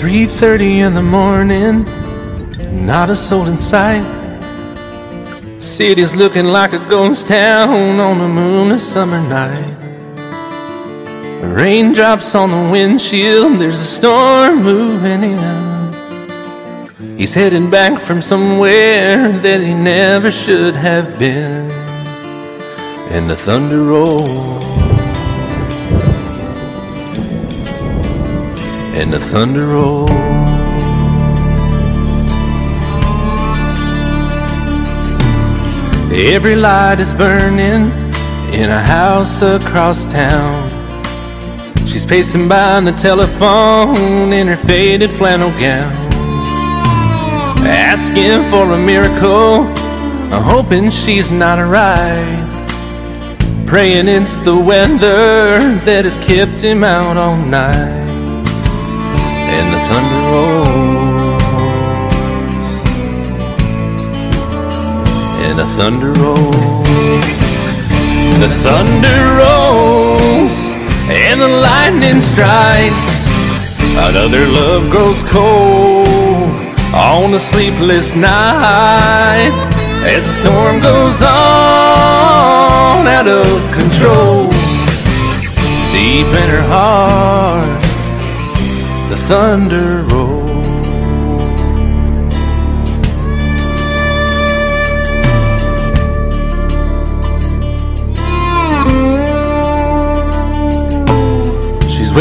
3:30 in the morning, not a soul in sight. City's looking like a ghost town on a moonless summer night. Raindrops on the windshield, there's a storm moving in. He's heading back from somewhere that he never should have been. And the thunder rolls, and the thunder rolls. Every light is burning in a house across town. She's pacing by on the telephone in her faded flannel gown, asking for a miracle, hoping she's not alright, praying it's the weather that has kept him out all night. And the thunder rolls, and the thunder rolls. The thunder rolls and the lightning strikes. Another love grows cold on a sleepless night. As the storm goes on out of control, deep in her heart, the thunder rolls.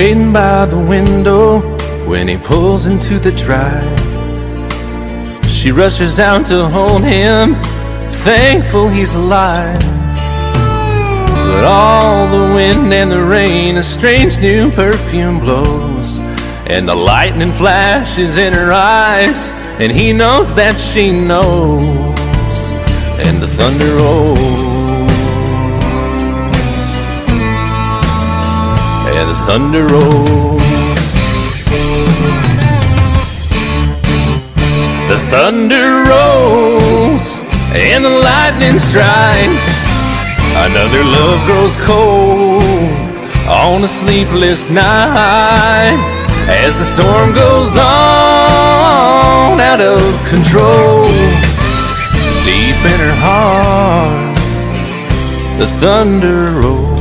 Waiting by the window when he pulls into the drive. She rushes out to hold him, thankful he's alive. But all the wind and the rain, a strange new perfume blows, and the lightning flashes in her eyes, and he knows that she knows. And the thunder rolls, and the thunder rolls. The thunder rolls and the lightning strikes. Another love grows cold on a sleepless night. As the storm goes on out of control, deep in her heart, the thunder rolls.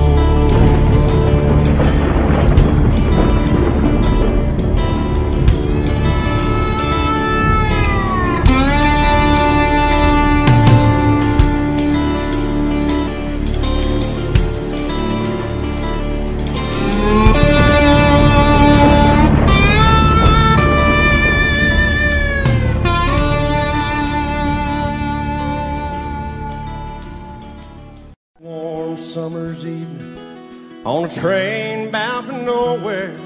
On a train bound for nowhere,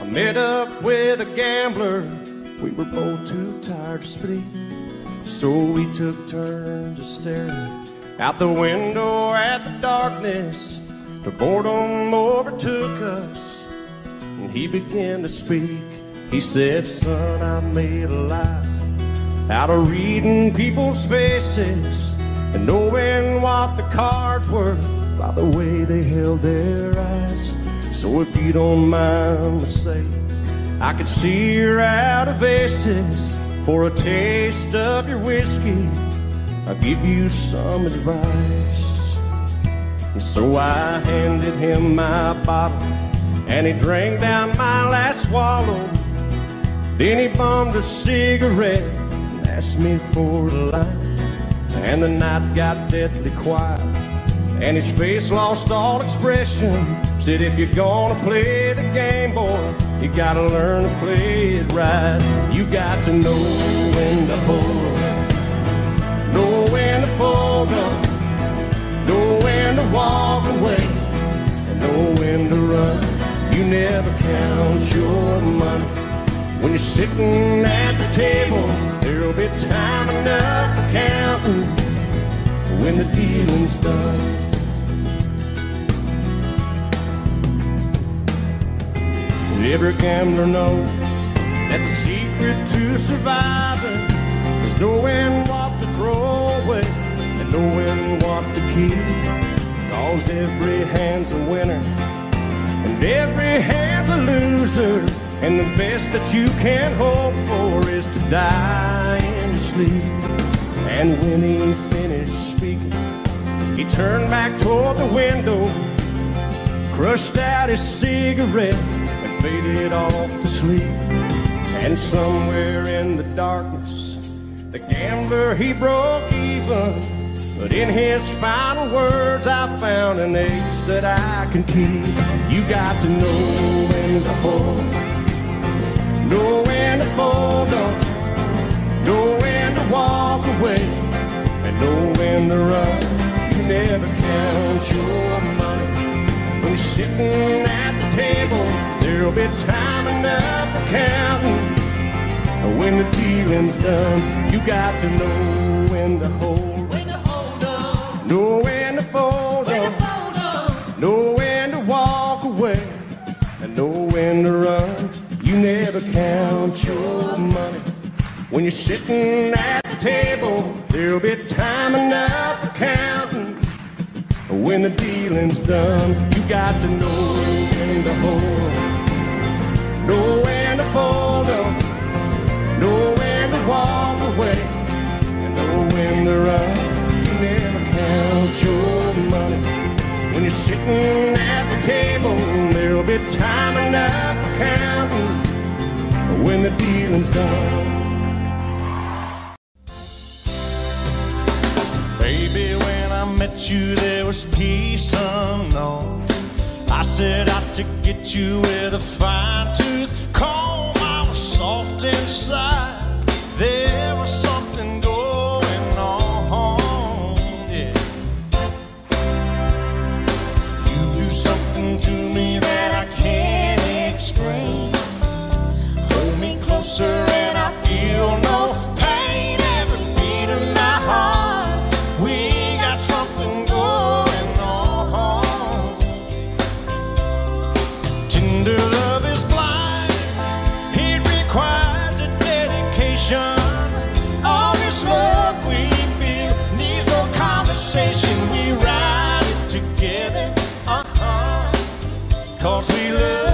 I met up with a gambler. We were both too tired to speak, so we took turns of staring out the window at the darkness. The boredom overtook us, and he began to speak. He said, "Son, I made a life out of reading people's faces and knowing what the cards were by the way they held their eyes. So if you don't mind me saying, I could see you're out of aces. For a taste of your whiskey, I'll give you some advice." And so I handed him my bottle, and he drank down my last swallow. Then he bummed a cigarette and asked me for a light. And the night got deathly quiet, and his face lost all expression. Said, "If you're gonna play the game, boy, you gotta learn to play it right. You got to know when to hold up, know when to fold up, know when to walk away, and know when to run. You never count your money. When you're sitting at the table, there'll be time enough for counting when the dealing's done." Every gambler knows that the secret to surviving is is knowing what to throw away and knowing what to keep. 'Cause every hand's a winner and every hand's a loser, and the best that you can hope for is to die in your sleep. And when he finished speaking, he turned back toward the window, crushed out his cigarette and faded off to sleep. And somewhere in the darkness, the gambler, he broke even. But in his final words, I found an ace that I can keep. You got to know when to hold, know when to fold on, know when to walk away, and know when to run. You never count your money when you're sitting at the table. There'll be time enough for counting when the dealing's done. You got to know when to hold, on, know when to fold on, know when to walk away, and know when to run. You never count your money when you're sitting at the table. There'll be time enough for counting when the dealing's done. You got to know when to hold, know when to fold on, know when to walk away, and know when to run. You never count your money when you're sitting at the table. There'll be time enough for counting when the dealing's done. Baby, when I met you, there was peace unknown. I set out to get you with a fine-tooth comb. I was soft inside. There was something going on, yeah. You do something to me that I can't explain. Hold me closer and I feel no pain. Every beat of my heart, we got something going on. Cause we love.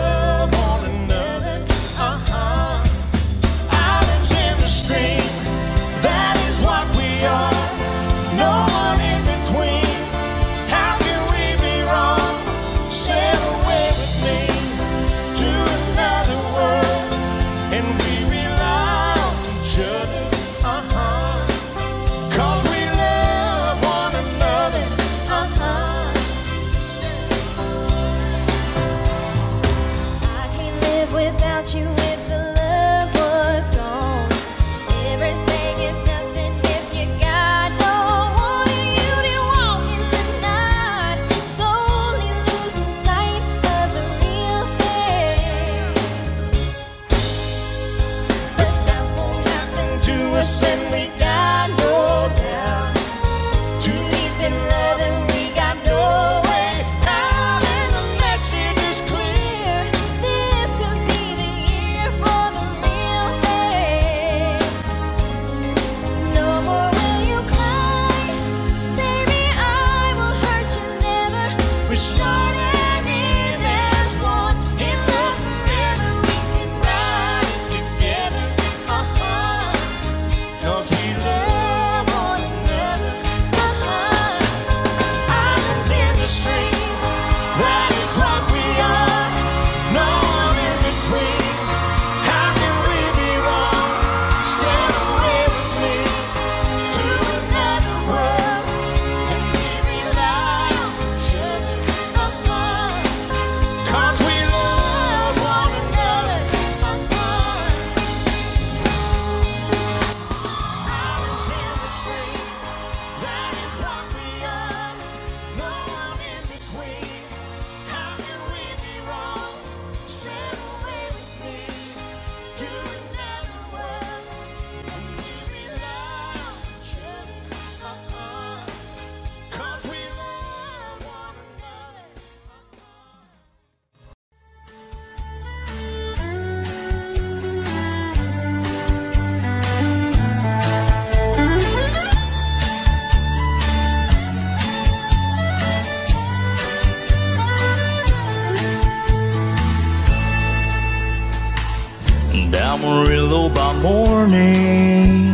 and Amarillo by morning,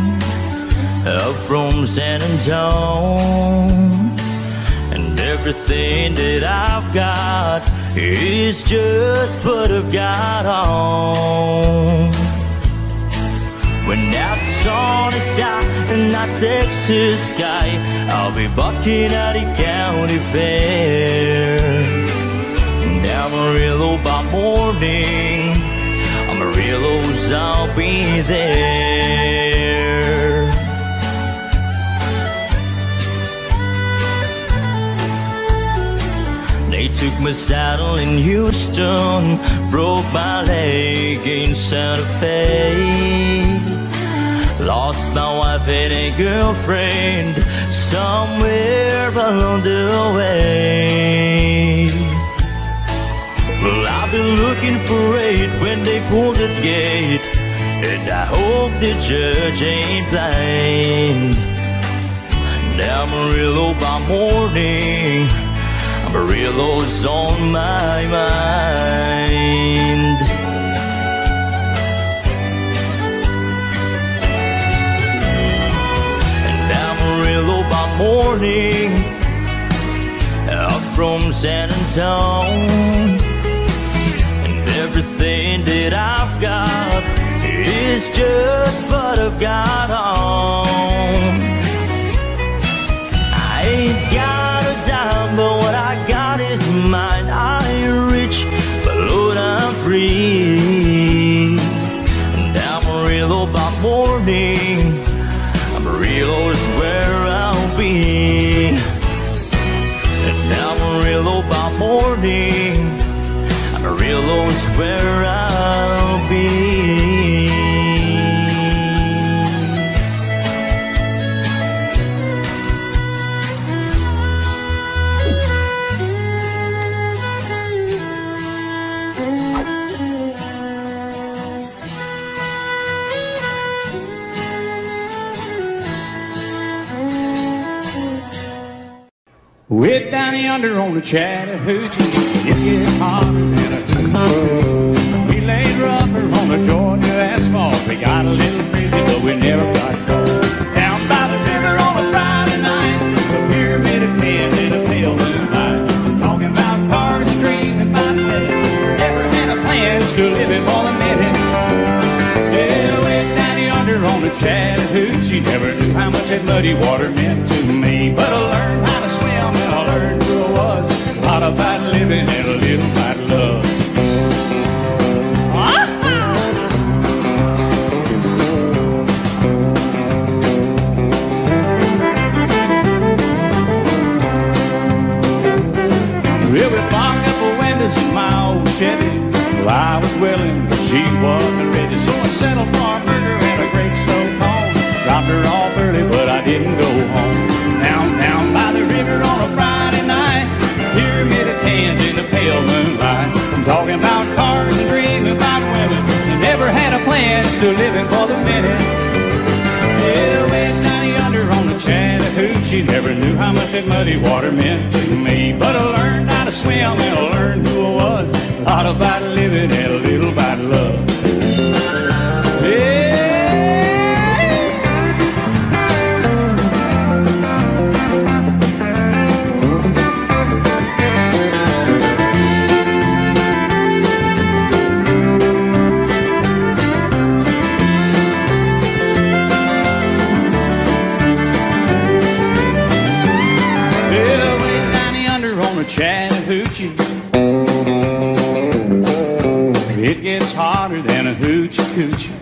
up from San Antonio, and everything that I've got is just what I've got on. When that sun is out in that Texas sky, I'll be bucking at the county fair. Amarillo by morning, Amarillo's I'll be there. They took my saddle in Houston, broke my leg in Santa Fe, lost my wife and a girlfriend somewhere along the way. Well, I've been looking for it when they pulled the gate, and I hope the judge ain't blind. Amarillo by morning, Amarillo's on my mind. Morning, up from San Antonio, and everything that I've got is just what I've got on. I ain't got a dime, but what I got is mine. I ain't rich, but Lord, I'm free. And Amarillo by morning, Amarillo's where I'll be. And Amarillo by morning, Amarillo's where I'll be. Way down yonder on the Chattahoochee, it gets hotter than a cockroach. We laid rubber on the Georgia asphalt. We got a little crazy, but we never got caught. Down by the river on a Friday night, a pyramid of heads in a pale moonlight, talking about cars and dreaming about living. Never had a plan to live it for a minute. Yeah, way down yonder on the Chattahoochee, never knew how much that muddy water meant to me, but I learned how to swim. I learned who I was, a lot about living and a little about love. Well, we fogged up the windows in my old Chevy. Well, I was willing, but she wasn't ready, so I settled for a burger and a great slow call. Dropped her off early, but I didn't go home. Down by the river on a Friday night, pyramid of cans in the pale moonlight, I'm talking about cars and dreaming about women, and never had a plan, still living for the minute. Yeah, way down yonder on the Chattahoochee, never knew how much that muddy water meant to me, but I learned how to swim and I learned who I was, a lot about living and a little about love. Yeah. Chattahoochee, it gets hotter than a hoochie-coochie.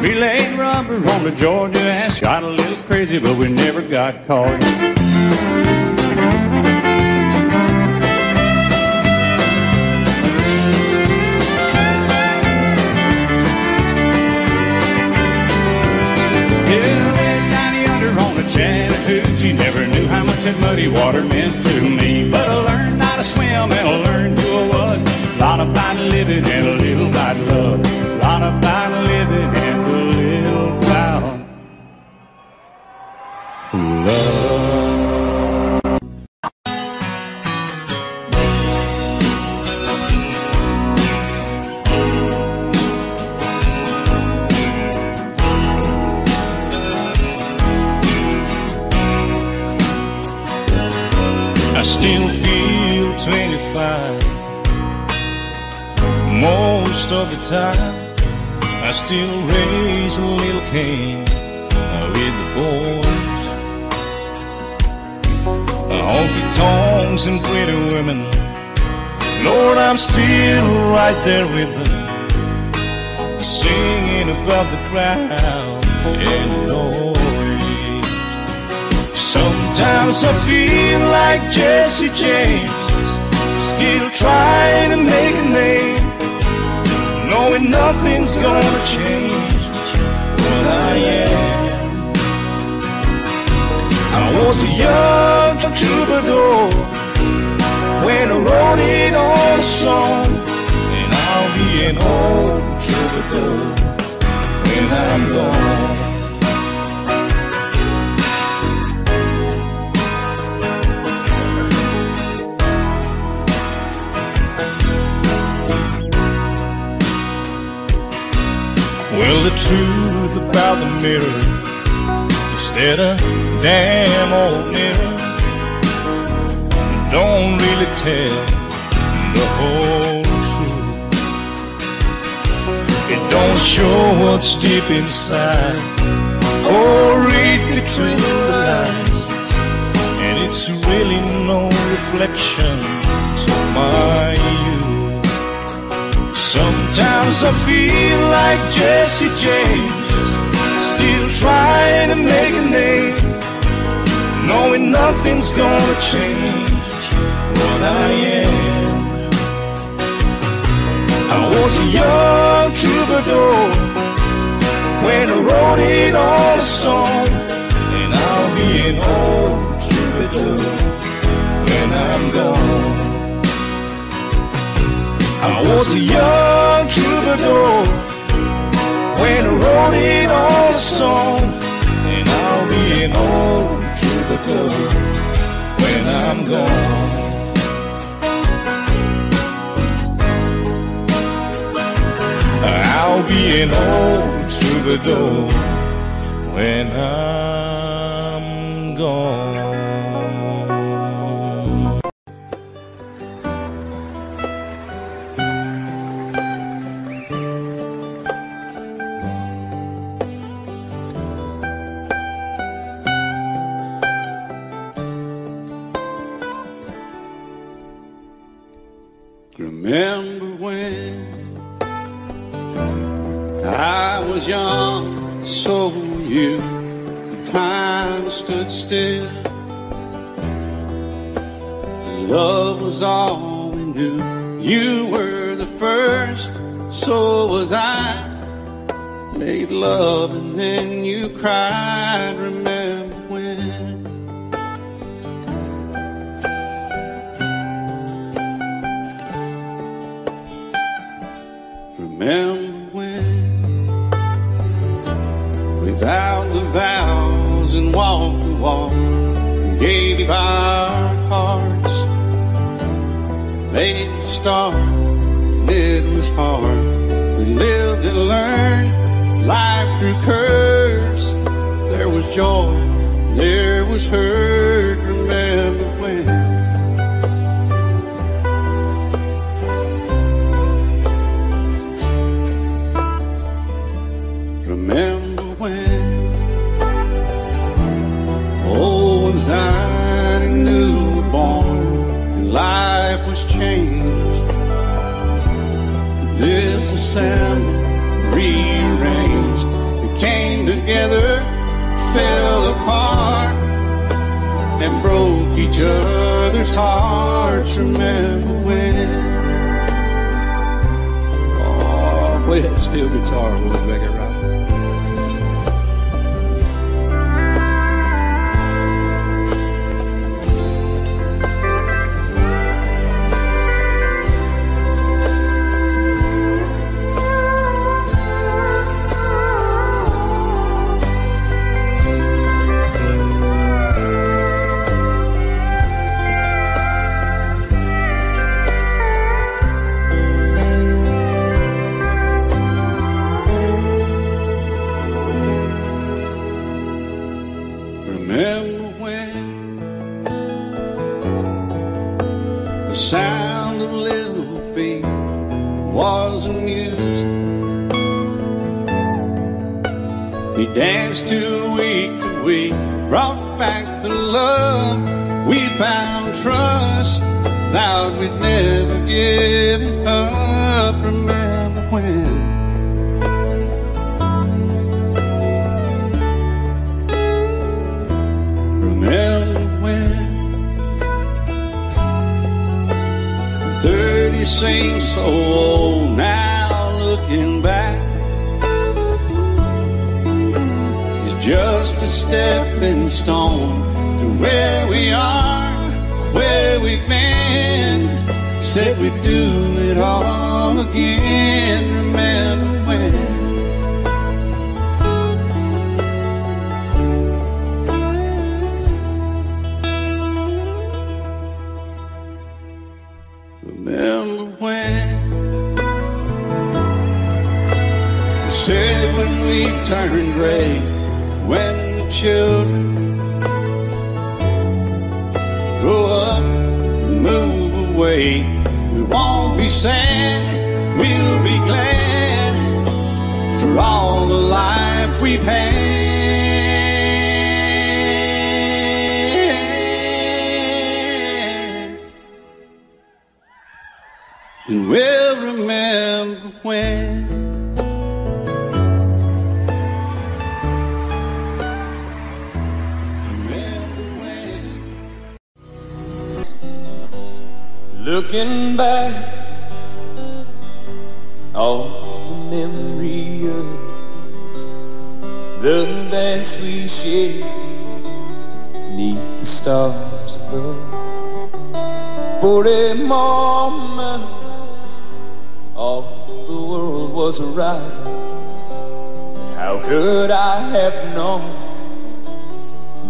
We laid rubber on the Georgia ass, got a little crazy, but we never got caught. Yeah, way down yonder on the Chattahoochee, never knew how much that muddy water meant to me, but I learned how to swim and I learned who I was, a lot about living and a little about love, a lot about living and a little about love. Most of the time I still raise a little cane with the boys. All the tongs and pretty women, Lord, I'm still right there with them, singing above the crowd and noise. Sometimes I feel like Jesse James, still trying to make a name, knowing nothing's gonna change what I am. I was a young troubadour when I wrote it on a song, and I'll be an old troubadour when I'm gone. Well, the truth about the mirror is that a damn old mirror don't really tell the whole truth. It don't show what's deep inside or read between the lines, and it's really no reflection of my youth. Sometimes I feel like Jesse James, still trying to make a name, knowing nothing's gonna change what I am. I was a young troubadour when I wrote it on a song, and I'll be an old troubadour when I'm gone. I was a young troubadour when I wrote it on a song, and I'll be an old troubadour when I'm gone. I'll be an old troubadour when I'm gone. Remember when I was young, so were you. The time stood still, love was all we knew. You were the first, so was I. Made love and then you cried. Remember when. Remember when we vowed the vows and walked the walk, and gave you our hearts, made the start, and it was hard. We lived and learned life through curves. There was joy, there was hurt. Remember when. Remember when, oh, was I a newborn and life was changed, disassembled, rearranged. We came together, fell apart, and broke each other's hearts. Remember when. Oh, play that steel guitar a little bit, right? bars and music. He danced 2 week to week, brought back the love. We found trust, vowed we'd never give it up. Remember when? Remember when? 30 seems so old now, looking back. It's just a stepping stone to where we are, where we've been. Said we'd do it all again. Remember when? Remember when? They said when we turned gray, when the children grow up and move away, we won't be sad, we'll be glad for all the life we've had. And we'll remember when. Remember when. Looking back, on the memory of the dance we shared beneath the stars above. For a moment all the world was right. How could I have known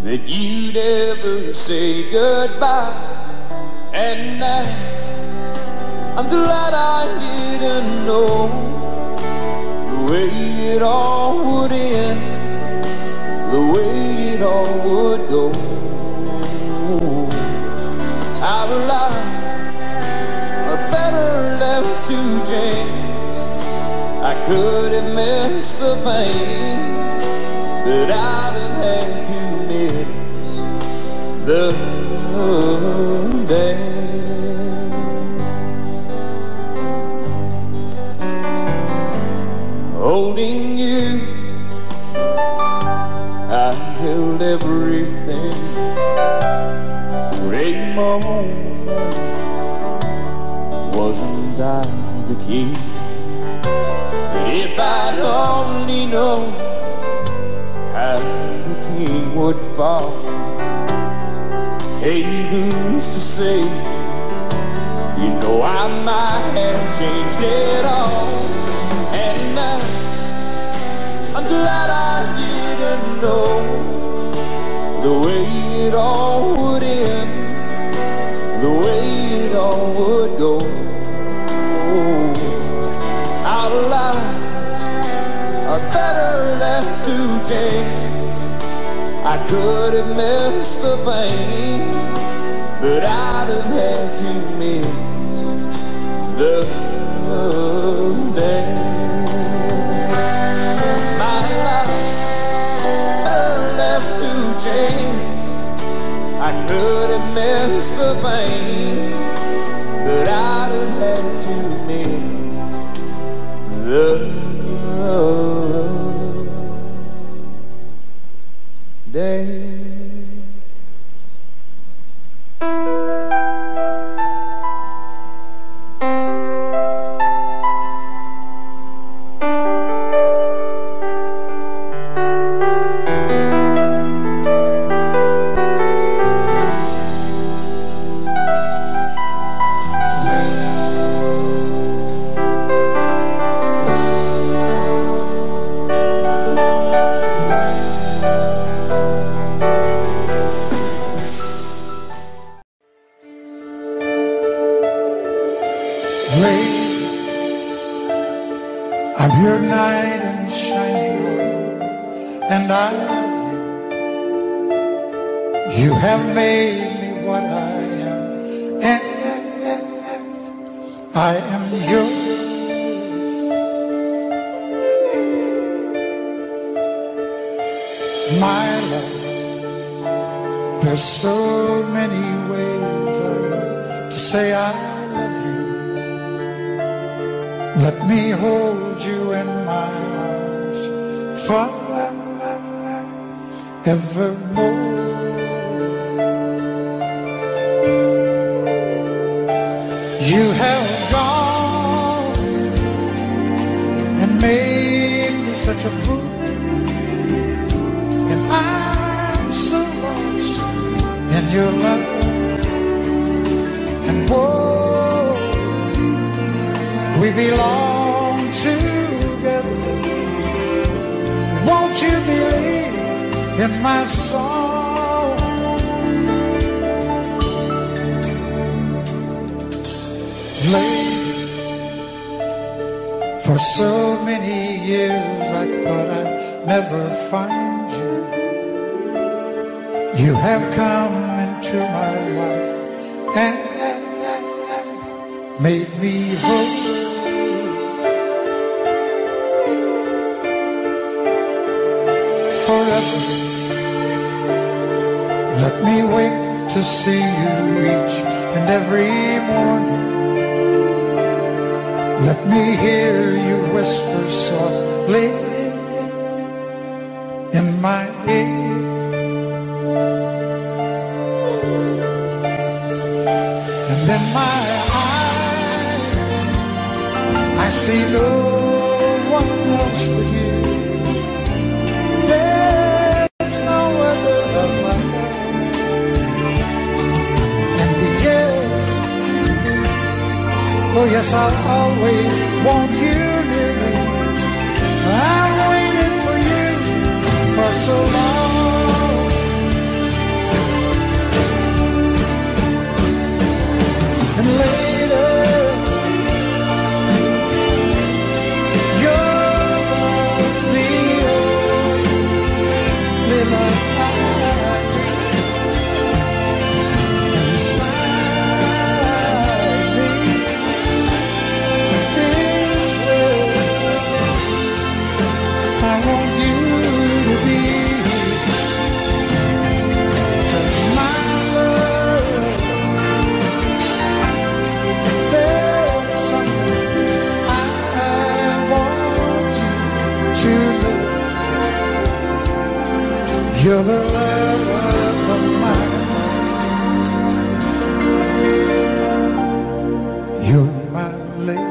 that you'd ever say goodbye? And now I'm glad I didn't know the way it all would end, the way it all would go. I realized left to chance, I could have missed the pain, but I'd have had to miss the dance. Holding you, I held everything for a moment. Wasn't I the key? If I'd only known how the king would fall. Hey, who's to say? You know I might have changed it all. And I'm glad I didn't know the way it all would end, the way it all would go. Our lives are better left to chance. I could have missed the pain, but I'd have had to miss the dance. My life better left to chance. I could have missed the pain, but I'd have had to miss dance. I am yours. my love. There's so many ways I love to say I love you. Let me hold you in my arms forevermore. You have gone and made me such a fool, and I'm so lost in your love. And whoa, we belong together. Won't you believe in my song? Lady, for so many years I thought I'd never find you. You have come into my life and made me whole. Forever, let me wait to see you each and every morning. Let me hear you whisper softly in my ear. And in my eyes I see no one else but you. There's no other love like mine. And yes, oh yes, I'll always want you near me. I've waited for you for so long. And later, your love's the only love I need. And I want you to be my love. There's something I want you to know. You're the love of my life. You're my lady.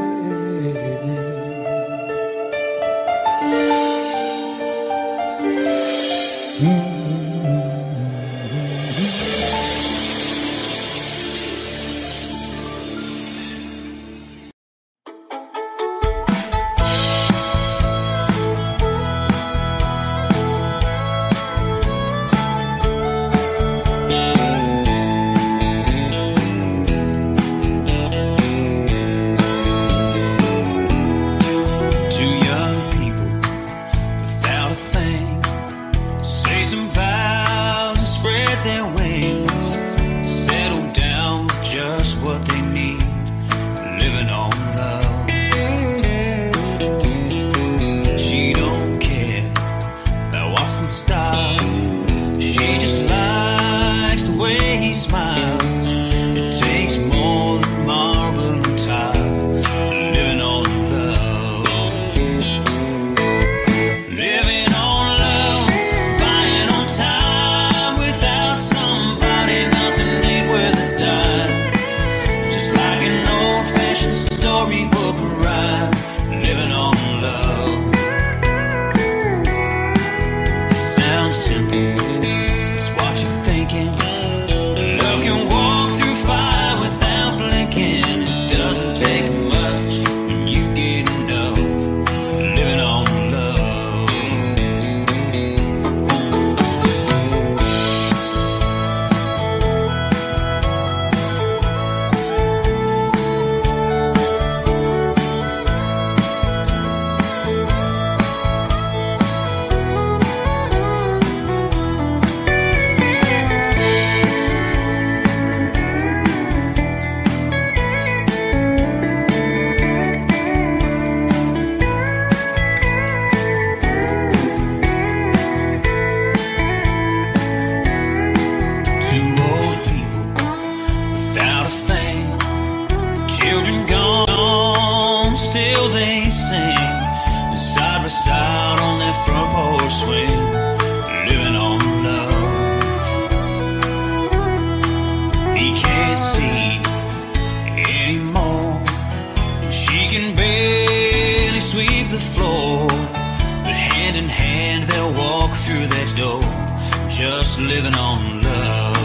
just living on love.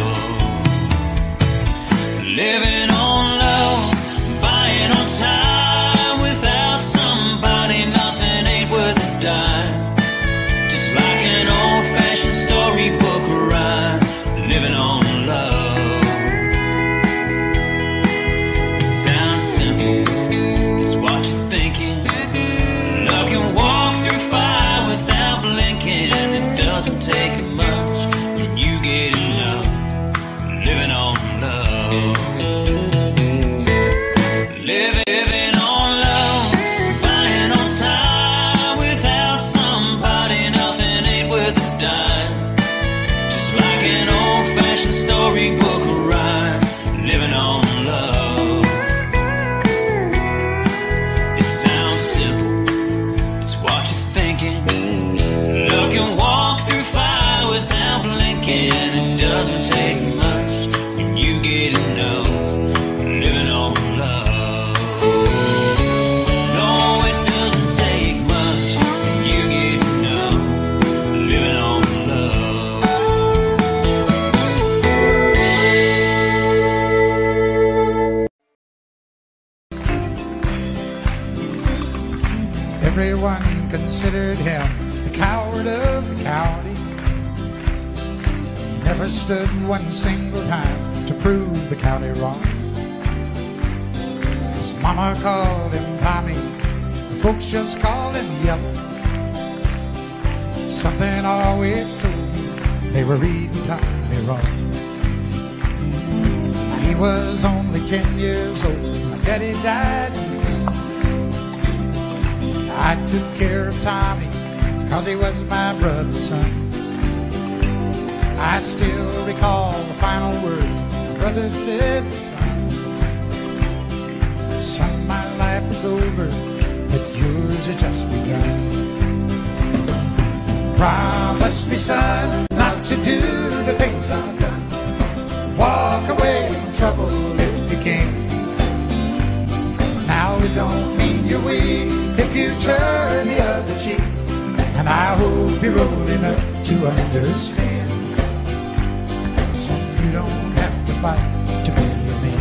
Living on love, buying on time. Without somebody, nothing ain't worth a dime. Just like an old-fashioned storybook rhyme. Living on love. It sounds simple, it's what you're thinking. Love can walk through fire without blinking. It doesn't take much when you get in love. Living on love. Living on love, buying on time. Without somebody, nothing ain't worth a dime. Just like an old-fashioned storybook rhyme. Living on love. It sounds simple, it's what you're thinking. Look and walk through fire without blinking. It doesn't take much when you get enough. Living on love. Everyone considered him the coward of the county. He never stood one single time to prove the county wrong. His mama called him Tommy, the folks just called him Yellow. Something always told me they were reading Tommy wrong. He was only 10 years old, my daddy died. I took care of Tommy, cause he was my brother's son. I still recall the final words my brother said, son. Son, my life is over, but yours has just begun. Promise me, son, not to do the things I've done. Walk away from trouble if you can. Now it don't mean you're weak if you turn the other cheek, and I hope you're old enough to understand. So you don't have to fight to be a man.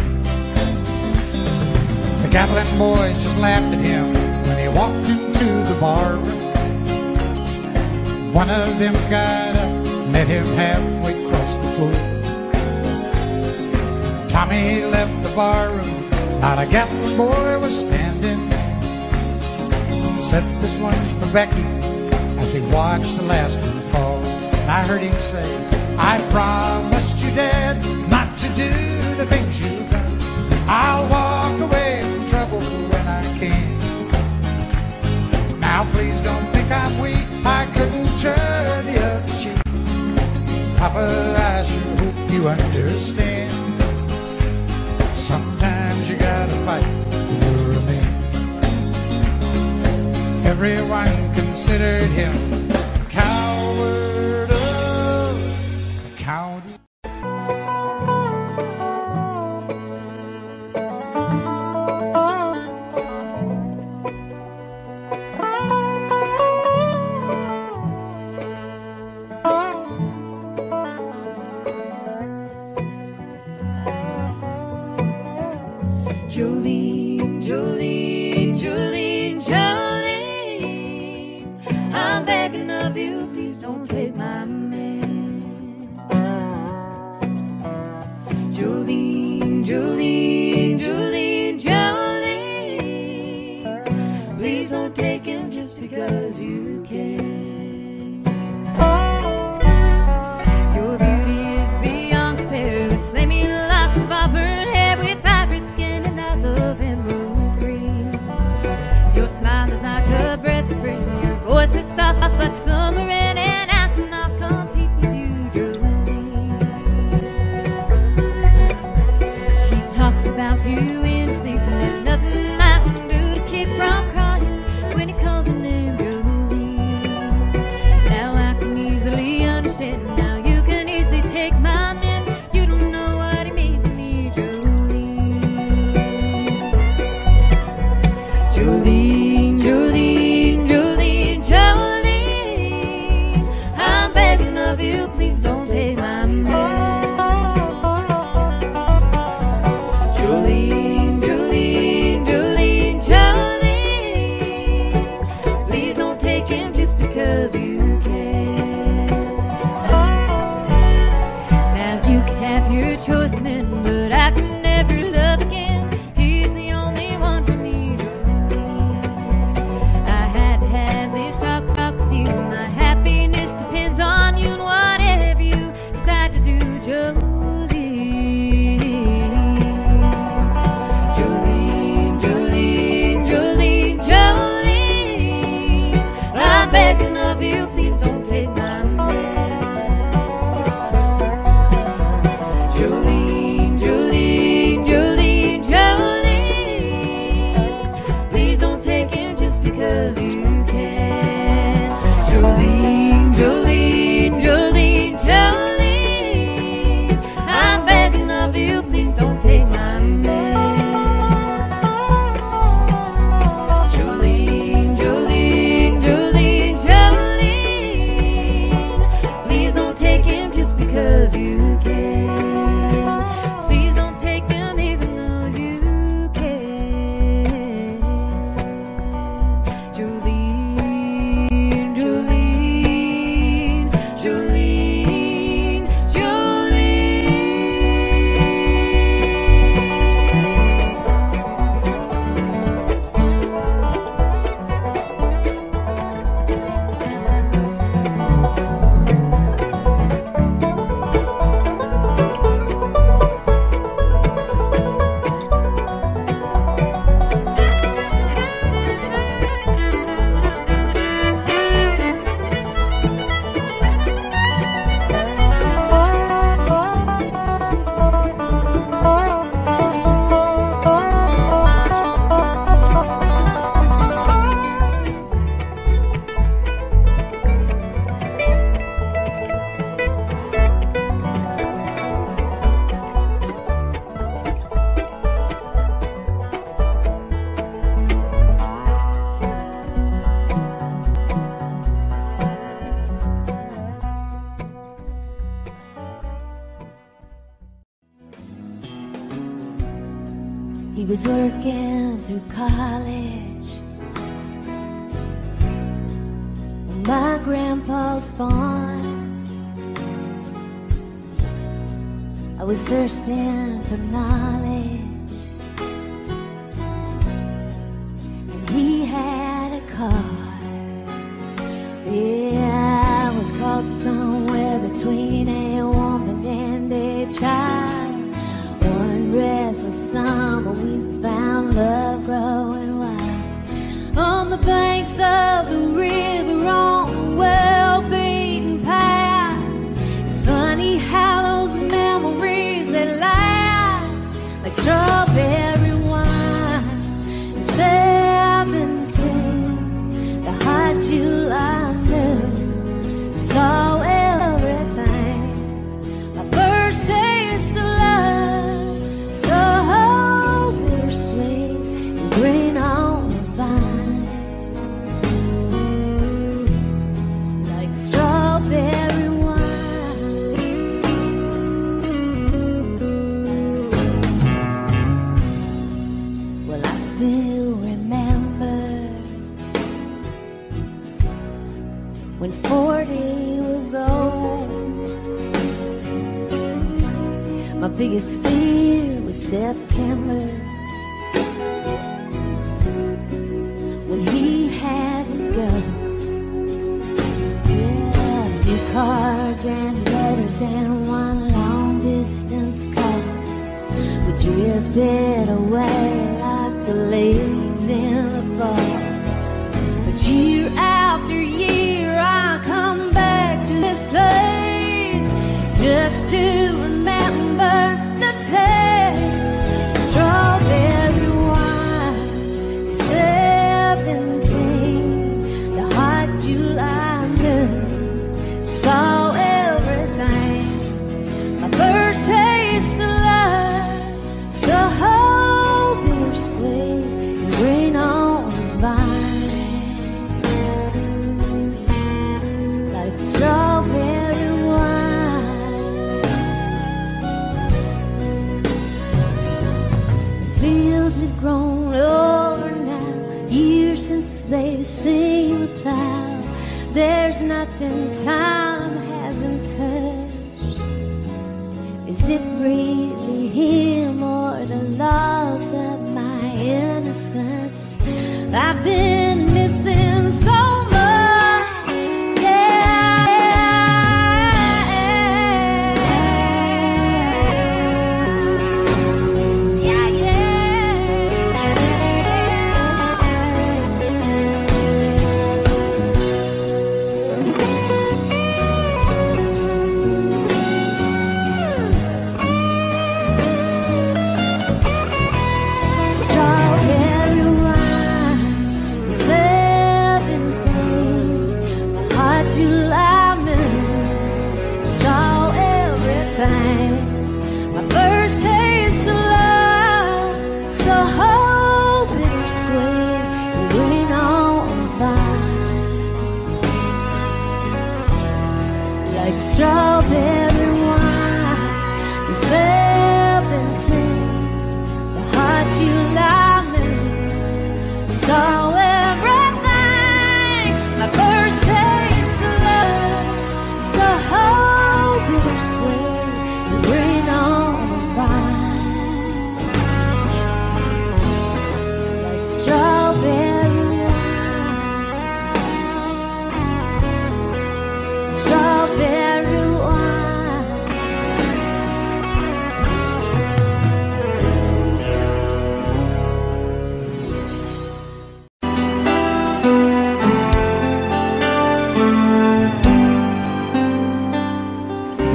The gambling boys just laughed at him when he walked into the bar room. One of them got up, met him halfway across the floor. Tommy left the bar room, not a gambling boy was standing. Said this one's for Becky, as he watched the last one fall. And I heard him say, I promised you, Dad, not to do the things you've done. I'll walk away from trouble when I can. Now please don't think I'm weak, I couldn't turn the other cheek. Papa, I sure hope you understand. Sometimes you gotta fight. Everyone considered him a coward of the county. Jolene, Jolene, Jolene, Jolene, was working through college on my grandpa's farm. I was thirsting for knowledge, and he had a car. Yeah, I was caught somewhere between a woman and a child. One restless summer, we found love growing wild on the banks of the river, on a well-beaten path. It's funny how those memories, they last like strawberry wine. At 17, the hot July noon, saw everything. My first taste of love, green on the vine, like strawberry wine. Well, I still remember when 40 was old. My biggest fear was September, cards and letters and one long distance call. We drifted away like the leaves in the fall. But year after year I come back to this place just to remember the taste of strawberry wine. 17, the hot July, saw everything. My first taste of love, so bittersweet and green on the vine, like strawberry wine. The fields have grown over now, years since they've seen the plow. There's nothing time hasn't touched. Is it really him or the loss of my innocence I've been missing so much? Strawberry wine, and 17, the heart you love me, saw everything. My first taste of love, so bittersweet, and green on the vine, like strawberry wine, strawberry.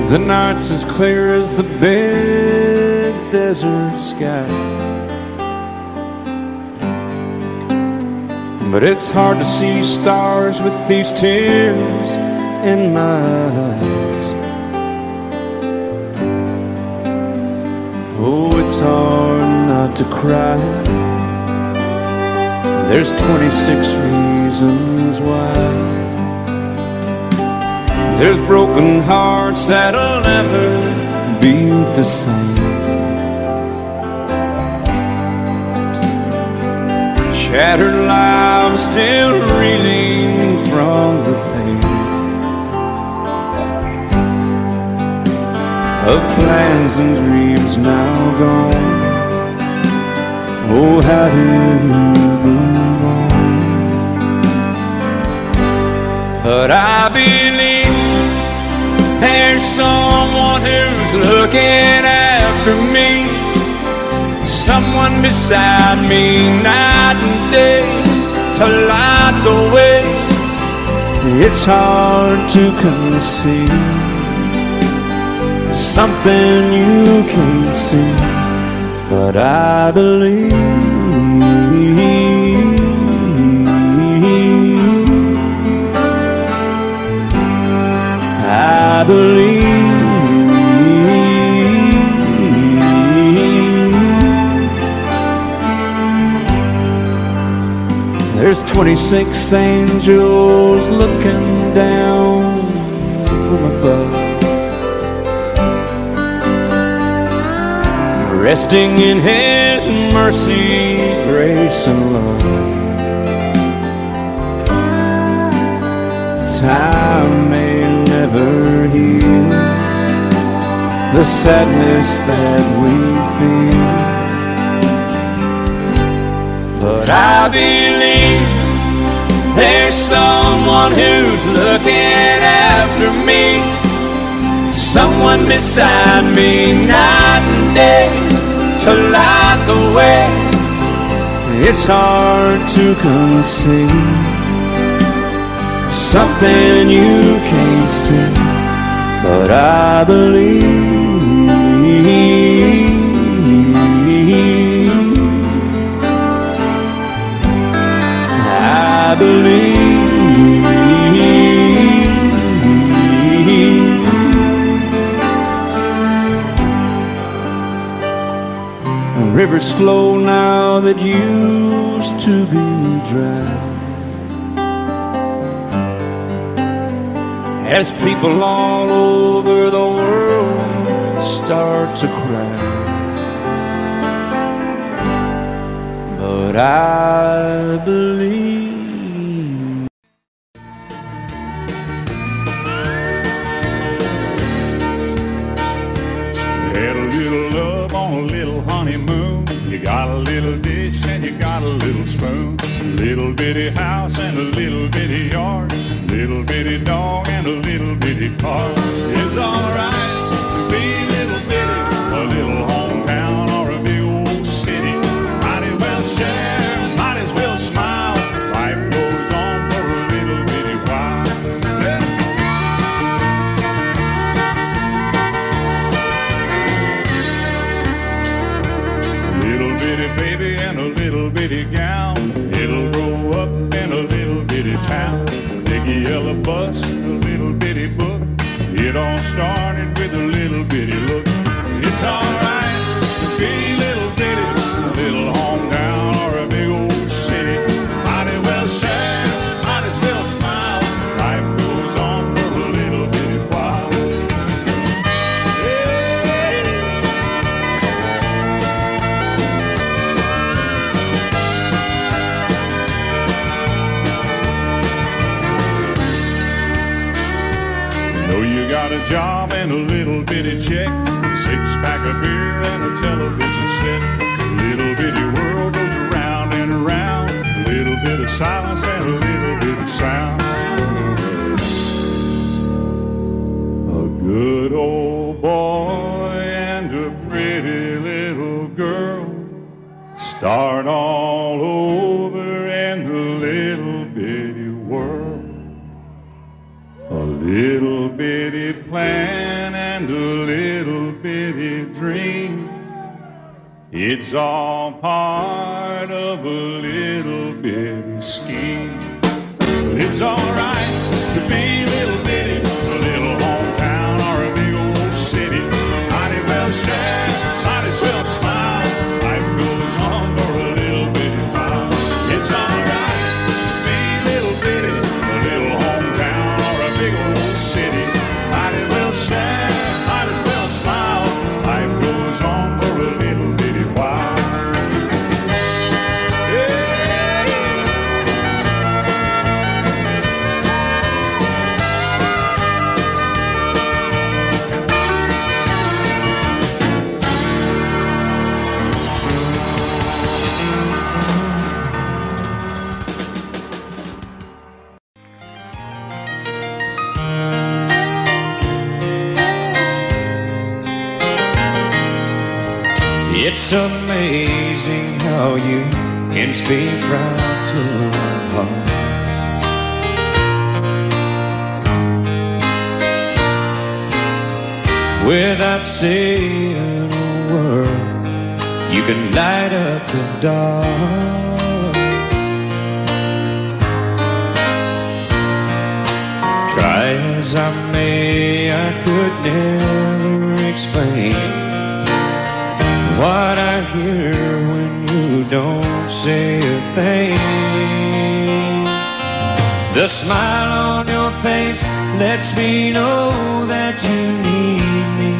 The night's as clear as the big desert sky, but it's hard to see stars with these tears in my eyes. Oh, it's hard not to cry. There's 26 reasons why. There's broken hearts that'll never be the same. Shattered lives still reeling from the pain of plans and dreams now gone. Oh, how do you move on? But I believe there's someone who's looking after me, someone beside me night and day to light the way. It's hard to conceive something you can't see, but I believe, I believe. There's 26 angels looking down from above, resting in His mercy, grace, and love. Time may never heal the sadness that we feel, but I believe there's someone who's looking after me, someone beside me night and day to light the way. It's hard to conceive something you can't see, but I believe, I believe. Rivers flow now that used to be dry, as people all over the world start to cry, but I believe. Spoon, little bitty house and a little bitty yard, little bitty dog and a little bitty car. It's alright to be a little bitty, a little hometown or a big old city. Might as well share, might as well smile. Life goes on for a little bitty while. Yeah. Little bitty baby and a little bitty gal, yellow bus, a little bitty book. It all started with a little bitty look. It's alright to be a little bitty, a little hometown or a big old city. Might as well share, might as well smile. Life goes on for a little bitty while. A job and a little bitty check, a six-pack of beer and a television set. A little bitty world goes around and around, a little bit of silence and a little bit of sound. A good old boy and a pretty little girl start all over in the little bitty world. A little bitty plan and a little bitty dream, it's all part of a little bitty scheme. It's alright to be a little bitty, a little hometown or a big old city. Might as well share, might as well smile. Life goes on for a little bitty while. It's alright to be a little bitty, a little hometown or a big old city. Might as well share, might as well smile. Life goes on for a little bitty while. Yeah. It's amazing how you can speak right to my heart. Without saying a word, you can light up the dark. Try as I may, I could never explain what I hear when you don't say a thing. The smile on your face lets me know that you need me.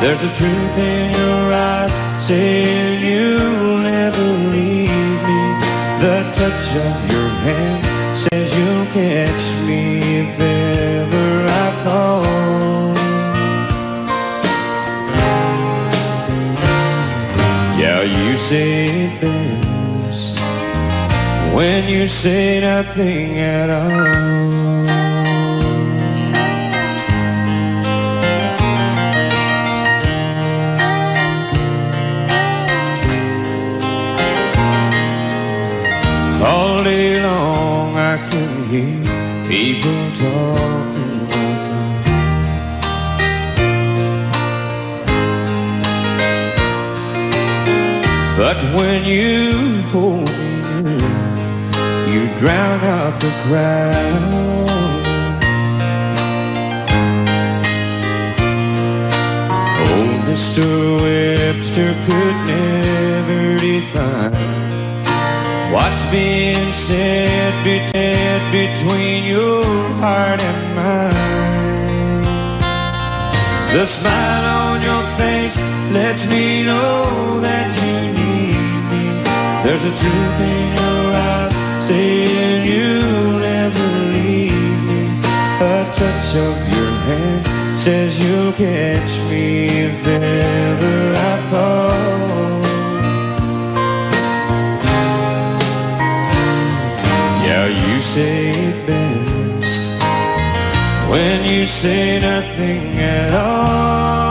There's a truth in your eyes saying you'll never leave me. The touch of your hand says you'll catch me if ever I fall. Yeah, you say it best when you say nothing at all. All day long I can hear people talking like that. But when you hold me, you drown out the crowd. Oh, Mr. Webster could never define what's being said between your heart and mine. The smile on your face lets me know that you need me. There's a truth in your eyes saying you'll never leave me. A touch of your hand says you'll catch me if ever I fall. You say it best when you say nothing at all.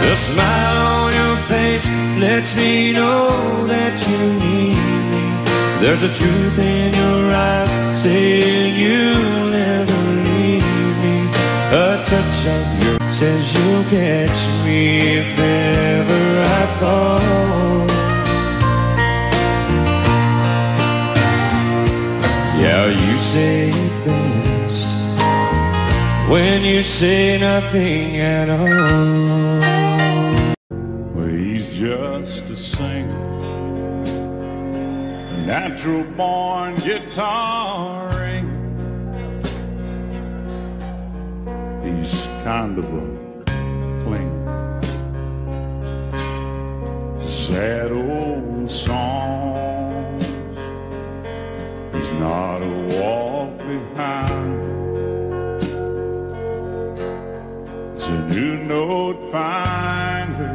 The smile on your face lets me know that you need me. There's a truth in your eyes saying you'll never leave me. A touch of says you'll catch me if ever I fall. Yeah, you say it best when you say nothing at all. Well, he's just a singer, a natural born guitar ringer. He's kind of a clinger. Sad old songs. He's not a walk behind. He's a new note finder.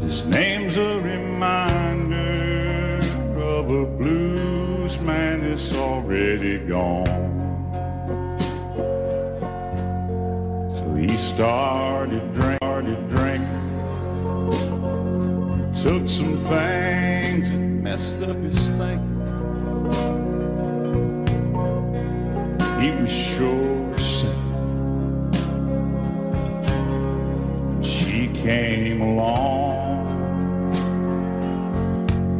His name's a reminder of a blues man that's already gone. He started drinking, took some things and messed up his thinking. He was sure sick. She came along.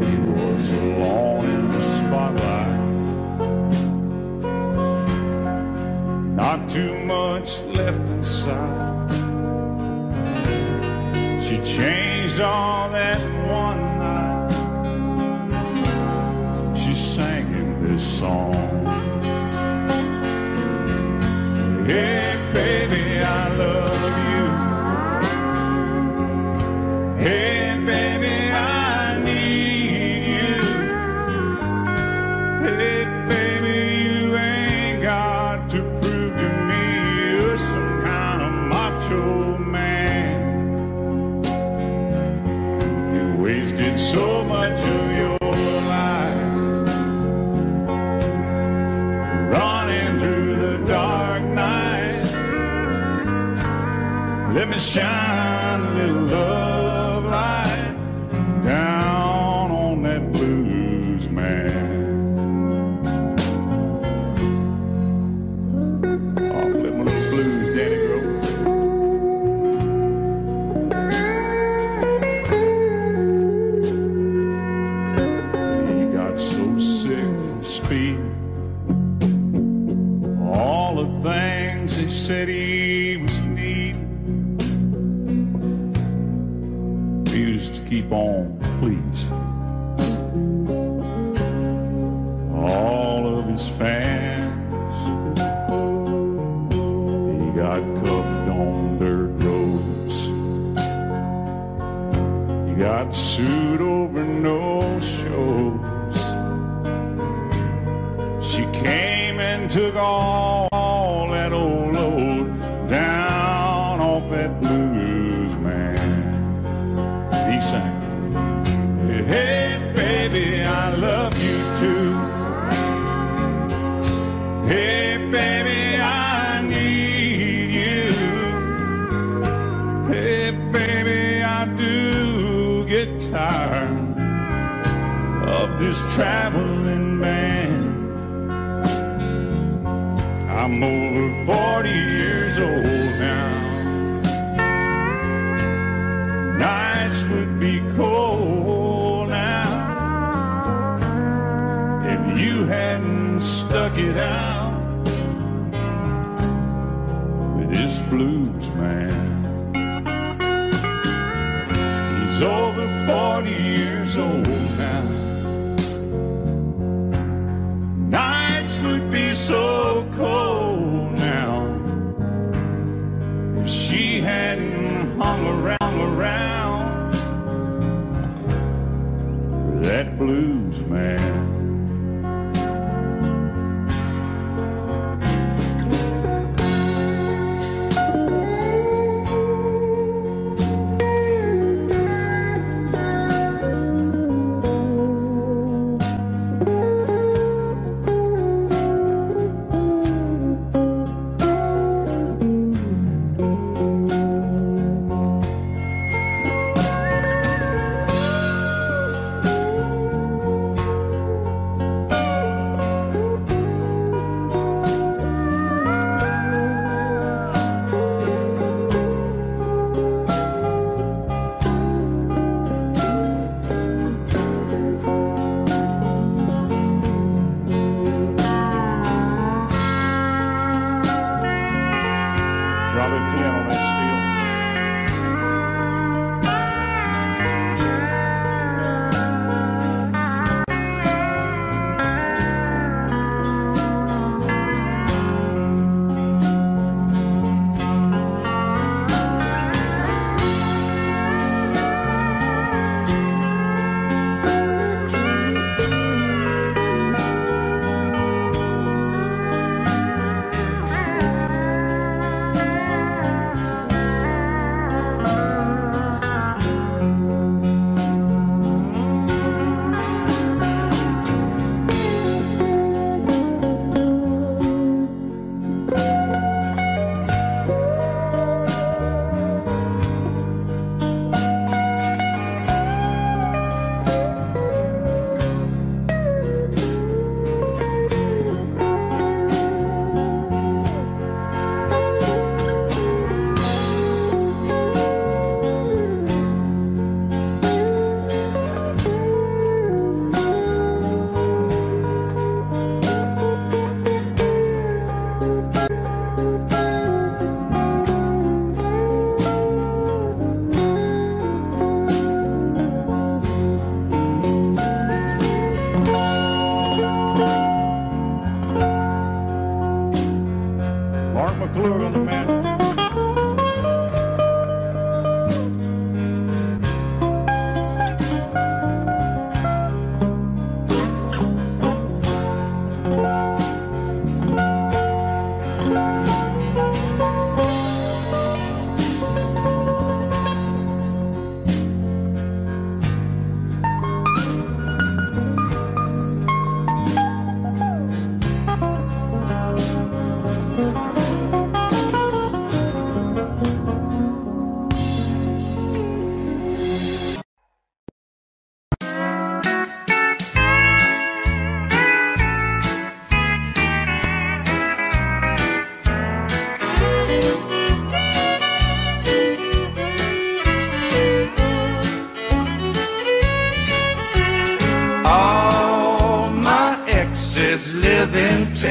He was alone in the spotlight. Not too much left inside. She changed all that one night. She sang him this song. Hey baby, I love you. Hey baby, I need you. Hey baby, you ain't got to prove to me you're some kind of macho man. You wasted so much of your life Let me shine a little love light down on that blues man. Oh, let my little blues daddy grow. He got so sick from speed. All the things he said he was needing. To keep on pleasing all of his fans. He got cuffed on dirt roads. He got sued over no shows. She came and took all that old load down off that blues man. He sang, hey, baby, I love you too. Hey, baby, I need you. Hey, baby, I do get tired of this traveling man. I'm over 40 years old now. Nights would be cold now if you hadn't stuck it out with this blues man. He's over 40 years old now. Nights would be so cold now if she hadn't hung around for that blues man.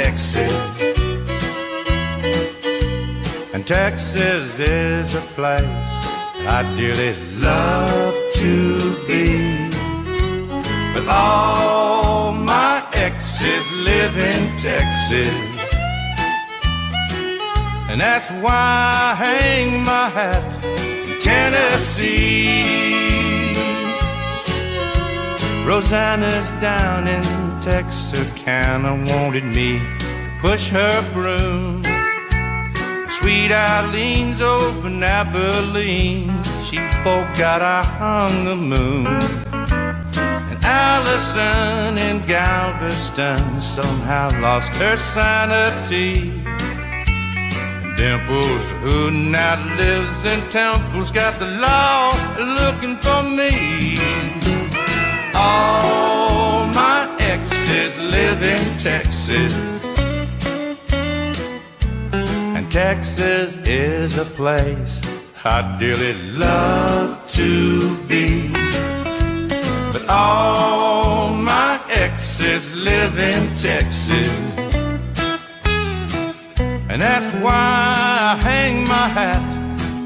Texas. And Texas is a place I dearly love to be. But all my exes live in Texas, and that's why I hang my hat in Tennessee. Rosanna's down in Texarkana wanted me to push her broom. Sweet Eileen's over in Abilene, she forgot I hung the moon. And Allison in Galveston somehow lost her sanity. And Dimples, who now lives in Temple's, got the law looking for me. All my exes live in Texas, and Texas is a place I dearly love to be. But all my exes live in Texas, and that's why I hang my hat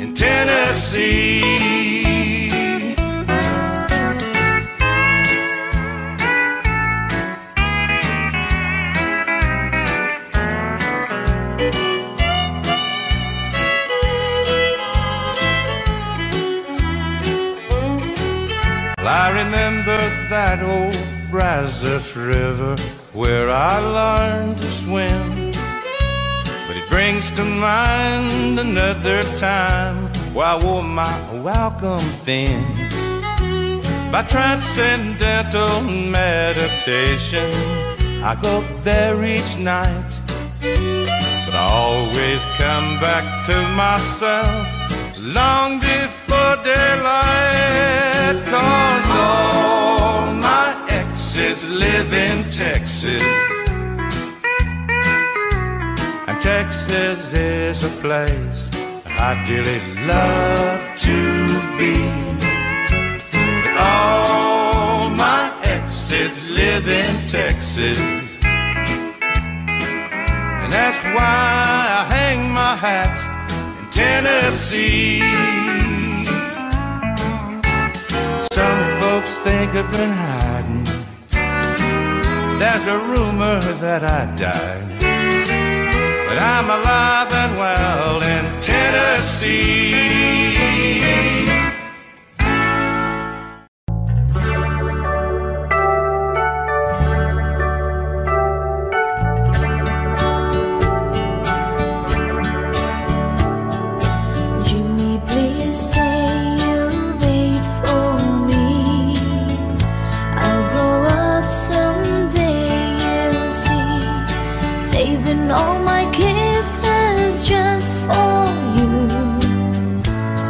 in Tennessee. I remember that old Brazos River where I learned to swim, but it brings to mind another time where I wore my welcome thin. By transcendental meditation I go there each night, but I always come back to myself long before daylight. 'Cause all my exes live in Texas, and Texas is a place I dearly love to be. But all my exes live in Texas, and that's why I hang my hat in Tennessee. Some folks think I've been hiding. There's a rumor that I died, but I'm alive and well in Tennessee. Jimmy, please say all my kisses just for you,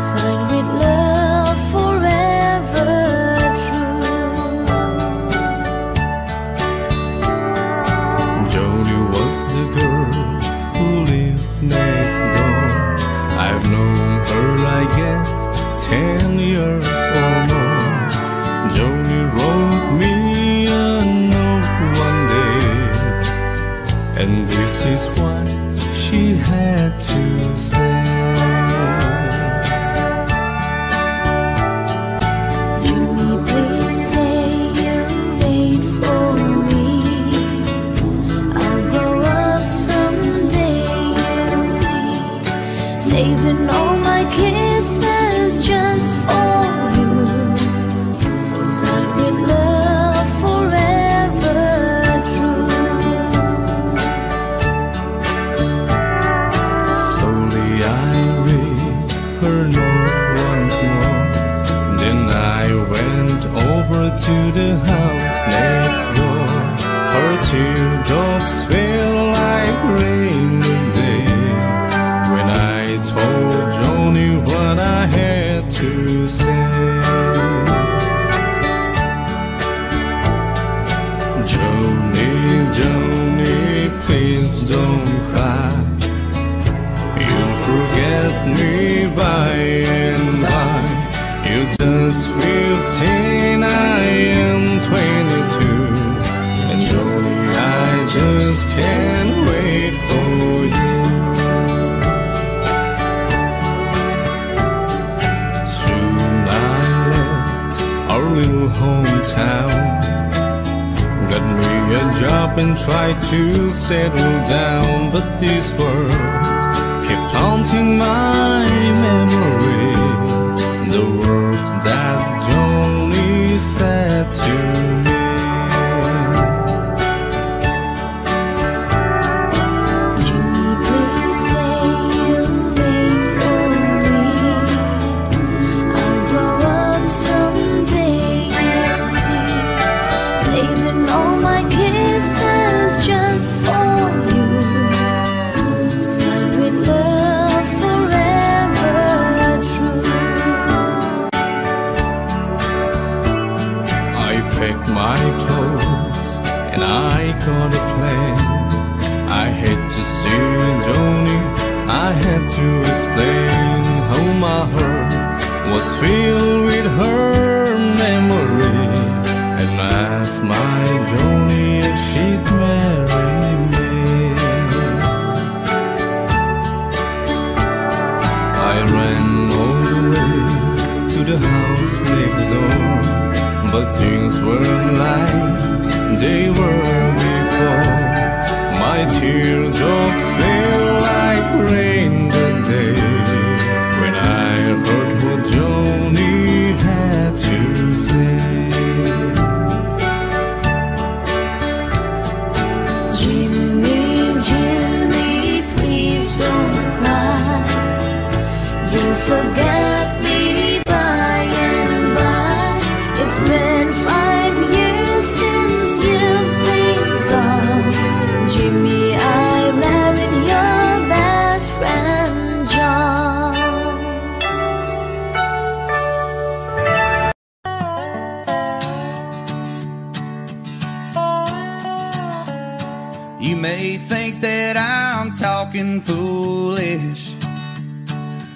signed with love, forever true. Jody was the girl who lives next door. I've known her, I guess, 10 years or more. Jody wrote me a note one day, and this is what she had to say. Jimmy, please say you'll wait for me. I'll grow up someday and see, saving all my kisses just for you, signed with love, forever true. Slowly I read her note once more. Then I went over to the house next door. Her teardrops fell like rain today when I told Joni what I had to say. Joni, Joni, please don't cry. You'll forget me by and by. You're just 15, I am 20. little hometown. Got me a job and tried to settle down, but these words kept haunting my memory. The words that Johnny said to me. Johnny, please say you'll wait for me. I'll grow up someday, you'll see. Saving all my kisses just for you. Signed with love, forever true. I packed my clothes and I got a plane. I had to see Johnny, I had to explain how my heart was filled with her memory. And I asked my Johnny if she'd marry me. I ran all the way to the house next door, but things weren't like they were before. My teardrops fell like rain that day when I heard what Johnny had to say. Jimmy, Jimmy, please don't cry. You'll forget me by and by. It's been 5 years since you've been gone. Jimmy, I married your best friend, John. You may think that I'm talking foolish.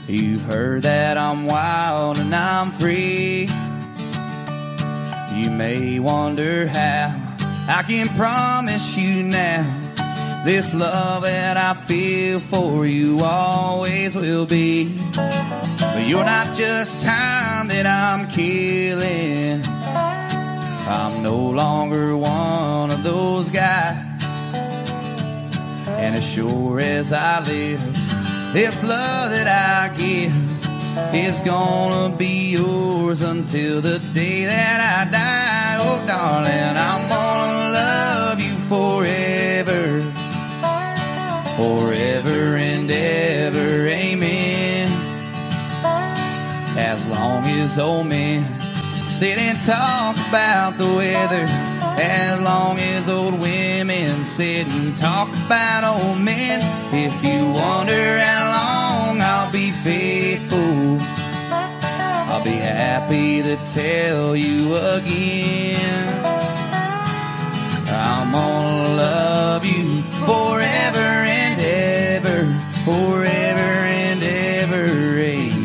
You've heard that I'm wild and I'm free. You may wonder how I can promise you now this love that I feel for you always will be. But you're not just time that I'm killing. I'm no longer one of those guys. And as sure as I live, this love that I give is gonna be yours until the day that I die. Oh, darling, I'm gonna love you forever, forever and ever, amen. As long as old men sit and talk about the weather, as long as old women sit and talk about old men, if you wonder how long I'll be faithful, I'll be happy to tell you again. I'm gonna love you forever and ever, forever and ever, amen.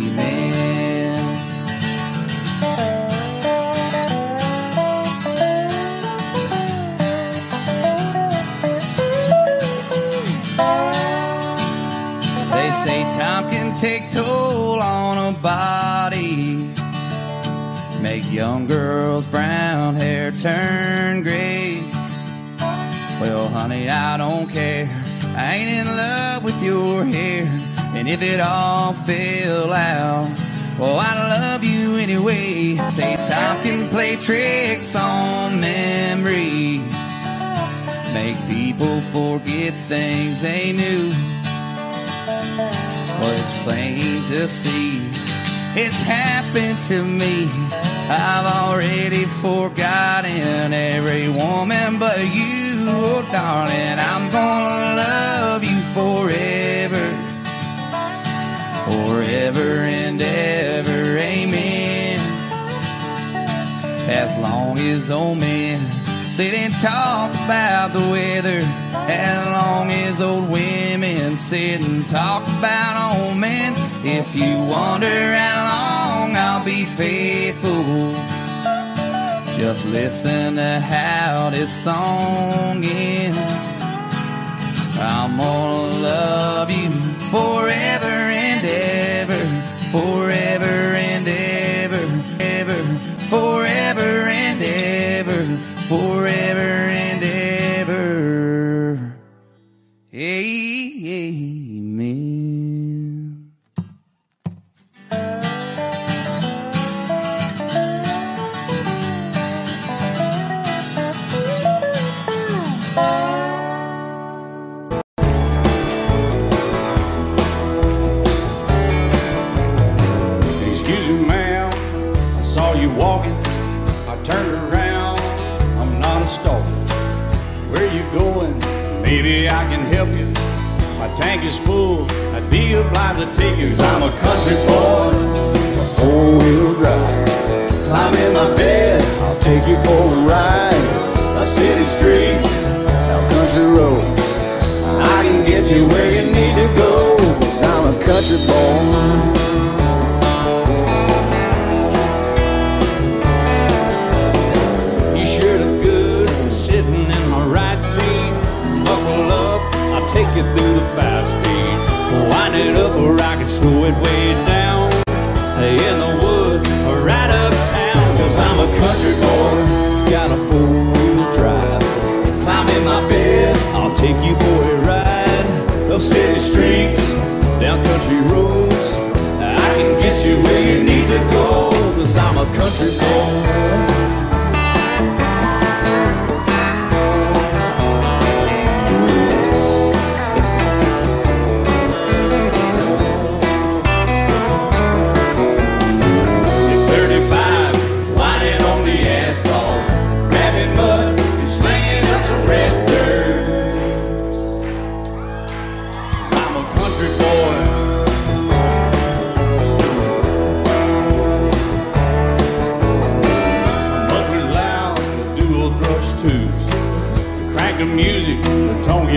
Say time can take toll on a body, make young girls' brown hair turn gray. Well, honey, I don't care, I ain't in love with your hair. And if it all fell out, well, I love you anyway. Say time can play tricks on memory, make people forget things they knew. Well, it's plain to see, it's happened to me. I've already forgotten every woman but you. Oh, darling, I'm gonna love you forever, forever and ever, amen. As long as old men sit and talk about the weather, as long as old women sit and talk about old men, if you wonder how long I'll be faithful, just listen to how this song ends. I'm gonna love you forever and ever, forever and ever, ever, forever turned around. I'm not a stalker. Where you going? Maybe I can help you. My tank is full. I'd be obliged to take you. 'Cause I'm a country boy, a four-wheel drive. Climb in my bed, I'll take you for a ride. Up city streets, down country roads. I can get you where you need to go. 'Cause I'm a country boy. Take it through the five speeds, wind it up or I can slow it way down. In the woods or right uptown. 'Cause I'm a country boy, got a four-wheel drive. Climb in my bed, I'll take you for a ride. Up city streets, down country roads. I can get you where you need to go. 'Cause I'm a country boy.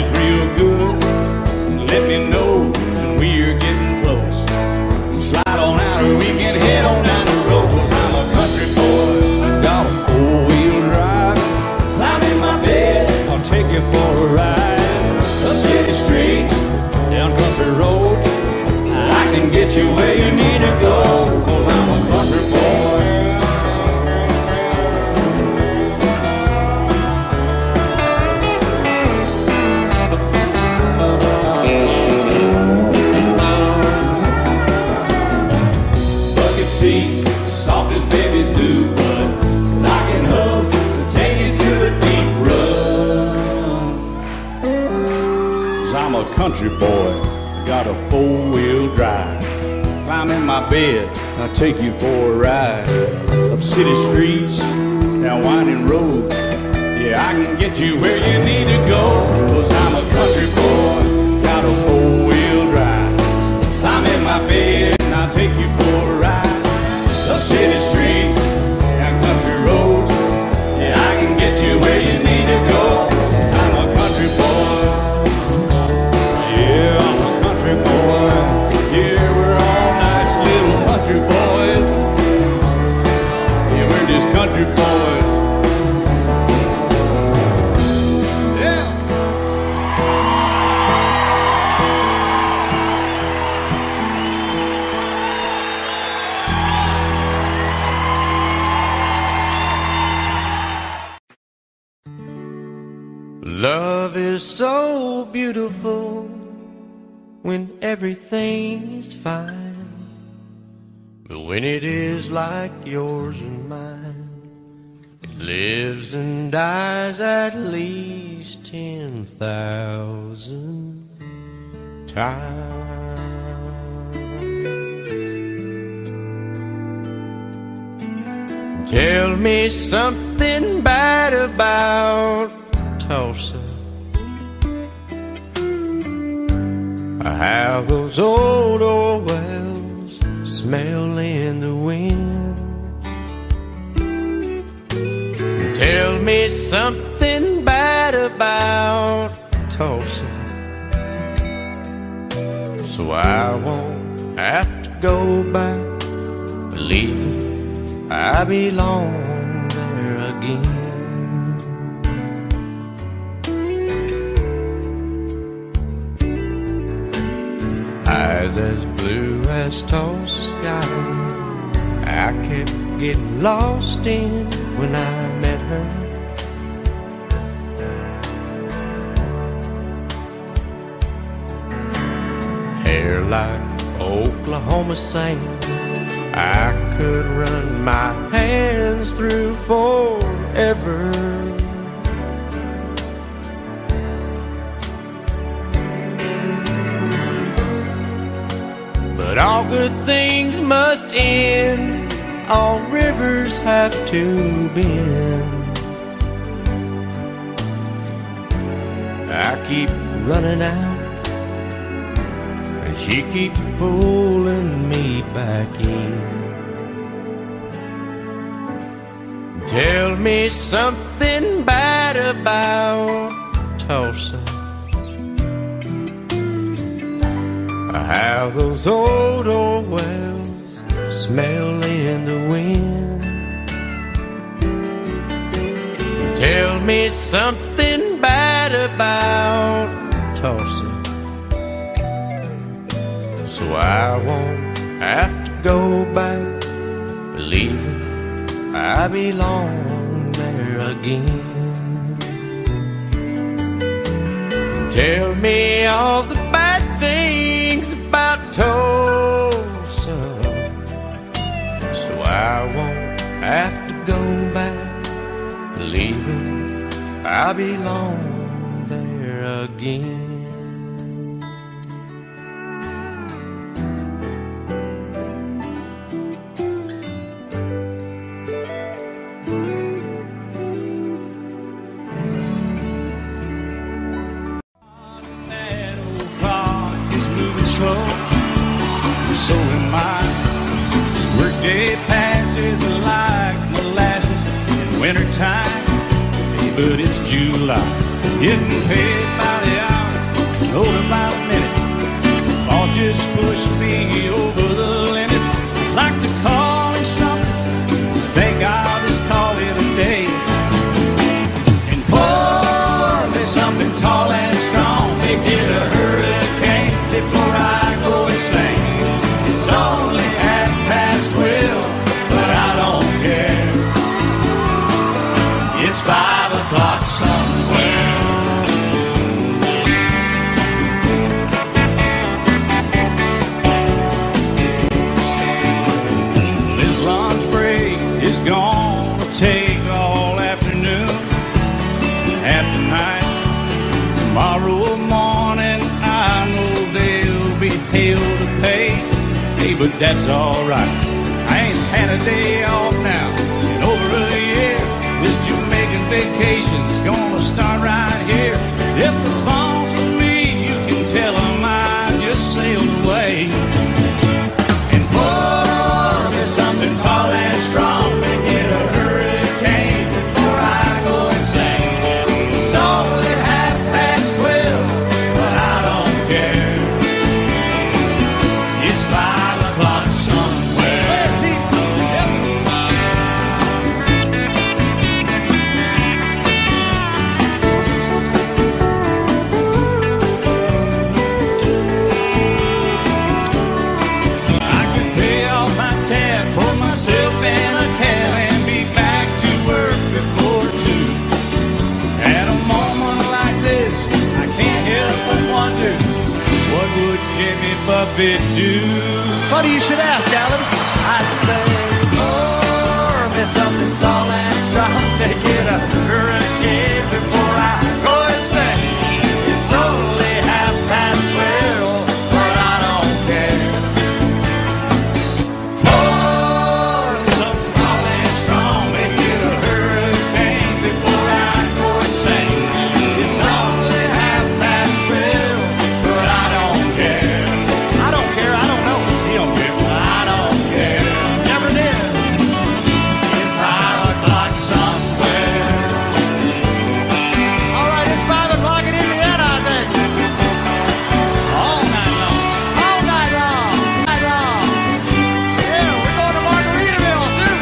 It's real good. Let me know when we're getting close. Slide on out or we can head on down the road. 'Cause I'm a country boy, got a four-wheel drive. Climb in my bed, I'll take you for a ride. The city streets, down country roads. I can get you where you need to go. 'Cause I'm a country boy. Country boy, I got a four-wheel drive. Climb in my bed, I'll take you for a ride. Up city streets, down winding roads. Yeah, I can get you where you need to go. 'Cause I'm a country boy, got a four-wheel drive. Climb in my bed, and I'll take you for a ride. Up city streets, down country roads. Yeah, I can get you where you need to go. 'Cause I'm a country boy. Country boys, yeah, we're just country boys. Yeah. Love is so beautiful when everything's fine. But when it is like yours and mine, it lives and dies at least 10,000 times. Tell me something bad about Tulsa. How those old oil wells smell in the wind. Tell me something bad about Tulsa, so I won't have to go back. Believe me, I belong there again. Eyes as blue as Tulsa sky, I kept getting lost in when I met her. Hair like Oklahoma sand, I could run my hands through forever. But all good things must end, all rivers have to bend. I keep running out, and she keeps pulling me back in. Tell me something bad about Tulsa, how those old wells smell in the wind. Tell me something bad about Tulsa, so I won't have to go back. Believe it, I belong there again. Tell me all the bad things about Tulsa, so I won't have to go back. Believe it, I belong there again. Getting paid by the hour, told by the minute. All just pushed me over the limit. I'd like to call it something, thank God just call it a day. And pour me something tall and strong, make it a hurricane before I go insane. It's only 12:30, but I don't care. It's 5 o'clock somewhere. But that's alright, I ain't had a day off now in over a year. This Jamaican vacation's gonna start right here. If the phone's for me, you can tell them I just sailed away. And pour me something tall and strong, make it a hurricane before I go insane. It's only 12:30, but I don't care. It's 5 o'clock somewhere. I can pay off my tab, pour myself in a cab, and be back to work before 2. At a moment like this, I can't help but wonder, what would Jimmy Buffett do? What do you should ask, Alan? I'd say, pour me something tall and strong, make it a hurricane before I go insane. It's only 12:30, but I don't care. Pour me something tall and strong, make it a hurricane before I go insane. It's only 12:30, but I don't care. I don't care, I don't know. You don't care. I don't care. Never did. It's 5 o'clock somewhere. All right, it's 5 o'clock in Indiana, I think. All night long. All night long. Night long. Yeah, we're going to Margaritaville, too.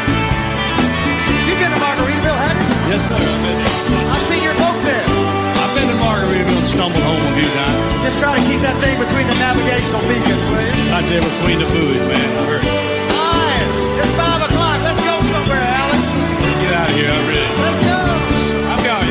You've been to Margaritaville, haven't you? Yes, sir. I've seen your boat there. I've been to Margaritaville and stumbled home a few times. Just try to keep that thing between the navigational beacons, will you? Right there between the buoys, man. I heard. All right, it's 5 o'clock. Let's go somewhere, Alan. Get out of here, I really. Let's go. I'm going.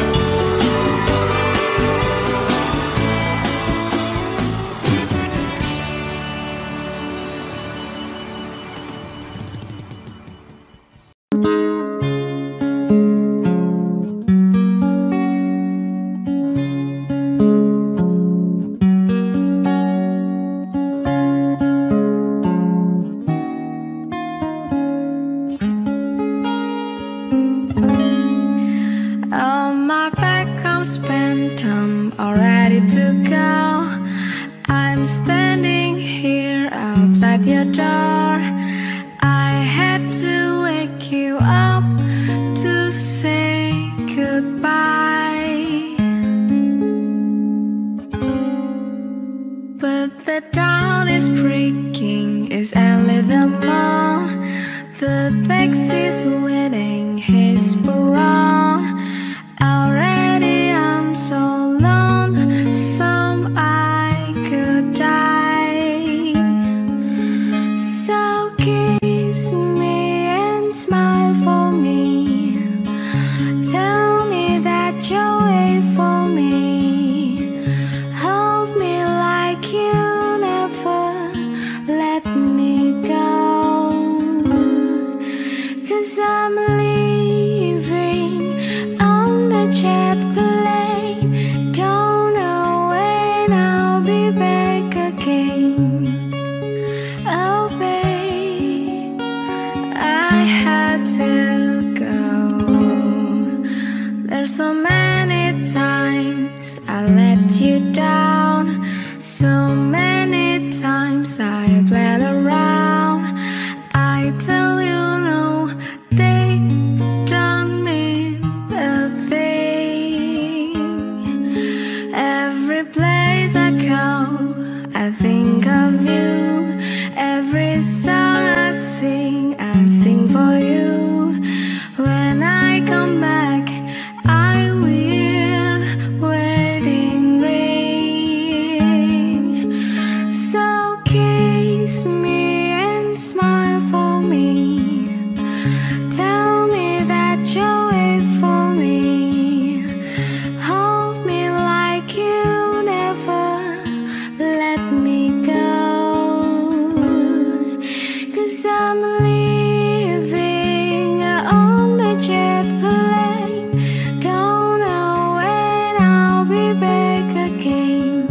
'Cause I'm leaving on the jet plane. Don't know when I'll be back again.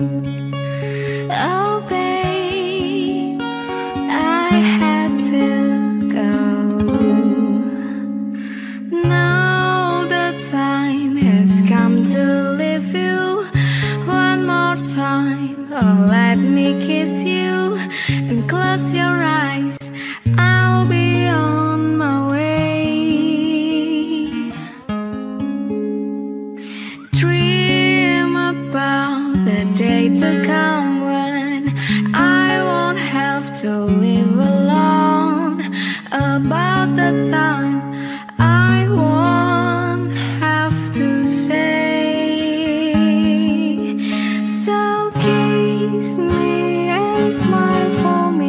Oh babe, I had to go. Now the time has come to leave you one more time. Oh, let me kiss you and close your eyes. I'll be on my way. Dream about the day to come when I won't have to live alone. About the time I won't have to say. So kiss me and smile for me.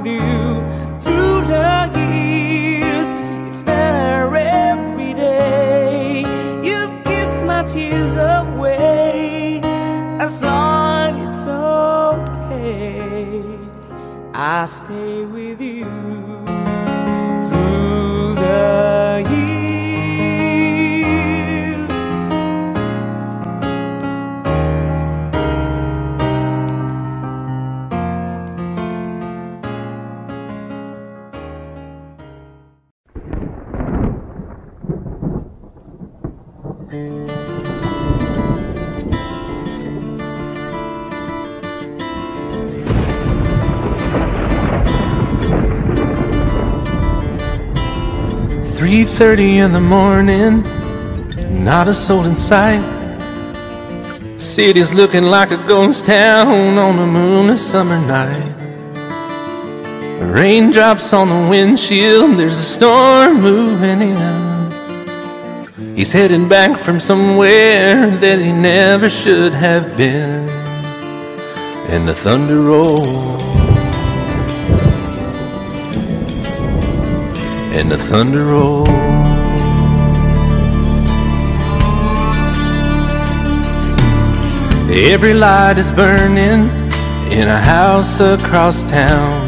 with you through the years. It's better every day. You've kissed my tears away. As long as it's okay, I stay with you through the years. Thirty in the morning, not a soul in sight. City's looking like a ghost town on a moonless summer night. Raindrops on the windshield, there's a storm moving in. He's heading back from somewhere that he never should have been. And the thunder rolls, and the thunder rolls. Every light is burning in a house across town.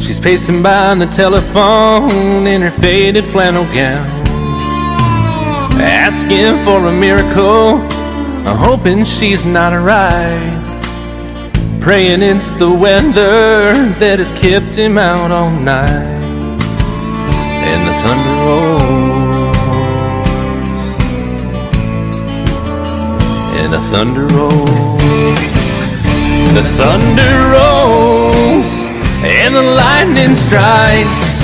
She's pacing by on the telephone in her faded flannel gown, asking for a miracle, hoping she's not alright, praying it's the weather that has kept him out all night. And the thunder rolls, and the thunder rolls. The thunder rolls, and the lightning strikes.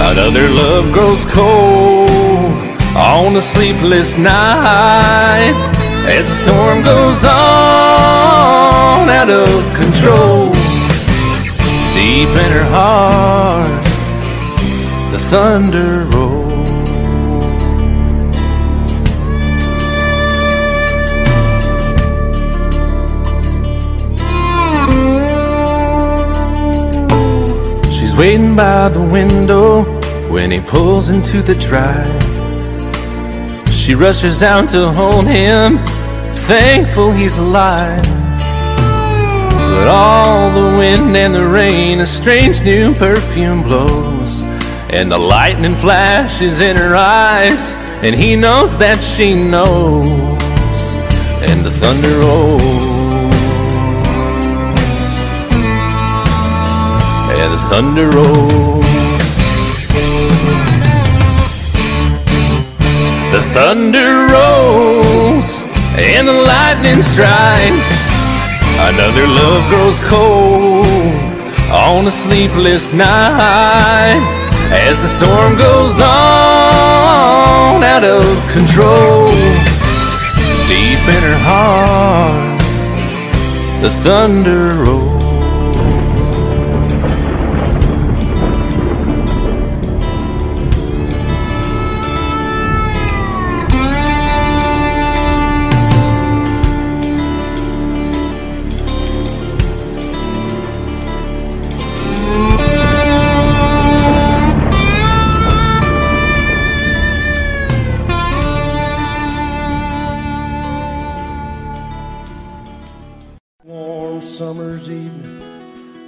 Another love grows cold on a sleepless night. As the storm goes on out of control, deep in her heart, the thunder rolls. She's waiting by the window when he pulls into the drive. She rushes out to hold him, thankful he's alive. But all the wind and the rain, a strange new perfume blows, and the lightning flashes in her eyes, and he knows that she knows. And the thunder rolls, and the thunder rolls. The thunder rolls, and the lightning strikes. Another love grows cold on a sleepless night. As the storm goes on out of control, deep in her heart, the thunder rolls.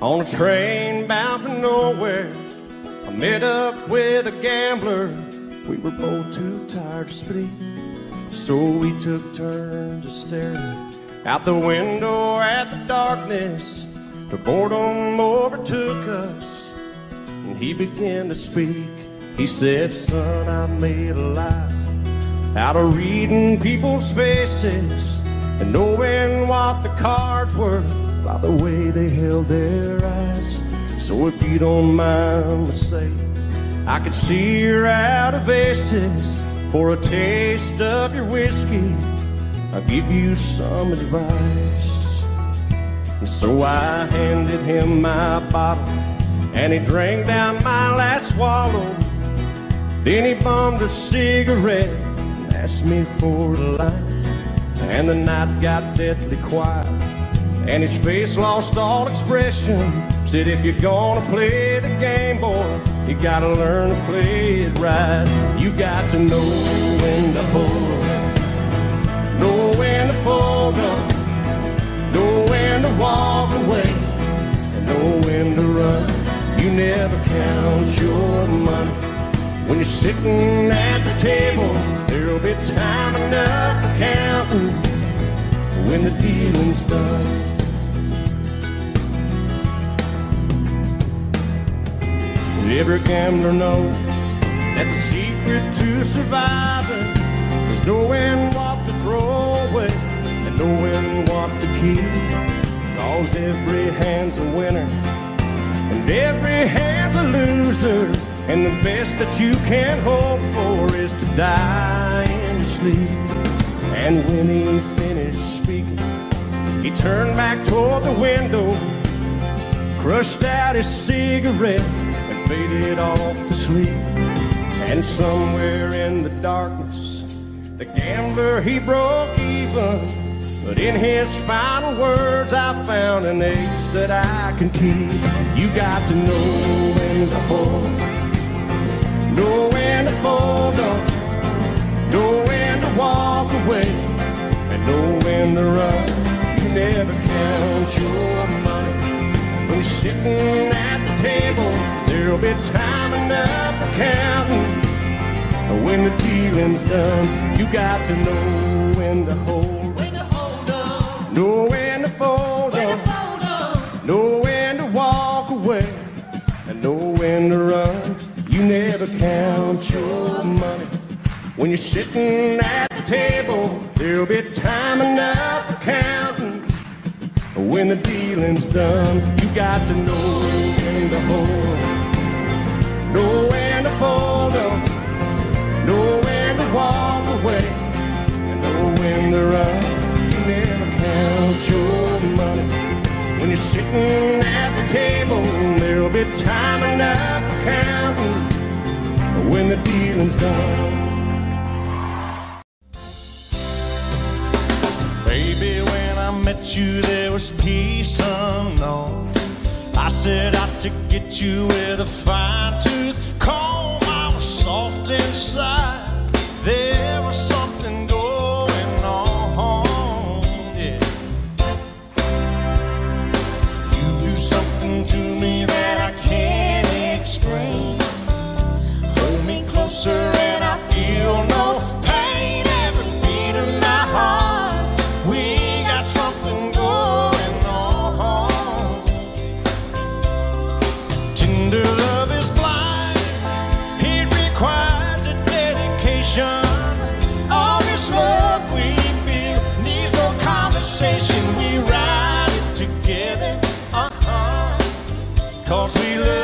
On a train bound for nowhere, I met up with a gambler. We were both too tired to speak, so we took turns of staring out the window at the darkness. The boredom overtook us, and he began to speak. He said, "Son, I made a life out of reading people's faces and knowing what the cards were by the way they held their eyes. So if you don't mind me saying, I could see you're out of aces. For a taste of your whiskey, I'll give you some advice." And so I handed him my bottle, and he drank down my last swallow. Then he bummed a cigarette and asked me for a line, and the night got deathly quiet and his face lost all expression. Said, if you're gonna play the game, boy, you gotta learn to play it right. You got to know when to hold up, know when to fold up, know when to walk away, and know when to run. You never count your money. When you're sitting at the table, there'll be time enough for counting when the dealing's done. Every gambler knows that the secret to surviving is knowing what to throw away and knowing what to keep. 'Cause every hand's a winner and every hand's a loser. And the best that you can hope for is to die in your sleep. And when he finished speaking, he turned back toward the window, crushed out his cigarette and faded off to sleep. And somewhere in the darkness, the gambler, he broke even. But in his final words, I found an ace that I can keep. You got to know when to hold, know when to fold up, know when to walk away, and know when to run. You never count your money. When you're sitting at the table, there'll be time enough for counting when the dealing's done. You got to know when to hold, up, know when to fold up, know when to walk away, and know when to run. You never count your money. When you're sitting at the table, there'll be time enough for counting when the dealing's done. You got to know when to hold, know when to fold up, know when to walk away, and know when to run. You never count your money. When you're sitting at the table, there'll be time enough for counting when the dealing's done. Baby, when I met you, there was peace unknown. I set out to get you with a fine-tooth comb. I was soft inside, there was something going on, yeah. You do something to me that I can't explain. And I feel no pain. Every beat in my heart, we got something going on. Tender love is blind, it requires a dedication. All this love we feel needs no conversation. We ride it together, 'cause we love.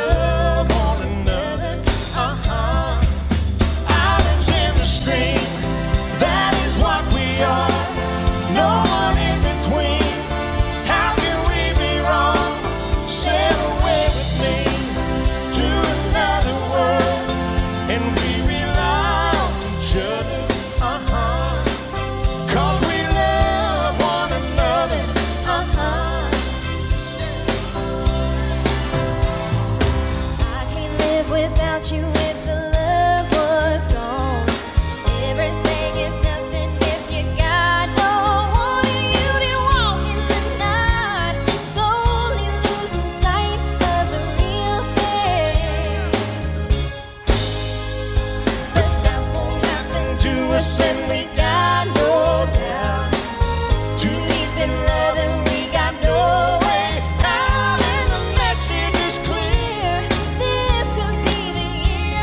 This could be the year.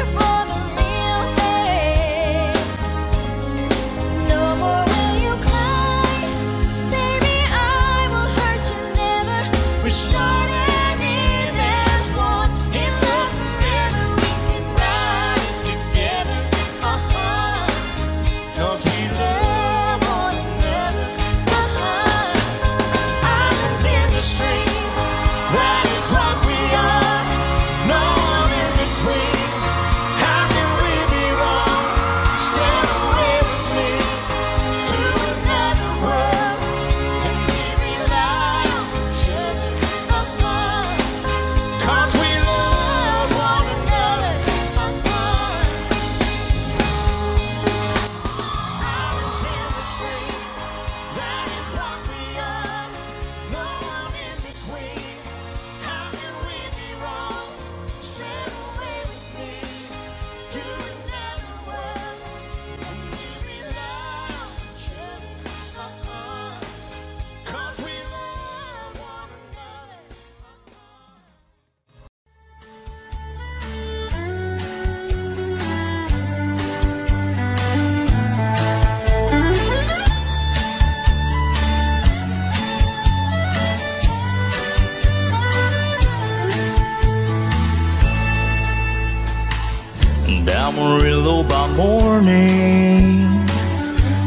Amarillo by morning,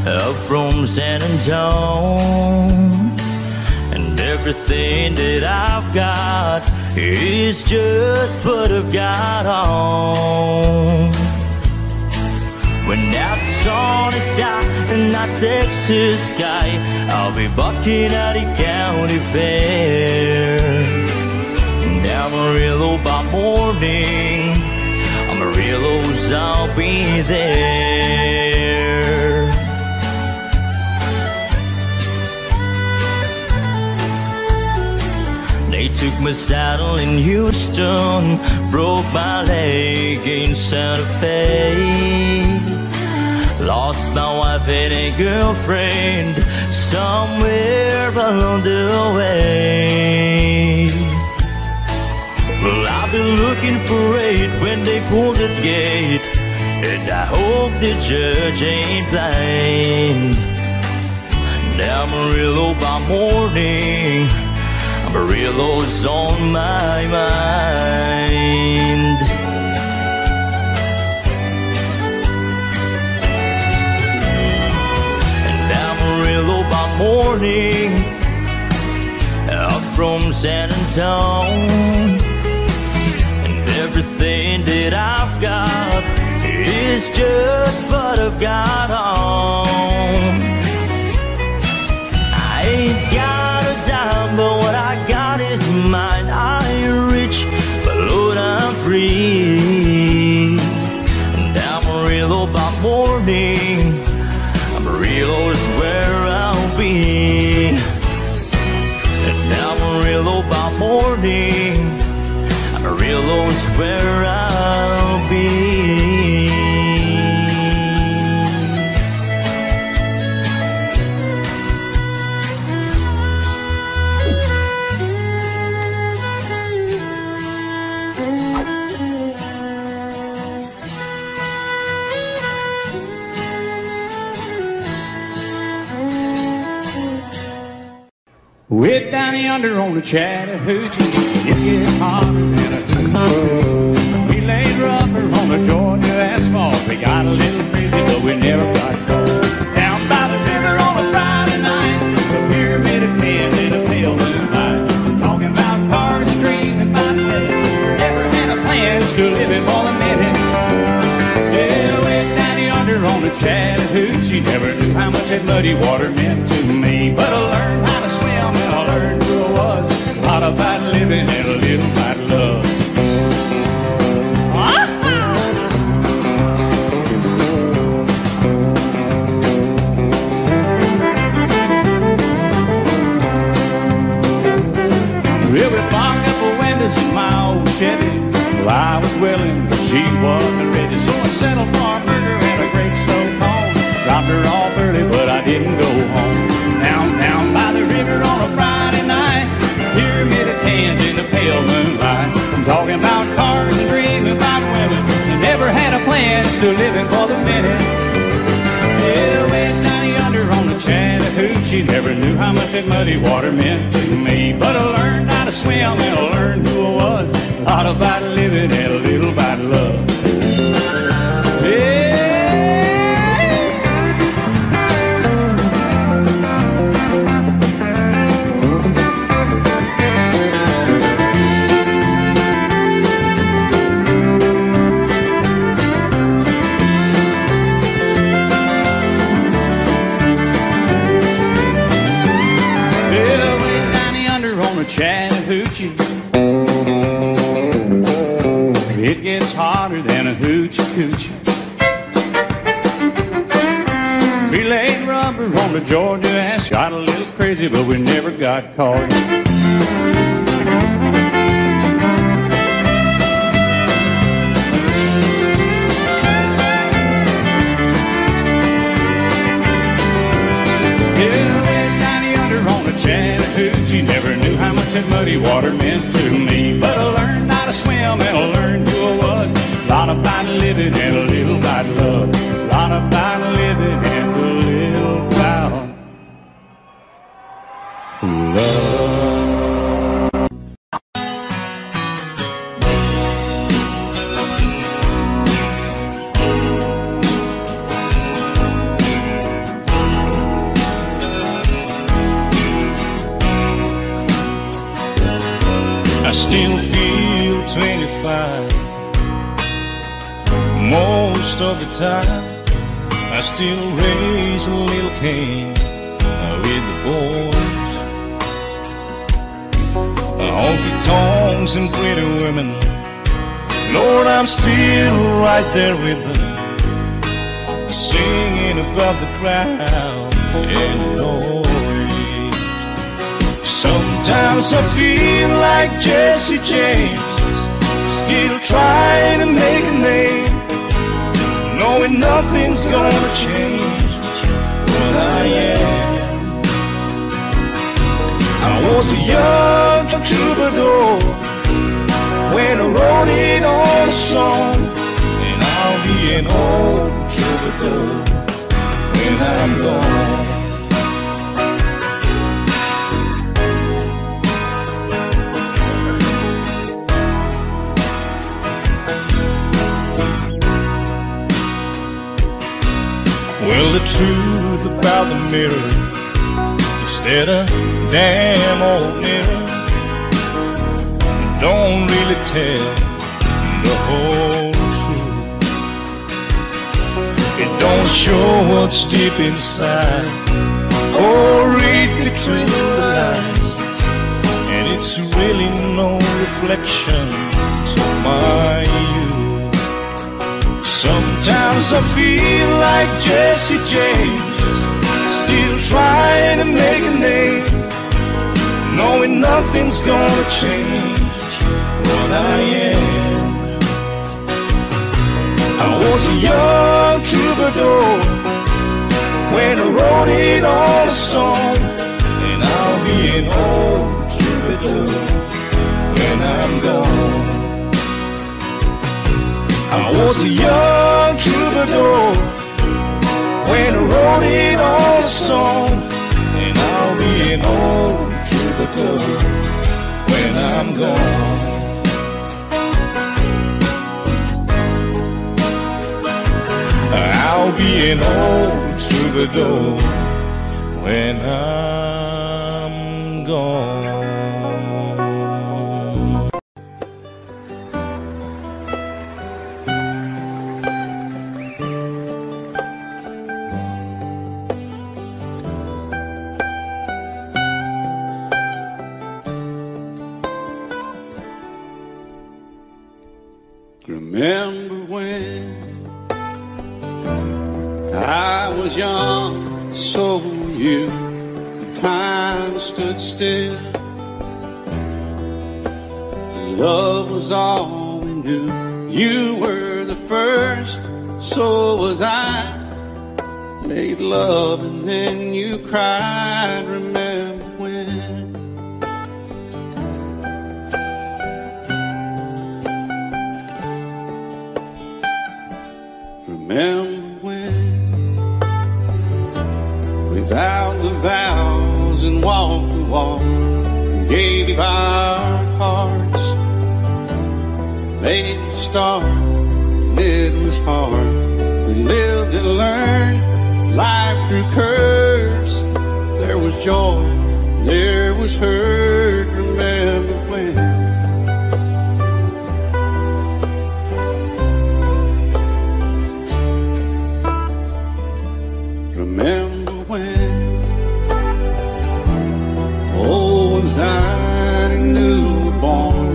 up from San Antonio, and everything that I've got is just what I've got on. When that sun is out in that Texas sky, I'll be bucking at the county fair. And Amarillo by morning, Amarillo's, I'll be there. They took my saddle in Houston, broke my leg in Santa Fe. Lost my wife and a girlfriend somewhere along the way. Well, I've been looking for it when they pulled the gate, and I hope the judge ain't blind. And Amarillo by morning, Amarillo's on my mind. Morning, out from San Antonio, and everything that I've got is just what I've got on. I ain't got a dime, but what I got is mine. I ain't rich, but Lord, I'm free. And Amarillo by morning, Amarillo's where I'll be. And Amarillo by morning, Amarillo's where I'll be. We're down yonder on the Chattahoochee, it gets hotter than a cockroach. We laid rubber on the Georgia asphalt. We got a little crazy, but we never got caught. Down by the river on a Friday night, a pyramid of pins in a pale moonlight. Talking about cars and dreaming about living. Never had a plan to live it for a minute. Yeah, we're down yonder on the Chattahoochee. Never knew how much that muddy water meant to me, but I learned how to swim. I learned who I was, a lot about living and a little about love. Well, we fogged up the windows in my old Chevy. Well, I was willing, but she wasn't ready, so I settled for a burger and a great slow cone. Dropped her off early, but I didn't go home. Down by the river on a Friday night, pyramid of pins in the pale moonlight. I'm talking about cars and dreaming about women. I never had a plan, still living for the minute. Yeah, went down yonder on the Chattahoochee. Never knew how much that muddy water meant to me, but I learned how to swim and I learned who I was. A lot about living and a little about love. Yeah. Chattahoochee, it gets hotter than a hoochie coochie. We laid rubber on the Georgia ass, got a little crazy, but we never got caught. Yeah, we're down yonder on the Chattahoochee. Never knew how much that muddy water meant to me, but I learned how to swim and I learned who I was. A lot about living and a little about love. A lot about living and a little about love. I still feel 25 most of the time. I still raise a little cane with the boys. Honky tonks and pretty women, Lord, I'm still right there with them, singing above the crowd and noise. Sometimes I feel like Jesse James, still trying to make a name, knowing nothing's gonna change what I am. I was a young troubadour when I wrote it on a song, and I'll be an old troubadour when I'm gone. Well, the truth about the mirror is that a damn old mirror don't really tell the whole truth. It don't show what's deep inside or read between the lines, and it's really no reflection of my youth. Sometimes I feel like Jesse James, still trying to make a name, knowing nothing's gonna change what I am. I was a young troubadour when I wrote it on a song, and I'll be an old troubadour when I'm gone. I was a young troubadour when I wrote it on a song, and I'll be an old troubadour when I'm gone. I'll be an old troubadour when I'm gone. Remember when I was young, so were you. The time stood still, love was all we knew. You were the first, so was I. Made love and then you cried. Remember when. Remember when we vowed the vows and walked the walk, and gave you our hearts, made the start, and it was hard. We lived and learned life through curves. There was joy, there was hurt. Remember when. Remember when old was dying and new born,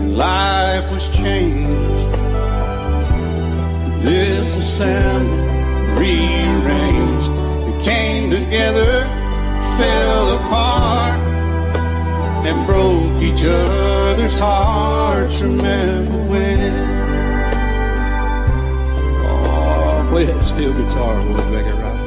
and life was changed, disassembled, rearranged. We came together, fell apart, and broke each other's hearts. Remember when. Oh, play that steel guitar, Rebecca Rock.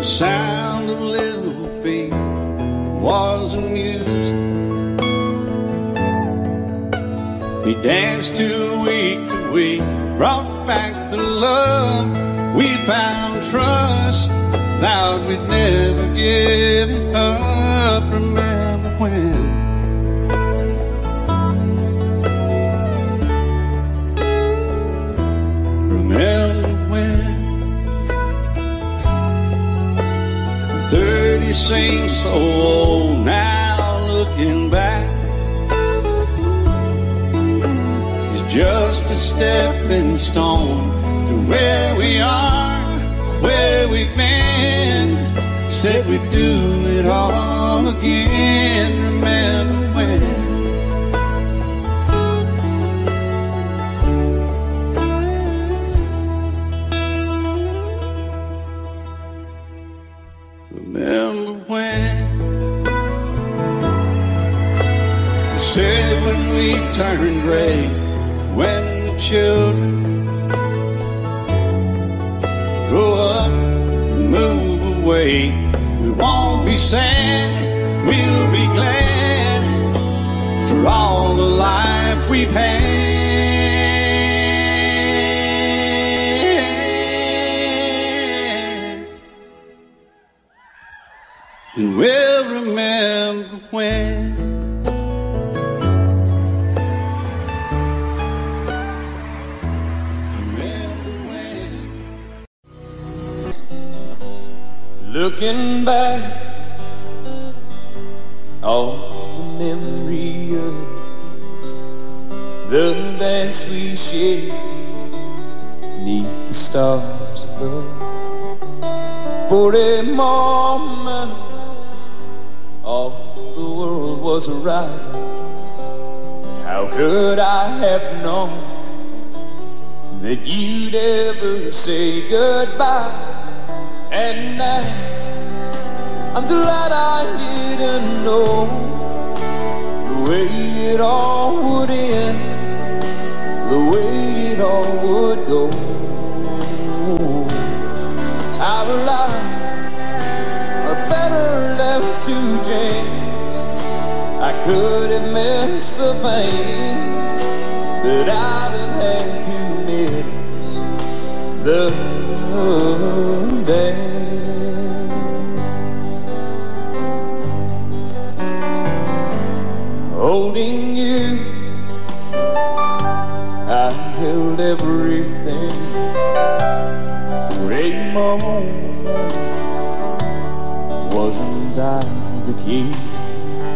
The sound of little feet was amusing. He danced week to week, brought back the love. We found trust, vowed we'd never give it up. Remember when? Remember when? 30 seems so old now, looking back. It's just a stepping stone to where we are, where we've been. Said we'd do it all again. Remember when? Remember when? They said when we turned gray, when the children grow up and move away, we won't be sad, we'll be glad for all the life we've had. And we'll remember when. Remember when. Looking back, on the memory of the dance we shared beneath the stars above. For a moment all the world was a riot. How could I have known that you'd ever say goodbye? And now I'm glad I didn't know the way it all would end, the way it all would go. I realized better left to chance. I could have missed the pain, but I'd have had to miss the dance. Holding you, I held everything for a moment. Wasn't I the key?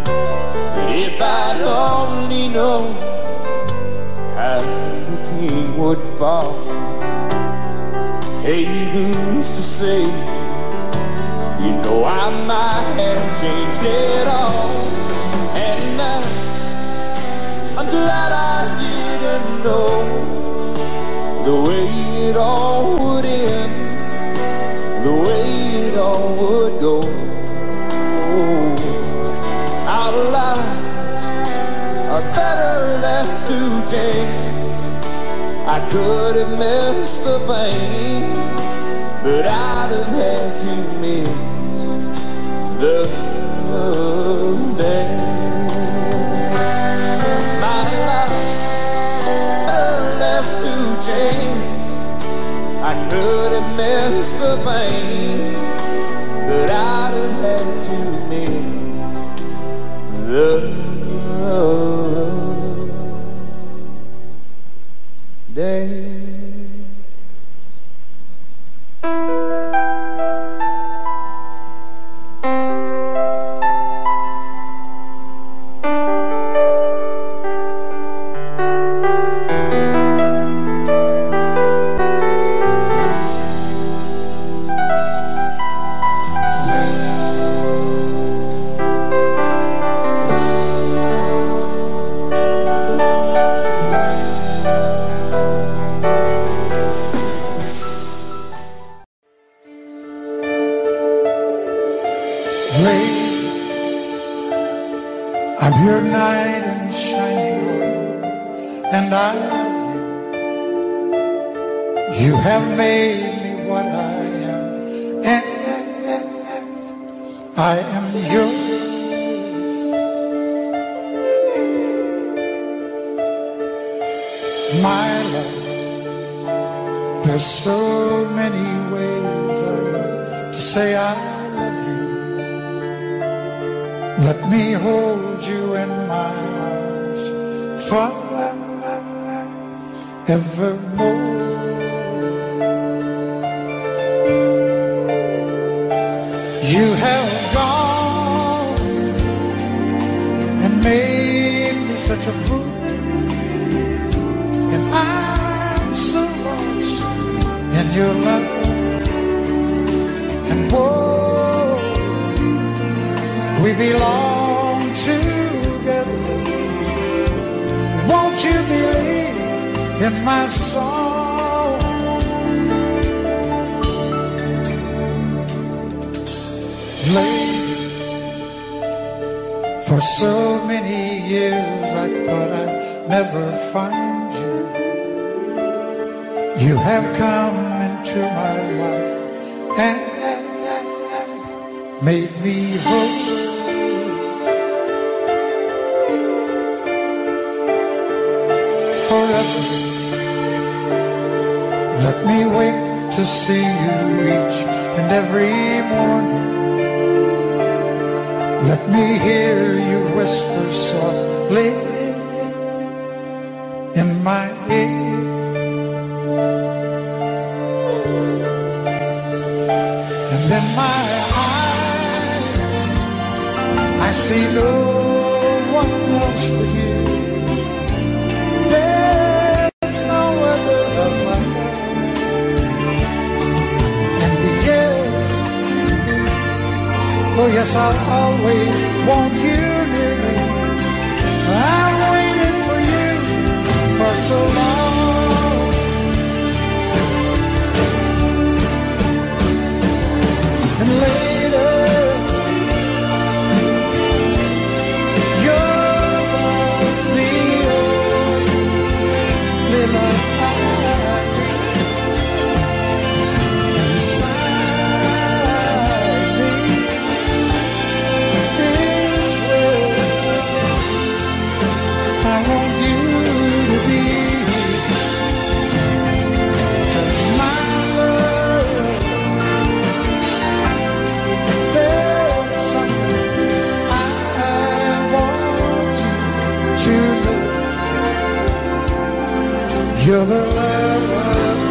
But if I'd only known how the king would fall, hey, who's to say? You know I might have changed it all. And I'm glad I didn't know the way it all would end, the way it all would go. Better left to chance. I could have missed the pain, but I'd have had to miss the day. My life better left to chance. I could have missed the pain, but I'd have had to miss the days. You have made me what I am, I am yours, my love. There's so many ways I love to say I love you. Let me hold you in my arms forevermore. You have gone and made me such a fool, and I'm so lost in your love. And whoa, we belong together. Won't you believe in my song? Lady, for so many years I thought I'd never find you. You have come into my life and made me whole. Forever, let me wake to see you each and every morning. Let me hear you whisper softly in my ear. And in my eyes I see no one else but you. There's no other love like mine. And yes, oh yes, I'll always want you near me. I've waited for you for so long. And later, your love's the only love I need. And inside you're the love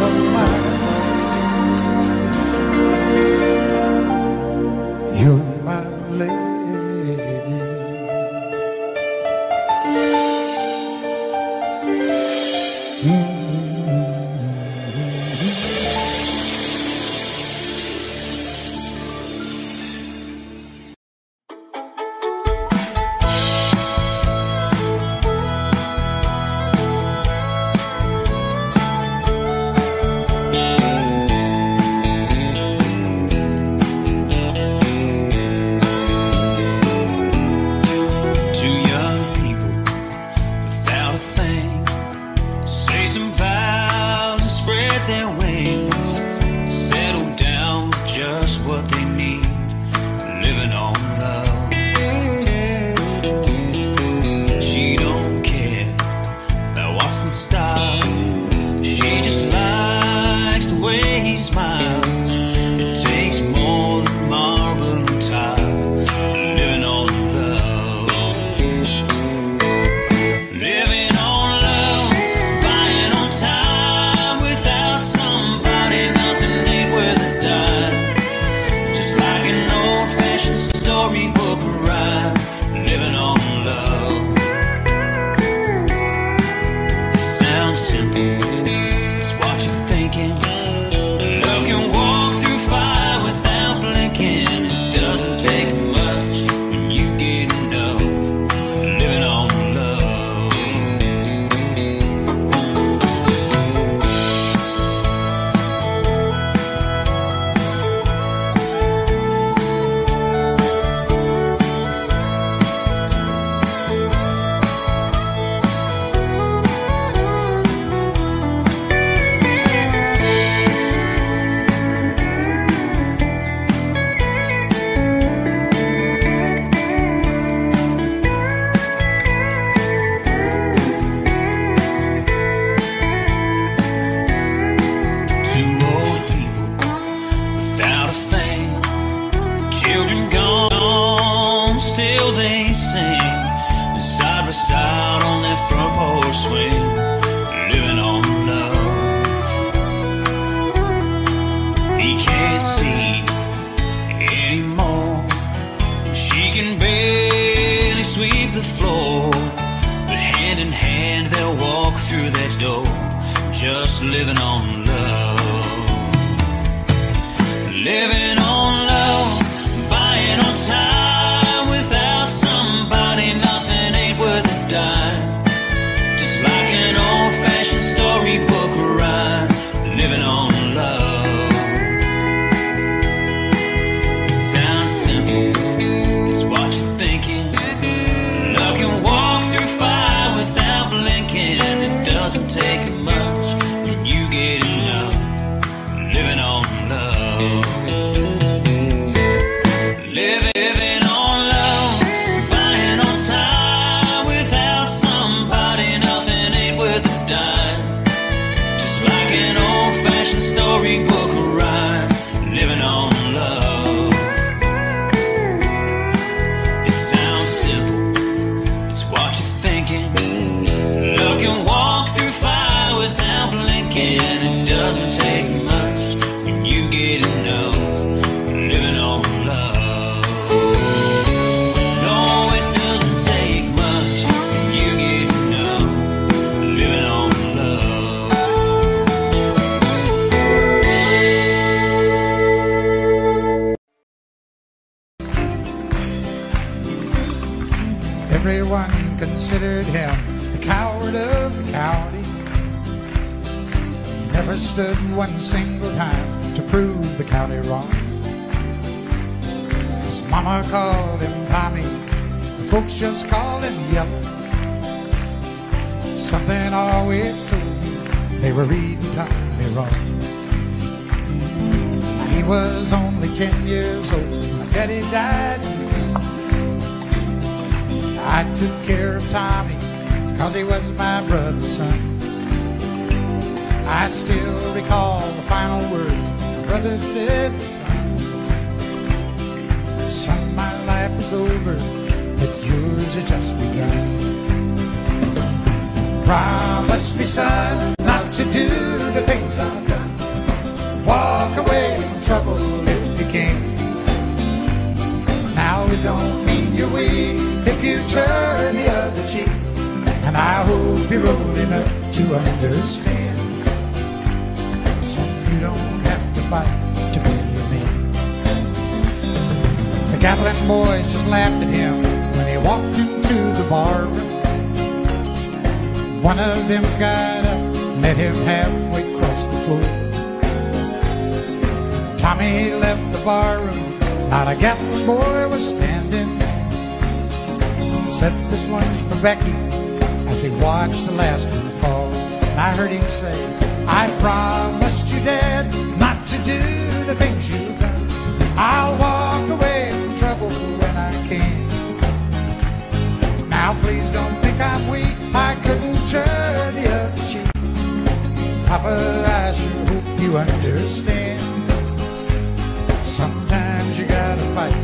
of my life. You're my lady. thing. Children gone, still they sing, side by side on that front porch swing, living on love. He can't see anymore, she can barely sweep the floor, but hand in hand they'll walk through that door, just living on love. Living on love, buying on time. Without somebody, nothing ain't worth a dime. Just like an old-fashioned storybook rhyme. Living on love. It sounds simple, it's what you're thinking. Love can walk through fire without blinking. It doesn't take much when you get enough. Living on love. Living on love, buying on time. Without somebody, nothing ain't worth a dime. Just like an old-fashioned storybook rhyme. Living on love. It sounds simple, it's what you're thinking. Look and walk through fire without blinking. It doesn't take much when you get enough. Living on love. Everyone considered him the coward of the county. Never stood one single time to prove the county wrong. His mama called him Tommy, the folks just called him Yellow. Something always told me they were reading Tommy wrong. He was only 10 years old, my daddy died. I took care of Tommy, cause he was my brother's son. I still recall the final words my brother said to son. Son, my life is over, but yours has just begun. Promise me, son, not to do the things I've done. Walk away from trouble if you can. Now it don't mean you're weak if you turn the other cheek, and I hope you're old enough to understand. So you don't have to fight to be a man. The gambling boys just laughed at him when he walked into the bar room. One of them got up, met him halfway across the floor. Tommy left the bar room, not a gambling boy was standing. Said this one's for Becky, as he watched the last one fall. And I heard him say, I promised you, Dad, not to do the things you've done. I'll walk away from trouble when I can. Now please don't think I'm weak, I couldn't turn the other cheek. Papa, I sure hope you understand. Sometimes you gotta fight.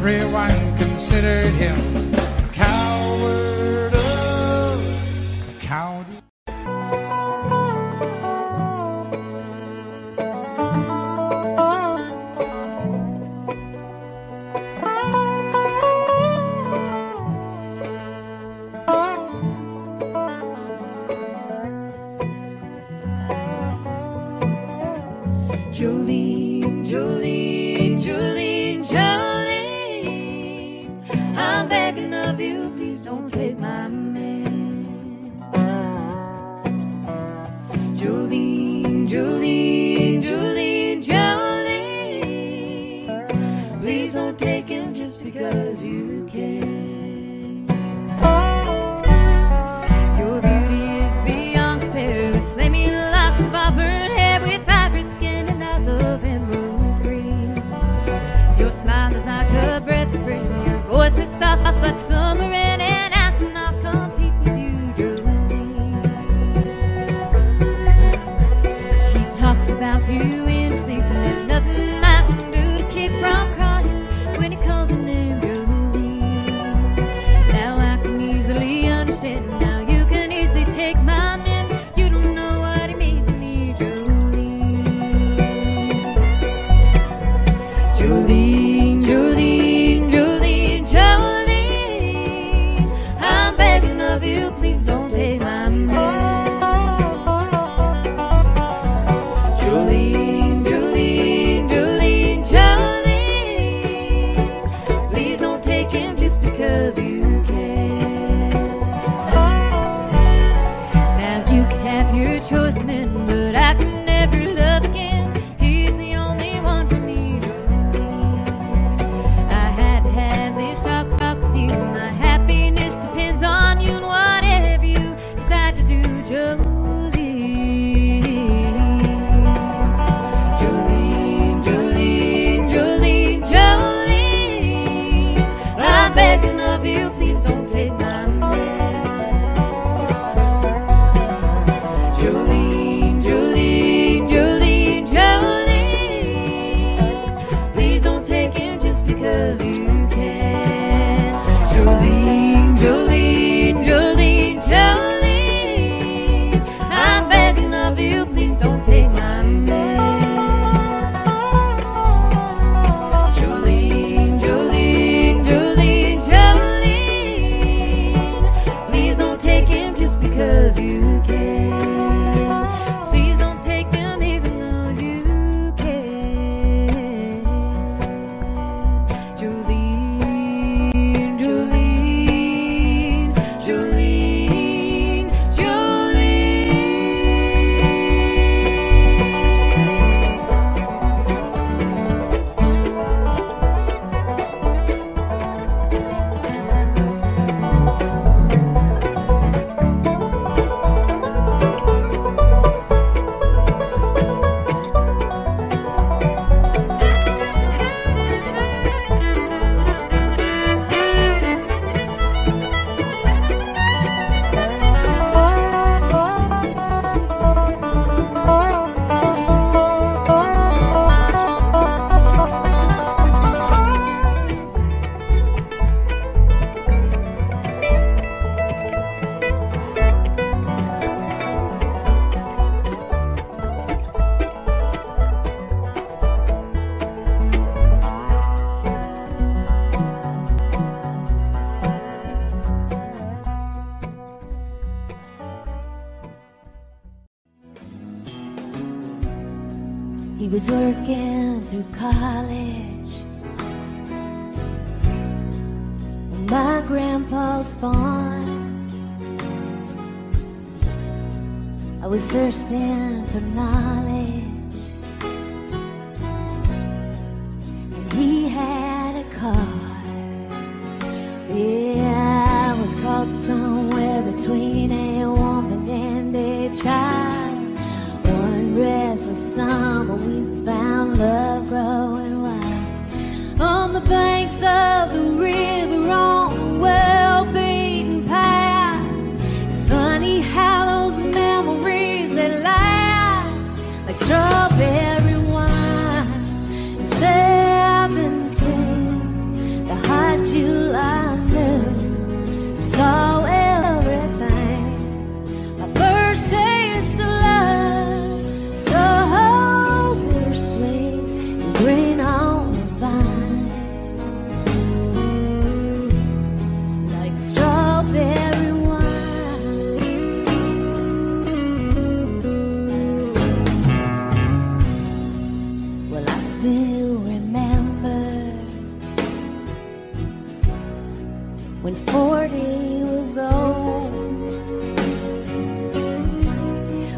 Everyone considered him a coward of the county. Of emerald green. He was working through college on my grandpa's farm. I was thirsting for knowledge, and he had a car. Yeah, I was caught somewhere between a woman and a child. One restless summer, we found love growing wild on the banks of the river, on a well-beaten path. It's funny how those memories, they last like strawberry wine. And 17, the hot July. Saw everything, my first taste of love, so bittersweet and green on the vine, like strawberry wine. Well, I still remember when 40 old.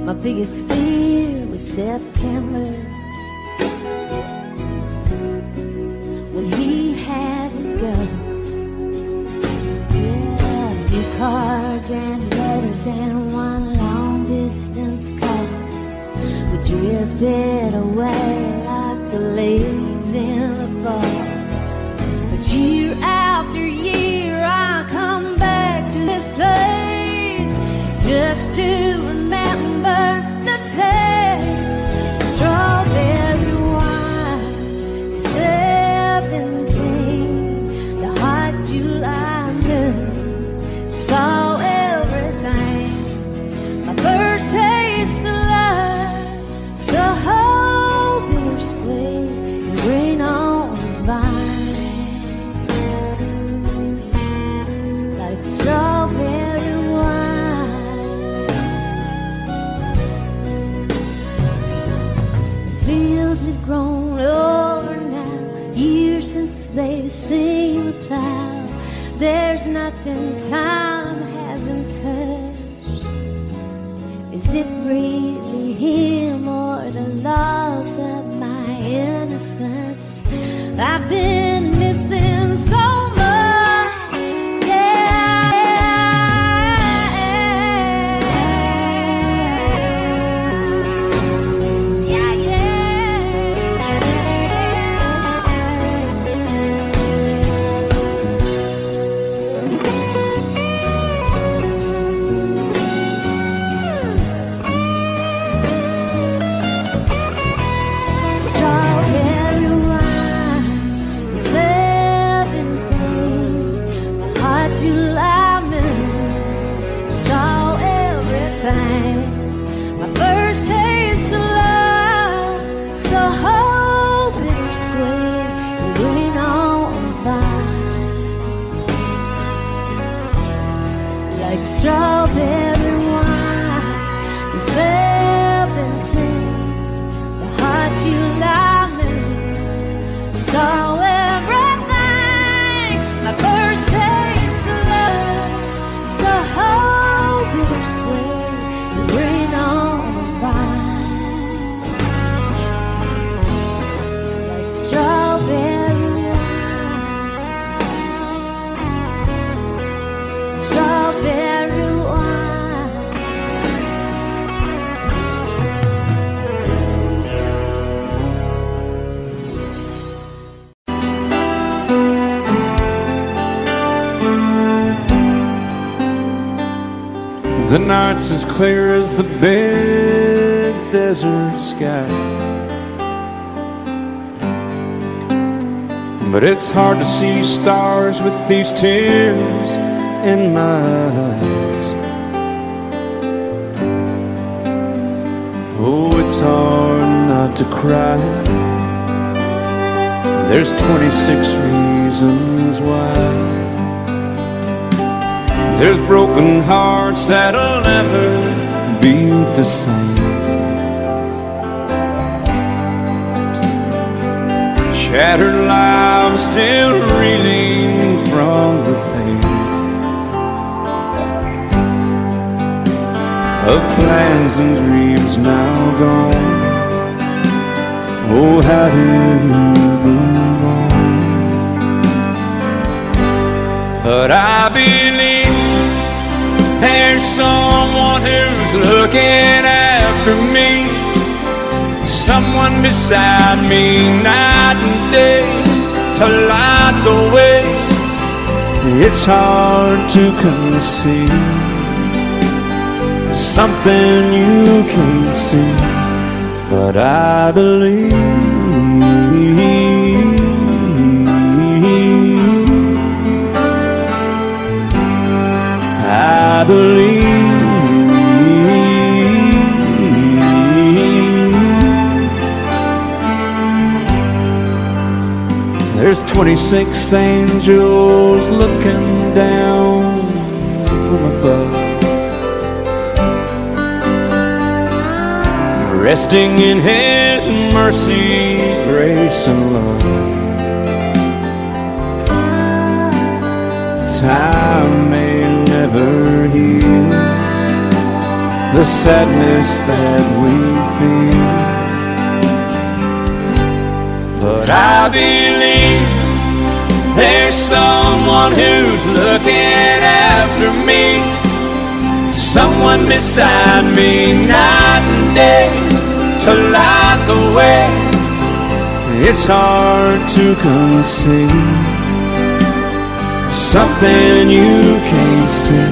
My biggest fear was September, when he had to go. Yeah, new cards and letters and one long distance call. We drifted away like the leaves in the fall. But year after year, I come back to this place just to remember the taste of strawberry wine. 17, the hot July noon, saw everything, my first taste of love, so bittersweet and green on the vine. Grown over now, years since they've seen the plow. There's nothing time hasn't touched. Is it really him or the loss of my innocence I've been missing so much? Strawberry wine, and 17, the heart you love me, saw everything, my first taste of love, so bittersweet, and green on the vine, like strawberry. The night's as clear as the big desert sky, but it's hard to see stars with these tears in my eyes. Oh, it's hard not to cry. There's 26 reasons why. There's broken hearts that'll never be the same. shattered lives still reeling from the pain of plans and dreams now gone. Oh, how do you move on? But I believe there's someone who's looking after me, someone beside me night and day to light the way. It's hard to conceive something you can't see, but I believe. I believe. There's 26 angels looking down from above, resting in His mercy, grace, and love. Time may never heal the sadness that we feel, but I believe there's someone who's looking after me, someone beside me night and day to light the way. It's hard to conceive something you can't see,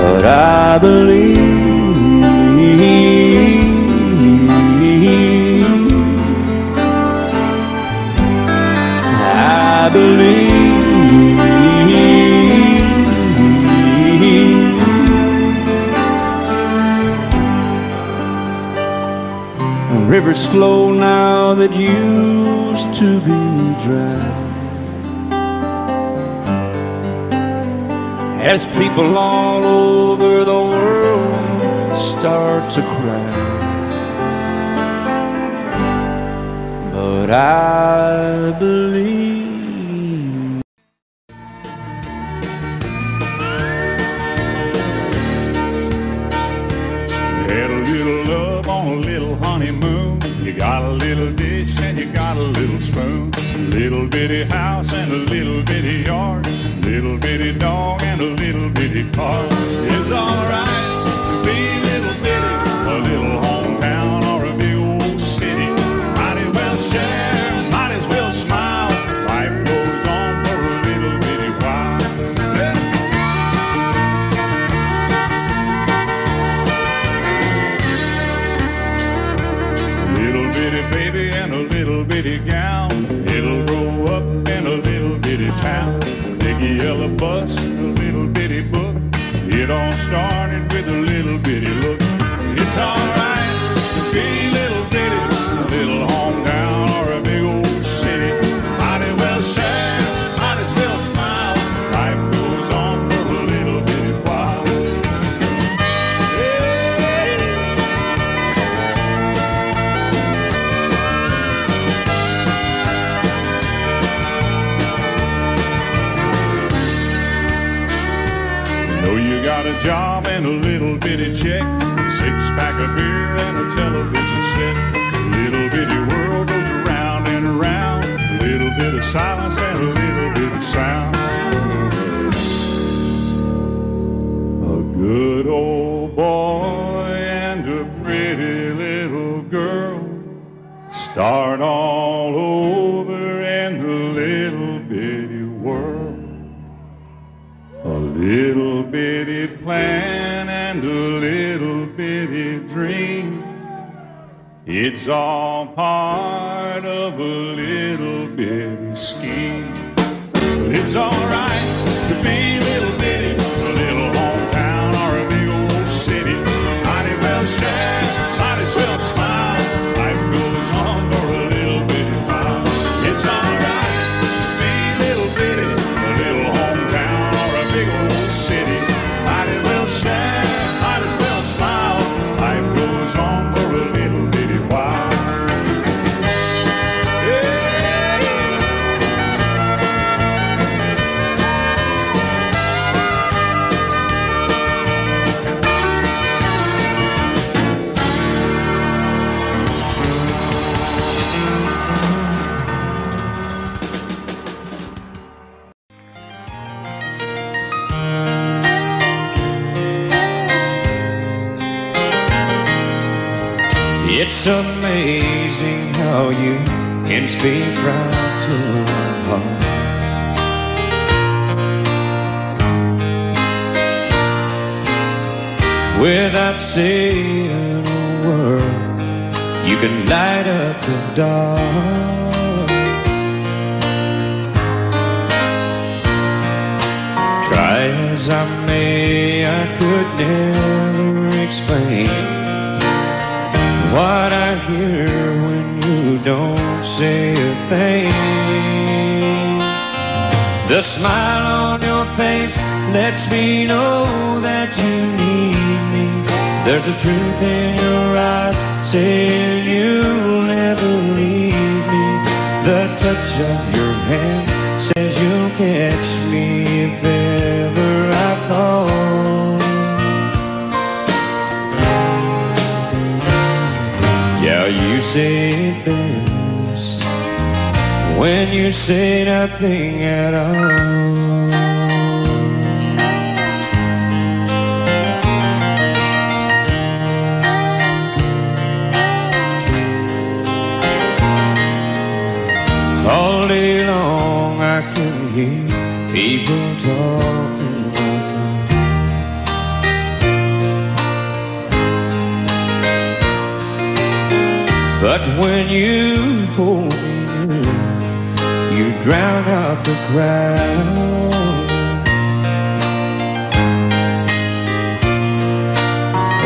but I believe. I believe. Rivers flow now that used to be dry, as people all over the world start to cry, but I believe. Little bitty house and a little bitty yard, little bitty dog and a little bitty car. It's alright to be little bitty, a little hometown or a big old city. Might as well share, might as well smile. Life goes on for a little bitty while. Yeah. Little bitty baby and a little bitty gown. Big yellow bus, a little bitty book. It all started with a little bitty look. It's alright to be little bitty, a little hometown or a big old city. Might as well share, might as well smile. Life goes on for a little bitty while. A job and a little bitty check, six-pack of beer and a television set. Little bitty world goes around and around, a little bit of silence and a little bit of sound. A good old boy and a pretty little girl start all over in the little bitty world. A little bitty plan and a little bitty dream, it's all part of a little bitty scheme. But it's alright to be little bitty, a little hometown or a big old city. Might as well share, might as well smile. Life goes on for a little bitty while. It's alright to be little bitty, a little hometown or a big old city. Might as well share, might as well smile. Life goes on for a little bitty while. Yeah. It's amazing how you can speak right to my heart. Without saying a word, you can light up the dark. Try as I may, I could never explain what I hear when you don't say a thing. The smile on your face lets me know that you need me. There's a truth in your eyes saying you'll never leave me. The touch of your hand says you'll catch me if ever I fall. Yeah, you say it best when you say nothing at all. All day long I can hear people talking. But when you hold me, you drown out the crowd.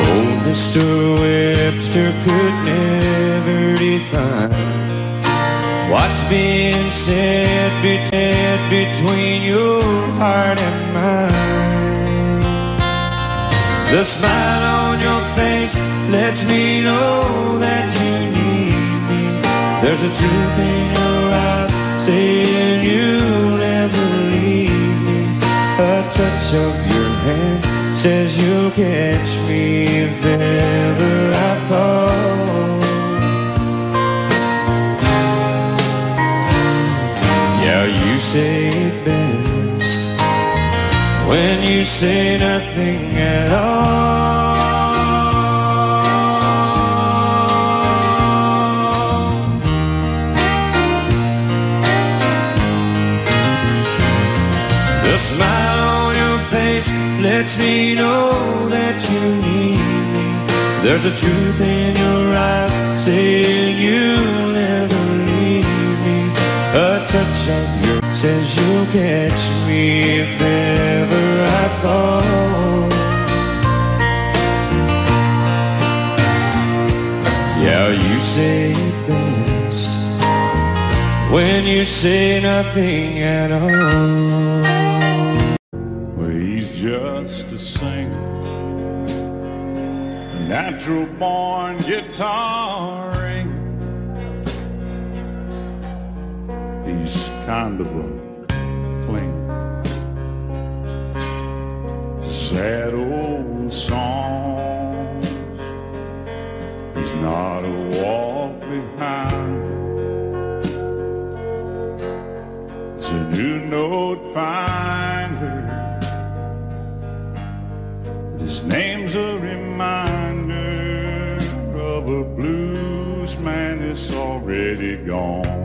Oh, Mr. Webster could never define what's being said between your heart and mine. The smile on your face lets me know that you need me. There's a truth in your eyes saying you'll never leave me. A touch of your hand says you'll catch me if ever I fall. Now you say it best when you say nothing at all. The smile on your face lets me know that you need me. There's a truth in your eyes saying you'll never leave me. A touch of says you'll catch me if ever I fall. Yeah, you say it best when you say nothing at all. Well, he's just a singer, a natural born guitar ringer. He's kind of a cling, sad old songs. He's not a walk behind, it's a new note finder. His name's a reminder of a blues man that's already gone.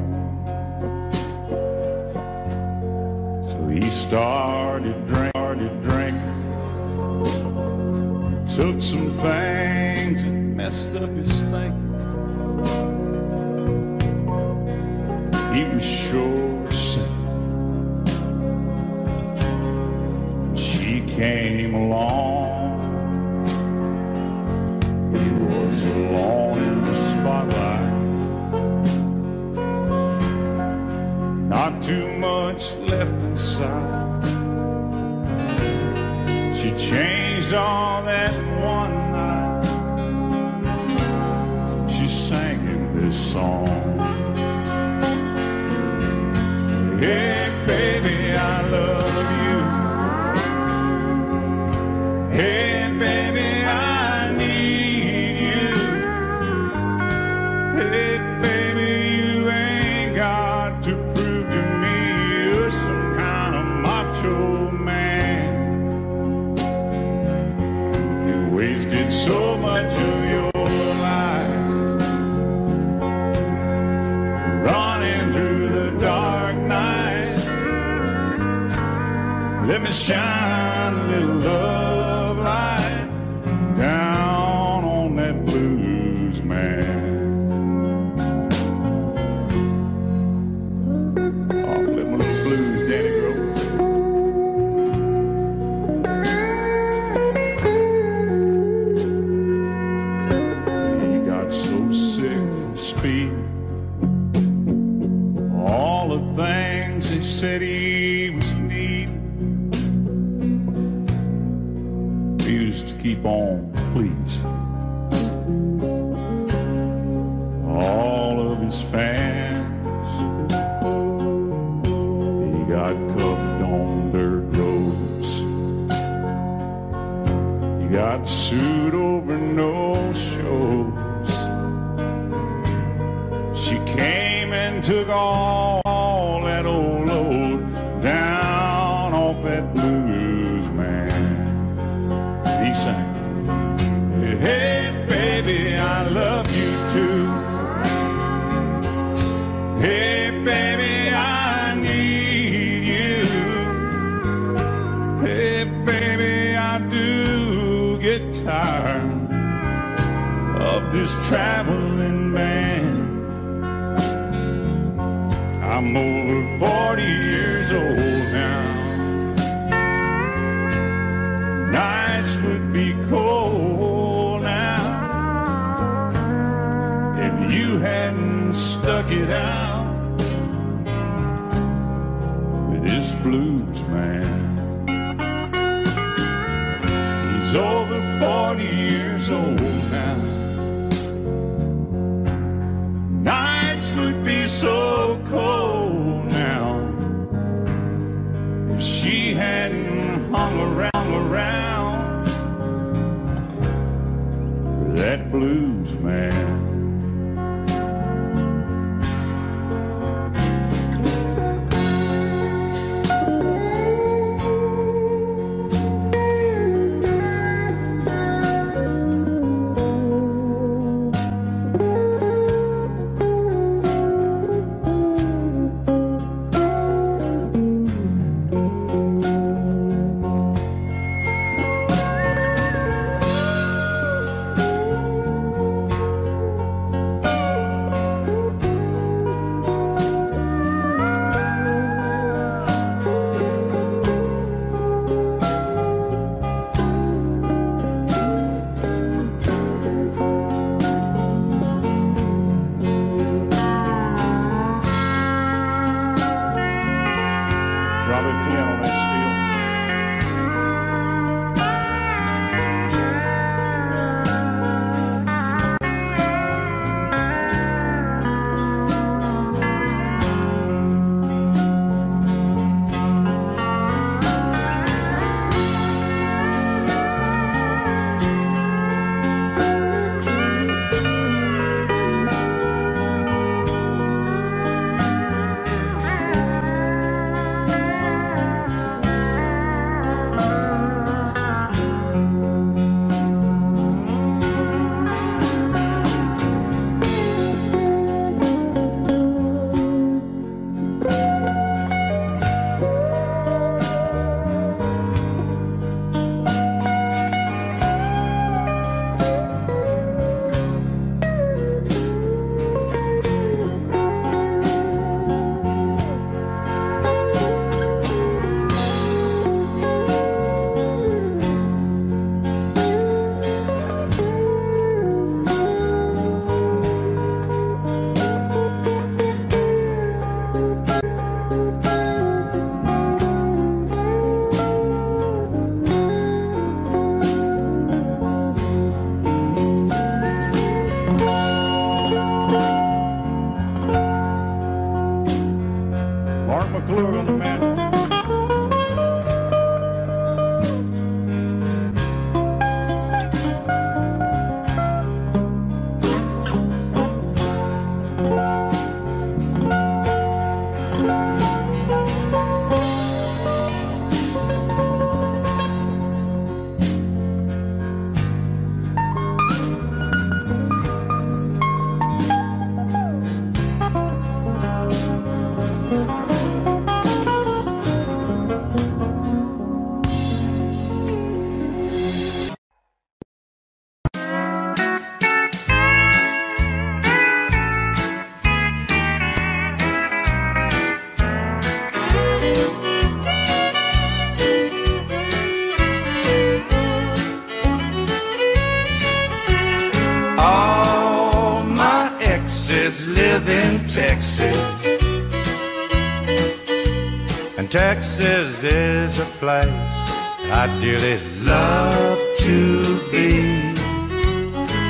He started drinking, took some things and messed up his thinking. He was sure to sing. She came along. He was alone in the spotlight. Not too much left inside. She changed all that one night. She sang him this song. Hey baby, I love you. Hey baby, I need you. Hey baby, you ain't got to prove to me you're some kind of macho man. You wasted so much of your life Let me shine a little love light down on that blues man. Oh, let my little blues daddy grow. He got so sick from speed. All the things he said he was needing. To keep on pleasing all of his fans. He got cuffed on dirt roads. He got sued over no shows. She came and took all that old load down off that blues man. He sang, hey baby, I love you too. Hey baby, I need you. Hey baby, I do get tired of this traveling man. I'm over 40 years old now. Nights would be cold now if you hadn't stuck it out with this blues man. He's over 40 years old now. Nights would be so cold now if she hadn't hung around that blues man. exes live in Texas, and Texas is a place I dearly love to be.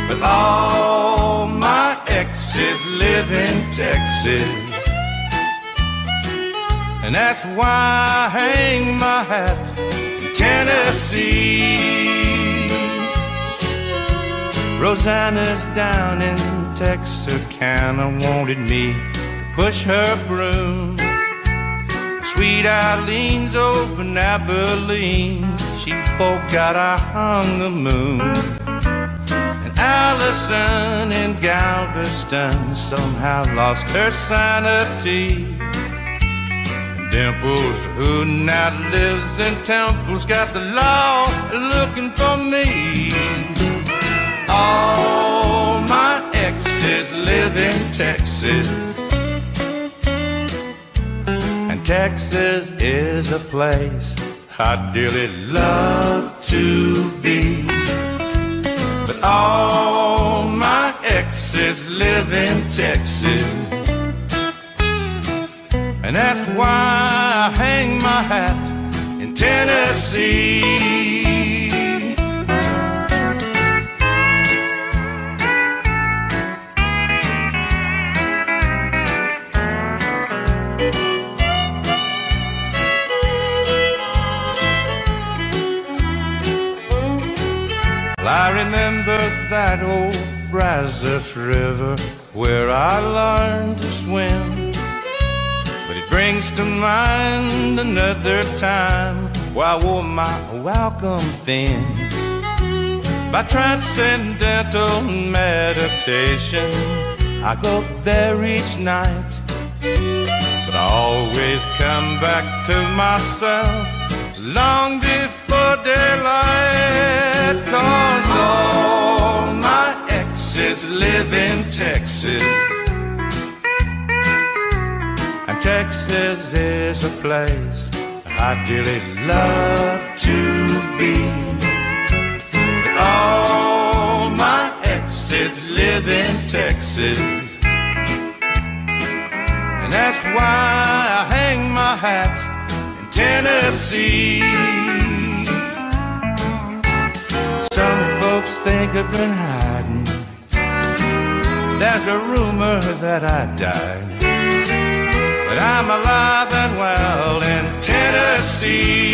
But all my exes live in Texas, and that's why I hang my hat in Tennessee. Rosanna's down in Texarkana wanted me to push her broom. Sweet Eileen's over in Abilene, she forgot I hung the moon. Allison in Galveston somehow lost her sanity. And Dimples, who now lives in Temple's, got the law looking for me. All my exes live in Texas, and Texas is a place I dearly love to be. But all my exes live in Texas, and that's why I hang my hat in Tennessee. I remember that old Brazos River where I learned to swim, but it brings to mind another time where I wore my welcome thin. By transcendental meditation I go there each night, but I always come back to myself long before daylight. 'Cause all my exes live in Texas, and Texas is a place I dearly love to be. But all my exes live in Texas, and that's why I hang my hat in Tennessee. Some folks think I've been hiding. There's a rumor that I died, but I'm alive and well in Tennessee.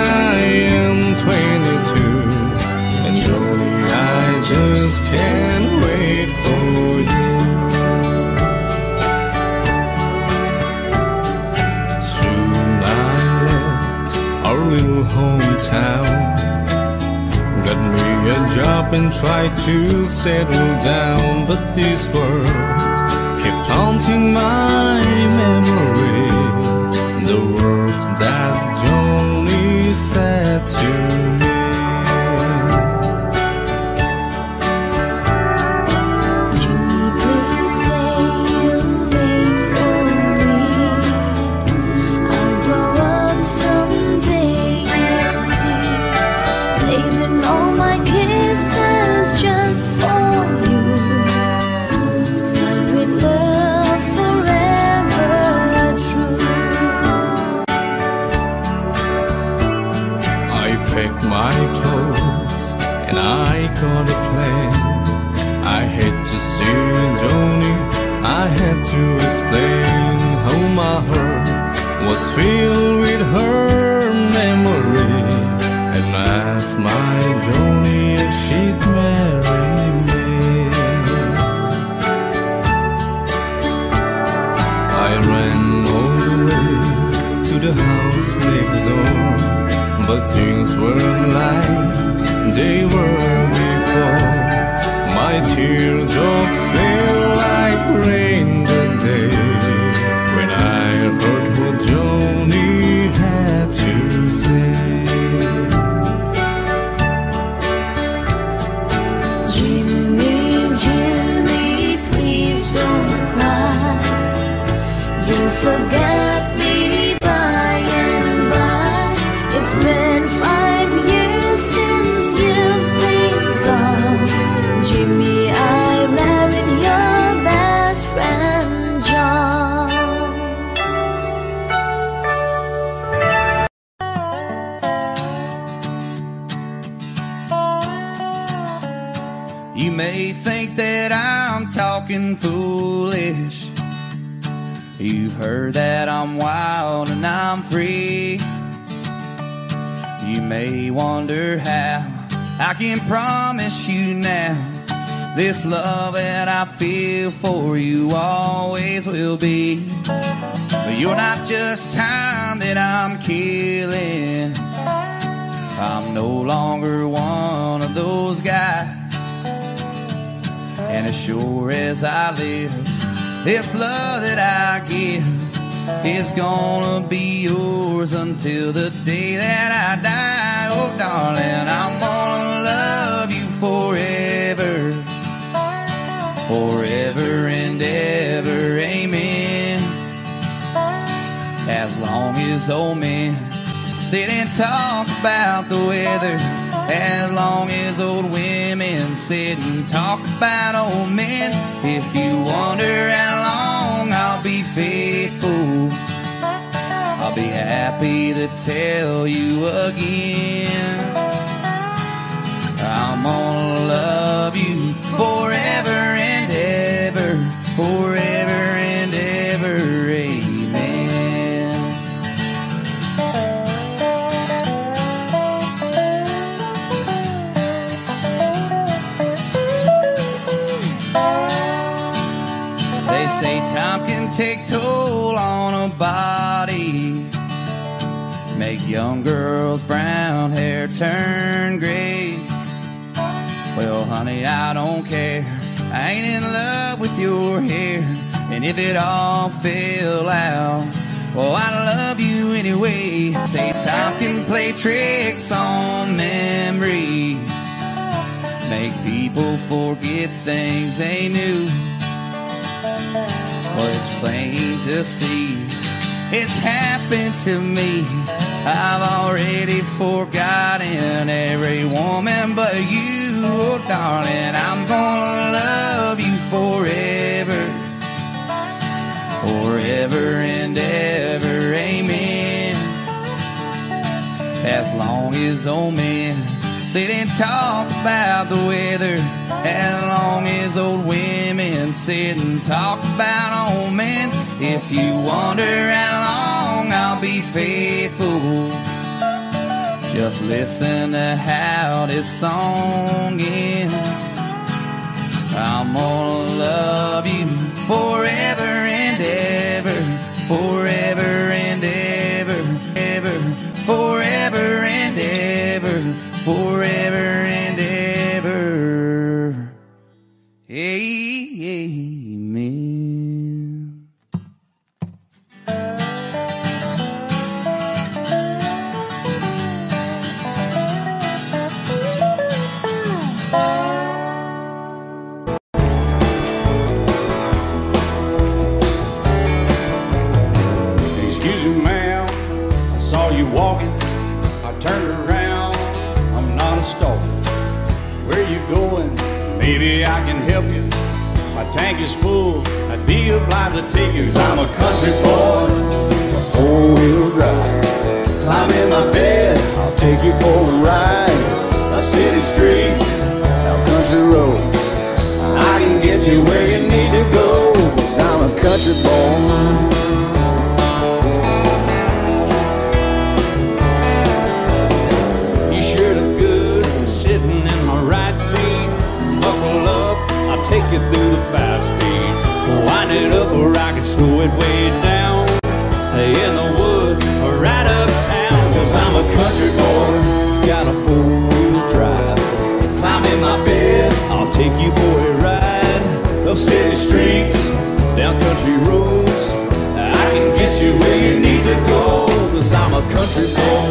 I am 22, and surely I just up and tried to settle down, but these words kept haunting my memory. The words that Johnny said to me. Can you please say you made for me? I'll grow up someday, you'll see. Saving all my kisses just for you. Said with love forever true. I packed my clothes and I got a plane. I had to see Johnny, I had to explain how my heart was filled with her memory. And I asked my Johnny if she'd marry me. I ran all the way to the house next door, but things weren't like they were before. My teardrops fell like rain that day when I heard what Johnny had to say. Jimmy, Jimmy, please don't cry. You'll forget me by and by. It's been 5 years since you've been gone. Jimmy, I married your best friend, John. You may think that I'm talking foolish. You've heard that I'm wild and I'm free. You may wonder how I can promise you now this love that I feel for you always will be. But you're not just time that I'm killing. I'm no longer one of those guys. And as sure as I live, this love that I give is gonna be yours until the day that I die. Oh, darling, I'm gonna love you forever, forever and ever, amen. As long as old men sit and talk about the weather, as long as old women sit and talk about old men, if you wonder how long I'll be faithful, I'll be happy to tell you again. I'm gonna love you forever and ever, forever and ever, amen. Say time can take toll on a body, make young girls' brown hair turn gray. Well, honey, I don't care, I ain't in love with your hair. And if it all fell out, well, I love you anyway. Say time can play tricks on memory, make people forget things they knew. Well, it's plain to see, it's happened to me. I've already forgotten every woman but you. Oh, darling, I'm gonna love you forever, forever and ever, amen. As long as old men sit and talk about the weather, as long as old women sit and talk about old men, if you wonder how long I'll be faithful, just listen to how this song ends. I'm gonna love you forever and ever, forever and ever, ever, forever and ever, forever and ever. Maybe I can help you. My tank is full. I'd be obliged to take you. 'Cause I'm a country boy, a four-wheel drive. Climb in my bed, I'll take you for a ride. Up city streets, down country roads, I can get you where you need to go. 'Cause I'm a country boy. Take you through the five speeds, wind it up or I can slow it way down, in the woods or right uptown. 'Cause I'm a country boy, got a four-wheel drive. Climb in my bed, I'll take you for a ride. Up city streets, down country roads, I can get you where you need to go. 'Cause I'm a country boy.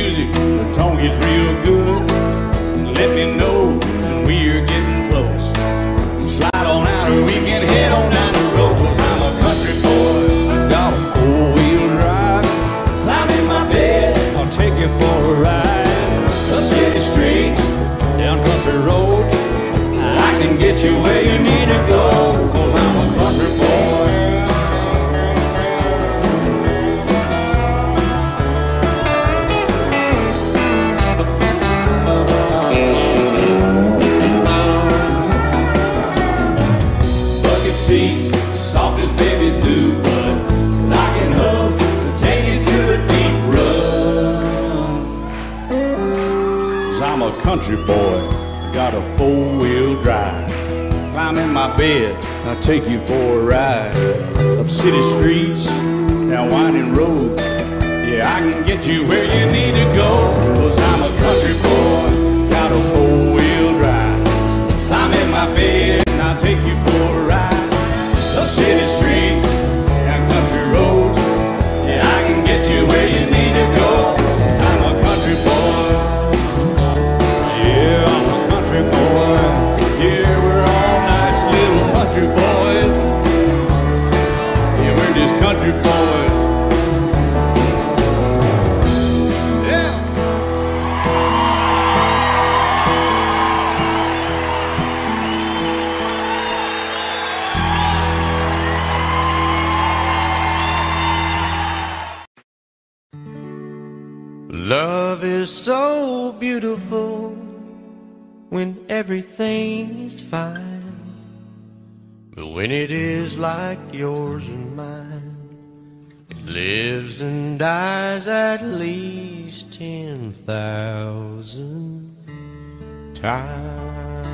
Music, the tone is real good. Let me know when we're getting close. Slide on out or we can head on down the road. 'Cause I'm a country boy, got a four-wheel drive. Climb in my bed, I'll take you for a ride. Up city streets, down country roads, I can get you where you need to go. 'Cause I'm a country boy. Country boy, got a four-wheel drive. Climb in my bed, I'll take you for a ride. Up city streets, down winding roads, yeah, I can get you where you need to go. 'Cause I'm a country boy, got a four-wheel drive. Climb in my bed, and I'll take you for a ride. Up city streets, down country roads, yeah, I can get you where you need to go. 'Cause I'm a country boy. Country boys, yeah, we're just country boys. Yeah. Love is so beautiful when everything is fine. But when it is like yours and mine, it lives and dies at least 10,000 times.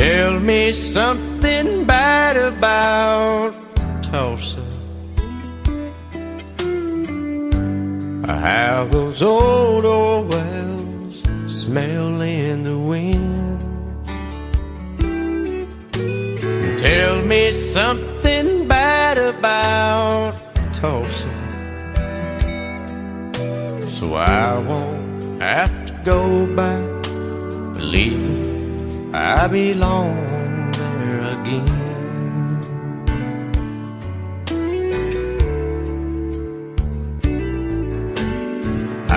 Tell me something bad about Tulsa. How those old oil wells smell in the wind. Tell me something bad about Tulsa, so I won't have to go back. Believe me, I belong there again.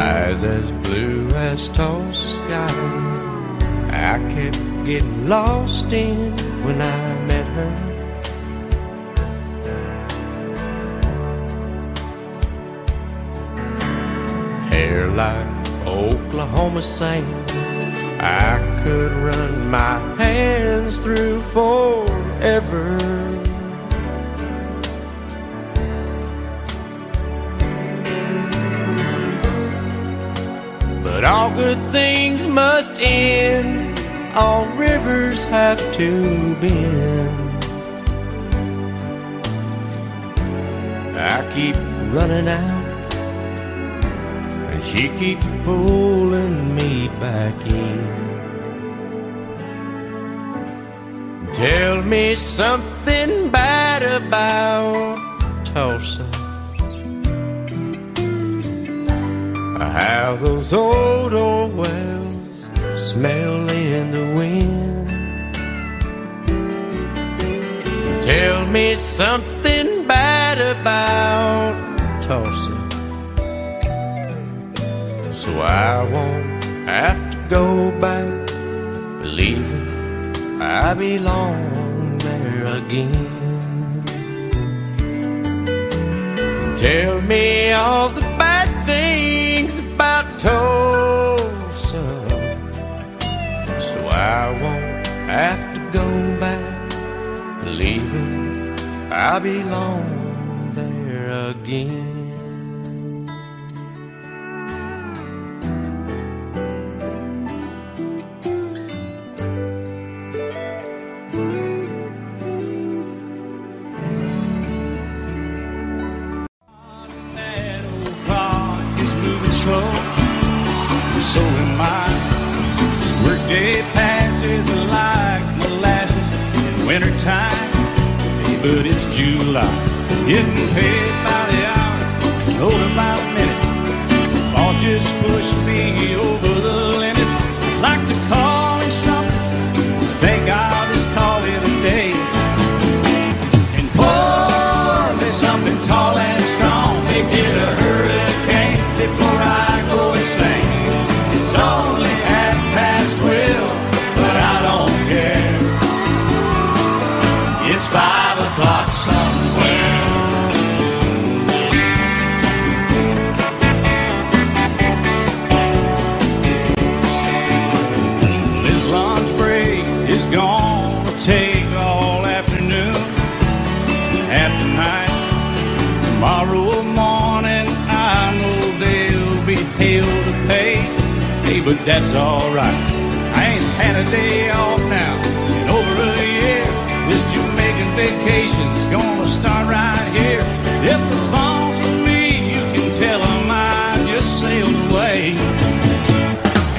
Eyes as blue as Tulsa sky, I kept getting lost in when I met her. Hair like Oklahoma sand, I could run my hands through forever. But all good things must end, all rivers have to bend. I keep running out, and she keeps pulling me back in. Tell me something bad about Tulsa, how those old oil wells smell in the wind. Tell me something bad about Tulsa, so I won't have to go back. Believe it, I belong there again. Tell me all the bad things about Tulsa, so I won't have to go back. Believe it, I belong there again. That old clock is moving slow, and so am I. Workday passes like molasses in wintertime. But it's July, getting paid by the hour, told by the minute. All just push me over the limit. Like to call it something, thank God it's called it a day. And pour me something tall and strong, make it a hurricane before I go insane. It's only 12:30, but I don't care. It's 5 o'clock somewhere. This lunch break is gonna take all afternoon and half the night. Tomorrow morning I know there'll be hell to pay. Hey, but that's alright, I ain't had a day off now in over a year. This June vacation's gonna start right here. If the phone's for me, you can tell them I just sailed away.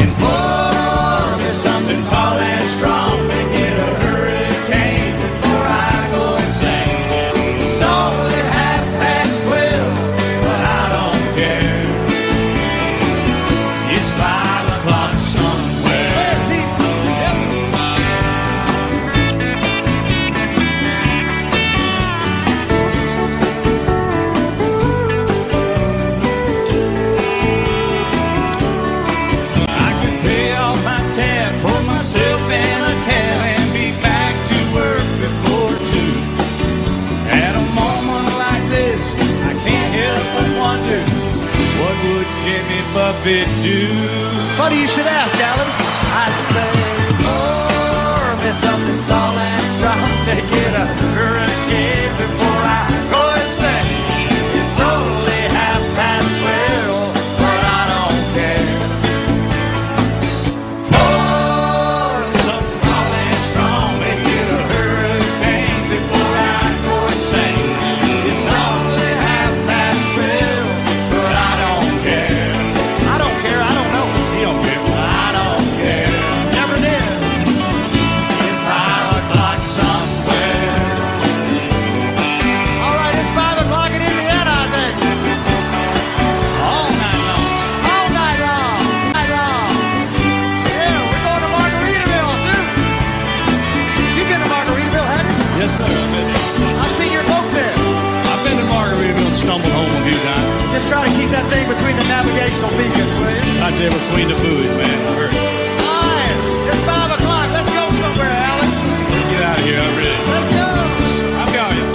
And pour me something tall and strong, make it a hurricane before I go insane. It's only 12:30, but I don't care. It's 5 o'clock somewhere. Pay off my tab, pour myself in a cab, and be back to work before 2. At a moment like this, I can't help but wonder, what would Jimmy Buffett do? Funny you should ask, Alan. I'd say, pour me something tall and strong, make it a hurricane before I go insane. It's only 12:30, but I don't care. I don't care, I don't know. You don't care. I don't care. Never did. It's 5 o'clock somewhere. All right, it's 5 o'clock in Indiana, I think. All night long. All night long. Night long. Yeah, we're going to Margaritaville, too. You've been to Margaritaville, haven't you? Yes, sir. I've seen your boat there. I've been to Margaritaville and stumbled home a few times. Just try to keep that thing between the navigational beacons, will you? I did with Queen of Buoys, man. I heard it. All right, it's 5 o'clock. Let's go somewhere, Alan. Get out of here, I really. Let's go. I'm going.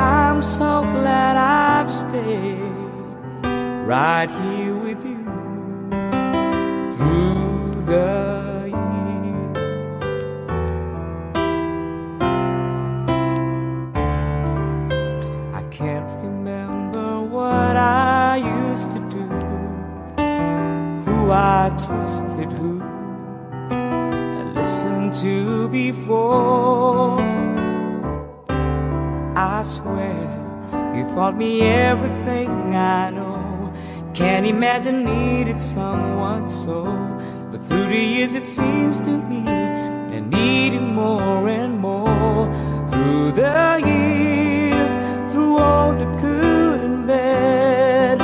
I stay right here with you through the years. I can't remember what I used to do, who I trusted, who I listened to before. I swear you taught me everything I know. Can't imagine needed someone so. But through the years it seems to me I need you more and more. Through the years, through all the good and bad,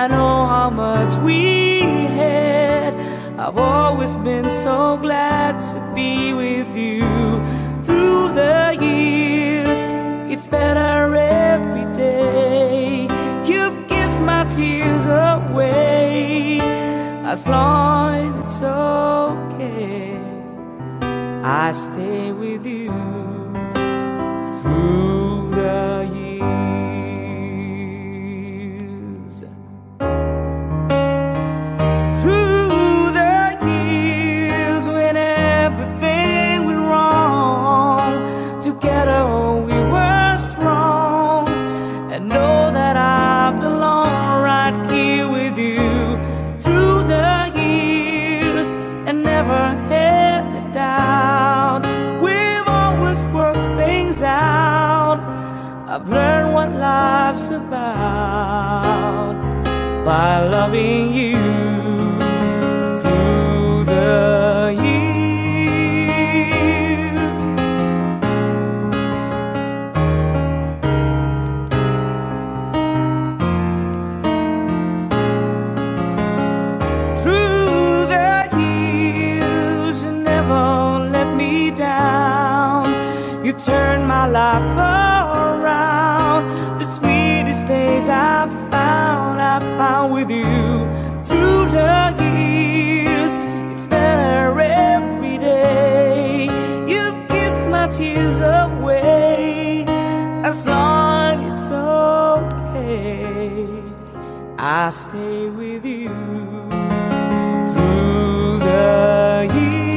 I know how much we had. I've always been so glad to be with you. Through the years, it's better every day. You've kissed my tears away. As long as it's okay, I stay with you through the years. Through the years, when everything went wrong, together we were. I know that I belong right here with you. Through the years, I never had a doubt. We've always worked things out. I've learned what life's about by loving you. Through the years, you turned my life around. The sweetest days I found with you. Through the years, it's better every day. You've kissed my tears away. As long as it's okay, I stay with you through the years.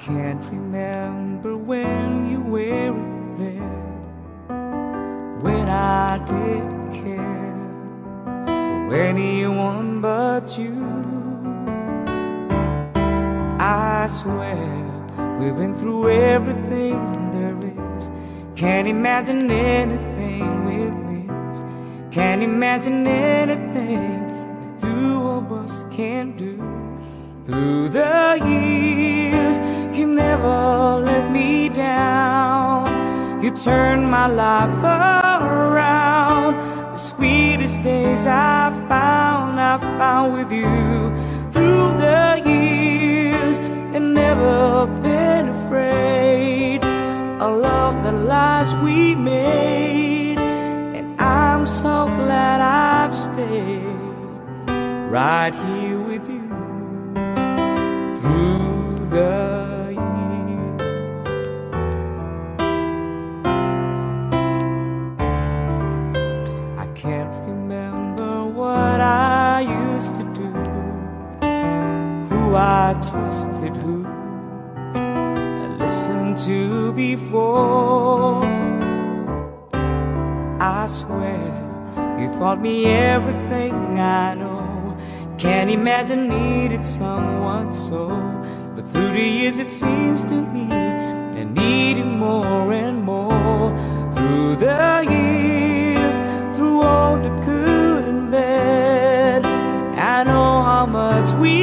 can't remember when you were there, when I didn't care for anyone but you. I swear we've been through everything there is. Can't imagine anything we miss. Can't imagine anything the two of us can't do. Through the years, you never let me down. You turned my life around. The sweetest days I found with you. Through the years, and never been afraid of love, the lives we made. And I'm so glad I've stayed right here with you. Through the years, I can't remember what I used to do, who I trusted, who I listened to before. I swear you taught me everything I know. Can't imagine needed someone so, but through the years it seems to me I need it more and more. Through the years, through all the good and bad, I know how much we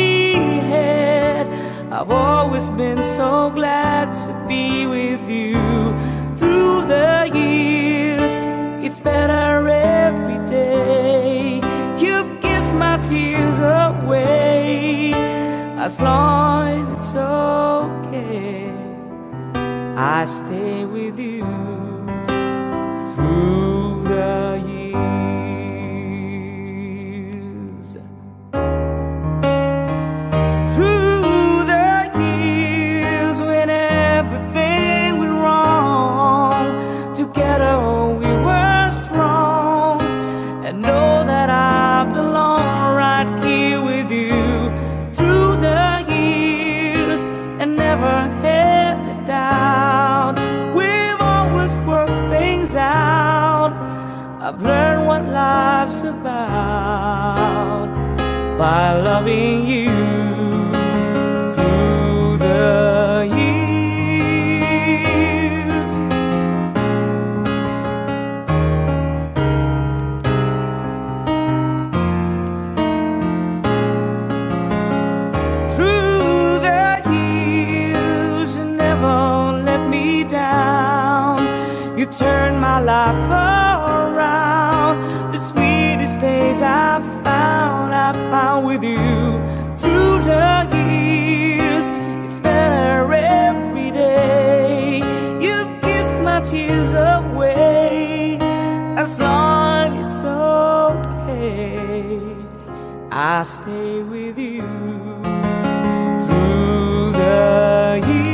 had. I've always been so glad to be with you. Through the years, it's better every day. You've my tears away. As long as it's okay, I stay with you through the years. Through the years, when everything went wrong, together we were strong. And know that I belong right here with you. Through the years, and never had a doubt. We've always worked things out. I've learned what life's about by loving you. Through the years, down, you turned my life around. The sweetest days I found with you. Through the years, it's better every day. You've kissed my tears away. As long as it's okay, I stay with you through the years.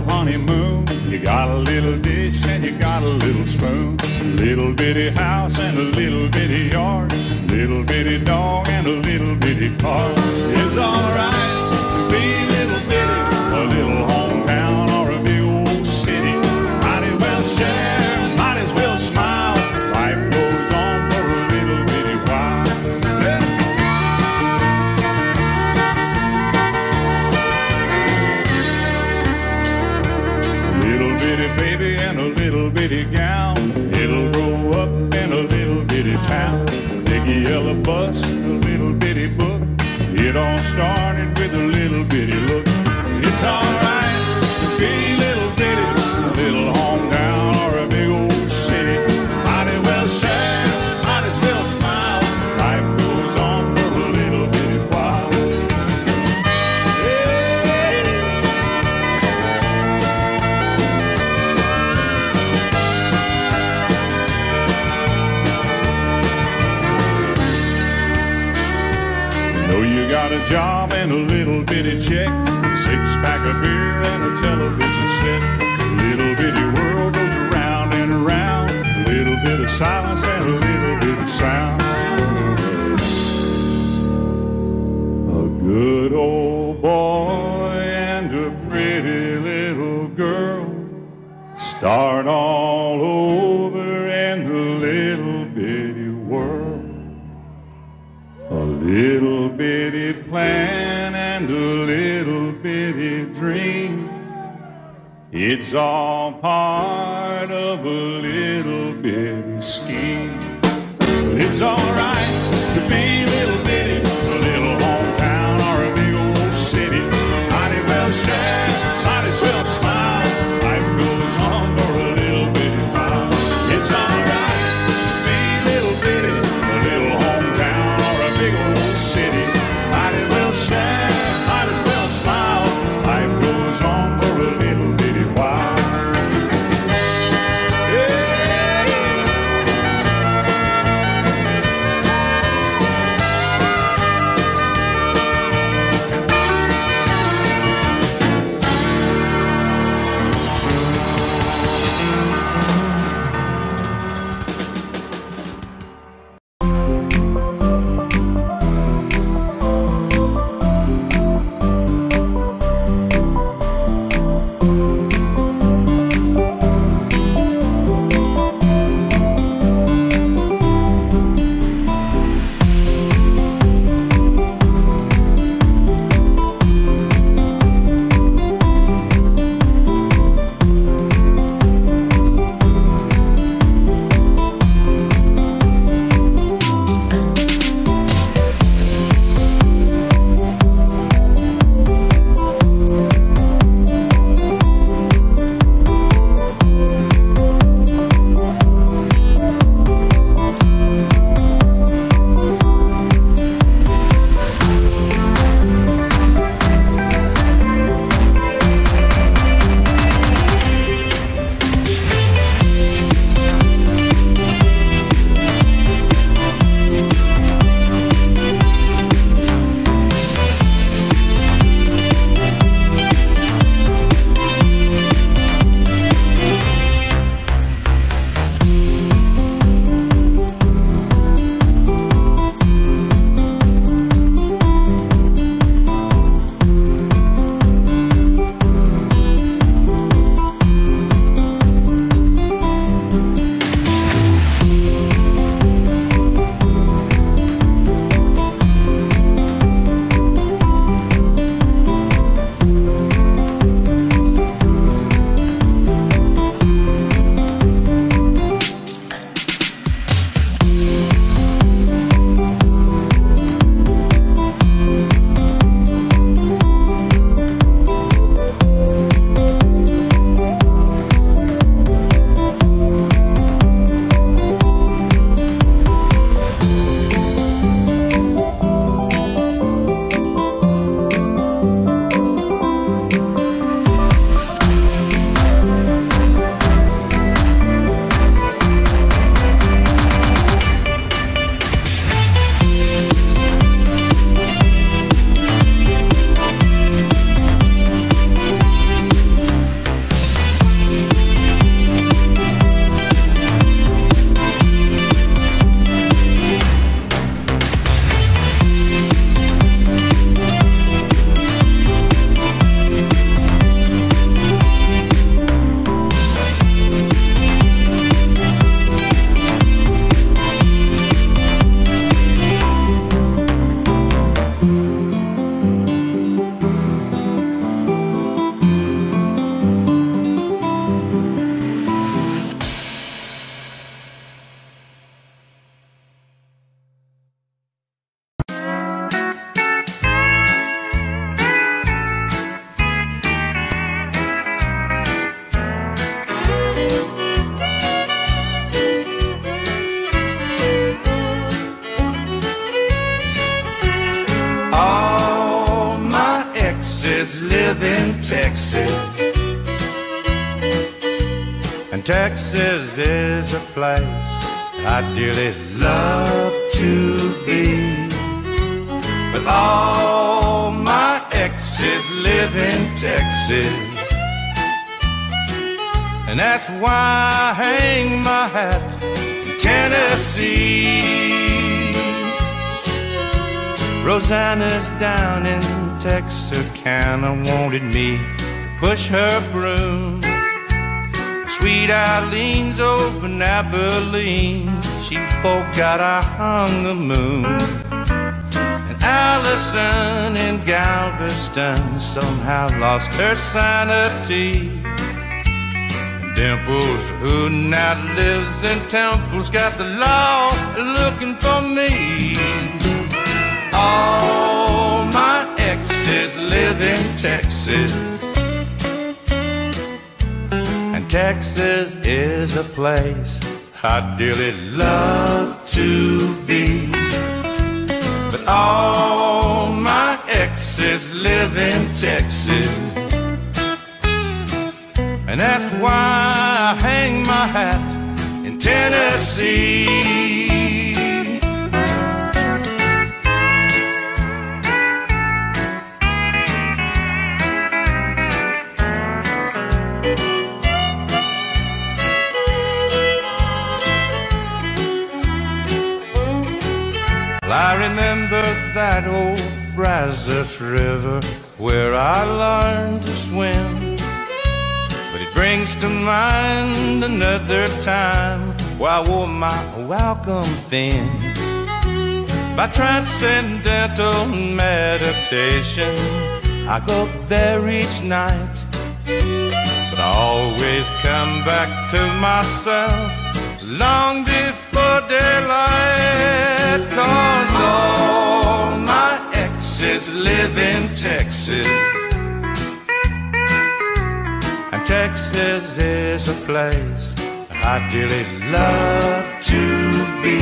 little honeymoon. You got a little dish and you got a little spoon. Little bitty house and a little bitty yard. Little bitty dog and a little bitty car. It's all right to be little bitty, a little hometown or a big old city. Might as well share, might as well smile. Life goes on for a little bitty while. Yeah. Little bitty baby and a little bitty gown. It'll grow up in a little bitty town. Big yellow bus, a little bitty book. It all started with a little bitty look. It's all right to be little bitty, a little hometown or a big old city. Might as well share, might as well smile. Life goes on for a little bitty while. Yeah. You know you got a job and a little bitty check. Six-pack of beer and a television set. Little bitty world goes around and around. Little bit of silence and a little bit of sound. A good old boy and a pretty little girl start all over in the little bitty world. A little bitty plan and a little bitty dream. It's all part of a little bitty scheme. But it's all right to be little bitty, a little hometown or a big old city. Might as well share, might as well smile. Life goes on for a little bitty while. It's all right to be little bitty, a little hometown or a big old city. Might as well share. in Texas, and Texas is a place I dearly love to be, with all my exes live in Texas. And that's why I hang my hat in Tennessee. Rosanna's down in Texarkana wanted me to push her broom. Sweet Eileen's over in Abilene, she forgot I hung the moon. And Allison in Galveston somehow lost her sanity. Dimples, who now lives in Temple's, got the law looking for me. All my exes live in Texas, and Texas is a place I dearly love to be, but all my exes live in Texas. And that's why I hang my hat in Tennessee. Well, I remember that old Brazos River where I learned to swim. Brings to mind another time where I wore my welcome thin. By transcendental meditation I go there each night, but I always come back to myself long before daylight. 'Cause all my exes live in Texas, Texas is a place I dearly love to be,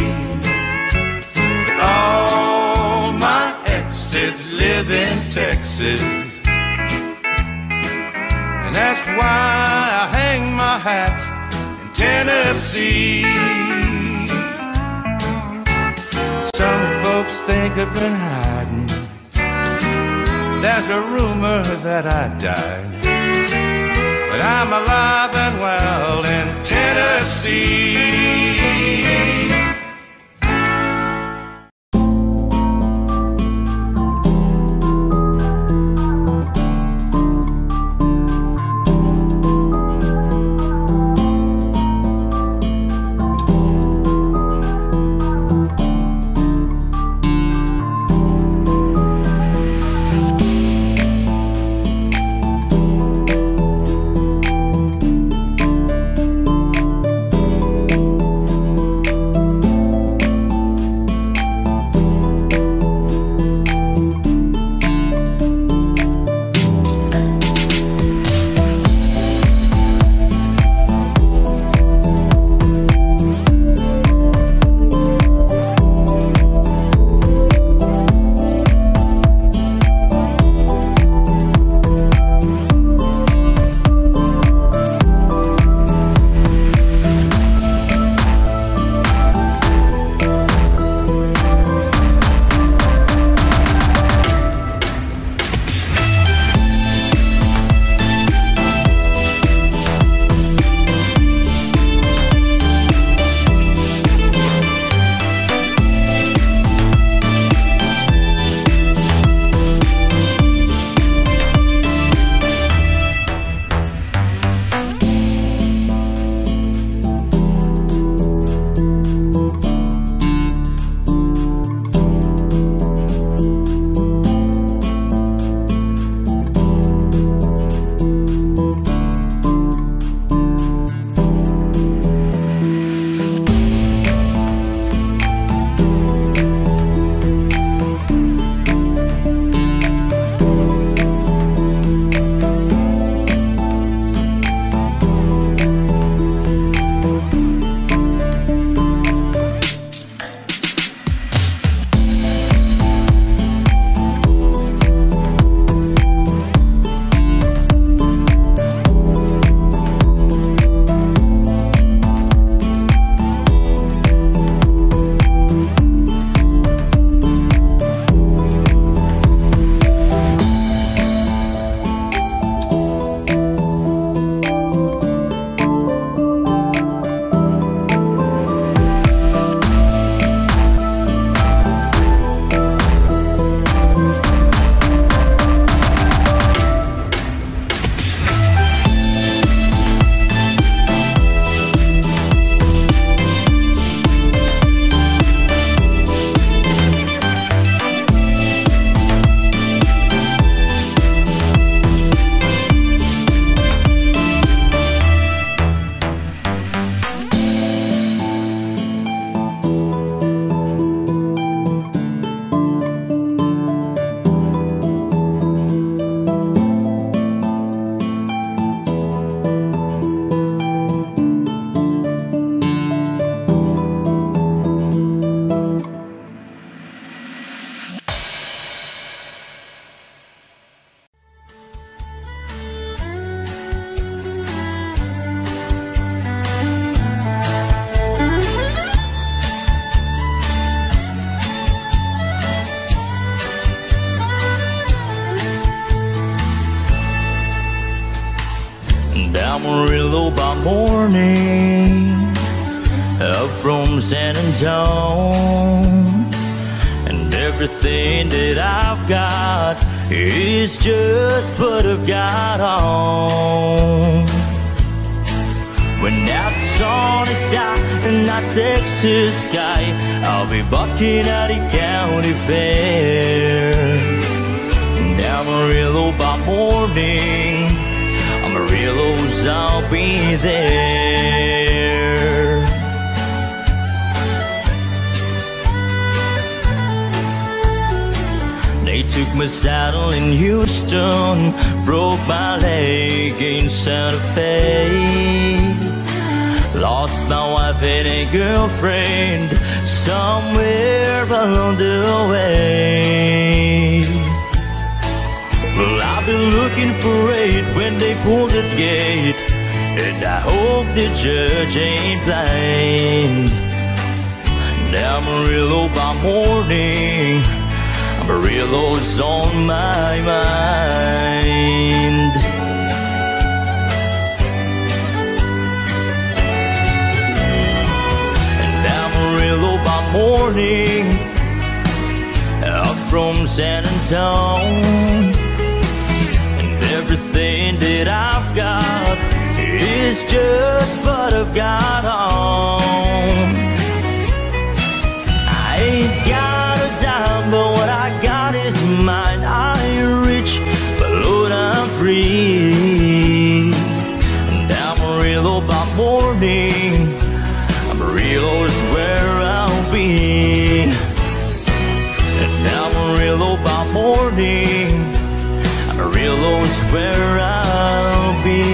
but all my exes live in Texas. And that's why I hang my hat in Tennessee. Some folks think I've been hiding. There's a rumor that I died, but I'm alive and well in Tennessee. Amarillo by morning, up from San Antone, and everything that I've got is just what I've got on. When that sun is out in that Texas sky, I'll be bucking at the county fair. Amarillo by morning, Amarillo's, I'll be there. They took my saddle in Houston, broke my leg in Santa Fe, lost my wife and a girlfriend somewhere along the way. Well, I've been looking for it when they pulled the gate, and I hope the judge ain't blind. Amarillo by morning, Amarillo's on my mind. And Amarillo by morning, up from San Antonio, everything that I've got is just what I've got on. I ain't got a dime, but what I got is mine. I ain't rich, but Lord, I'm free. And Amarillo by morning, Amarillo is where I'll be. And Amarillo by morning, Amarillo's where I'll be.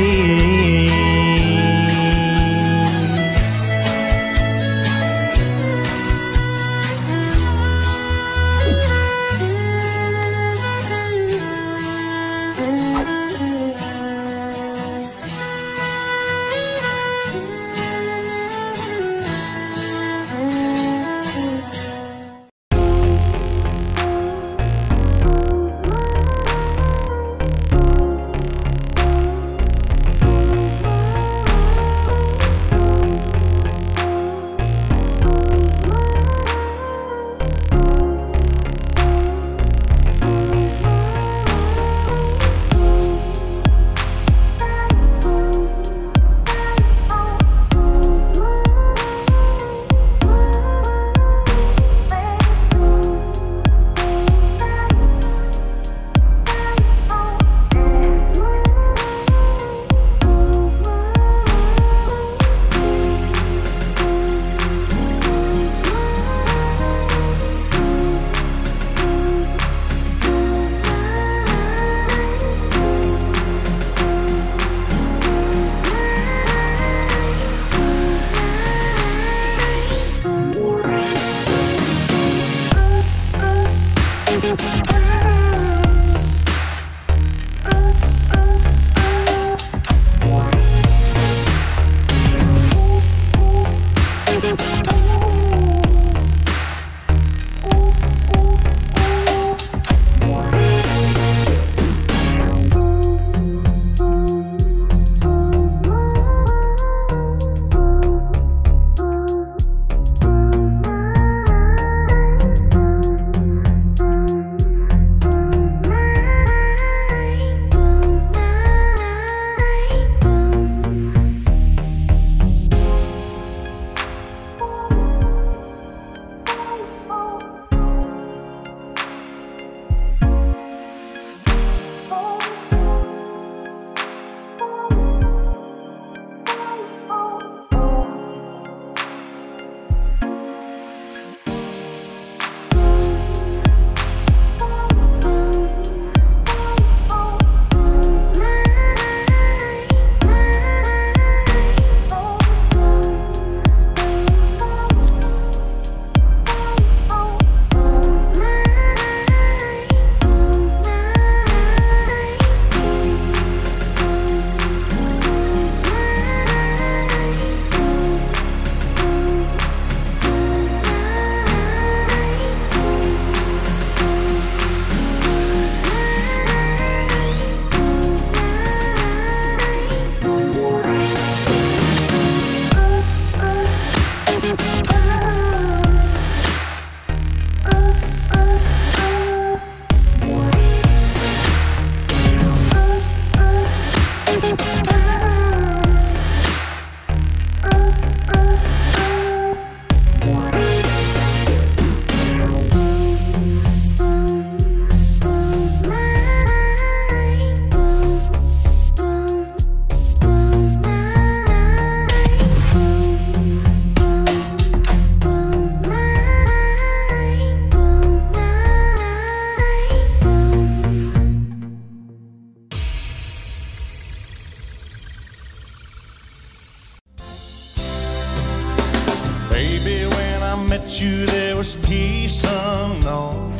met you, there was peace unknown.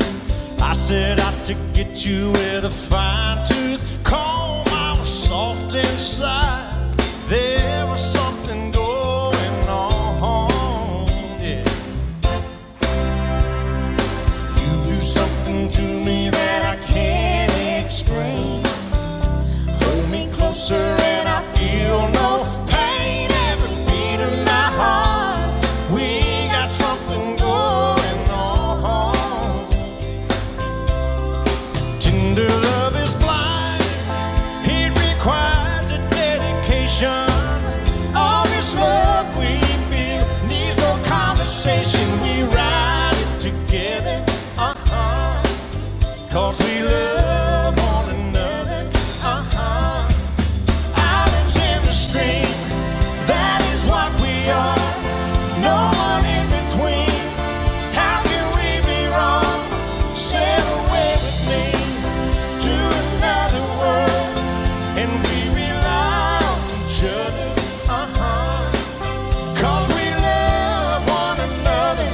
I set out to get you with a fine tooth comb. I was soft inside. There was something going on, yeah. You do something to me that I can't explain. Hold me closer and I feel no pain. Every beat of my heart, we got something going on. Tender love is blind. It requires a dedication. Cause we love one another, Islands in the stream, that is what we are. No one in between, how can we be wrong? Sail away with me to another world, and we rely on each other, Cause we love one another,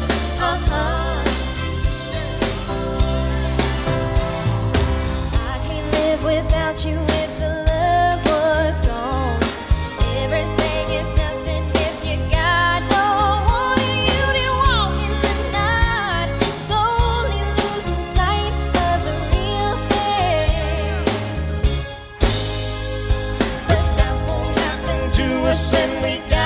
Without you, if the love was gone, everything is nothing if you got no one. You'd walk in the night, slowly losing sight of the real thing. But that won't happen to us, and we got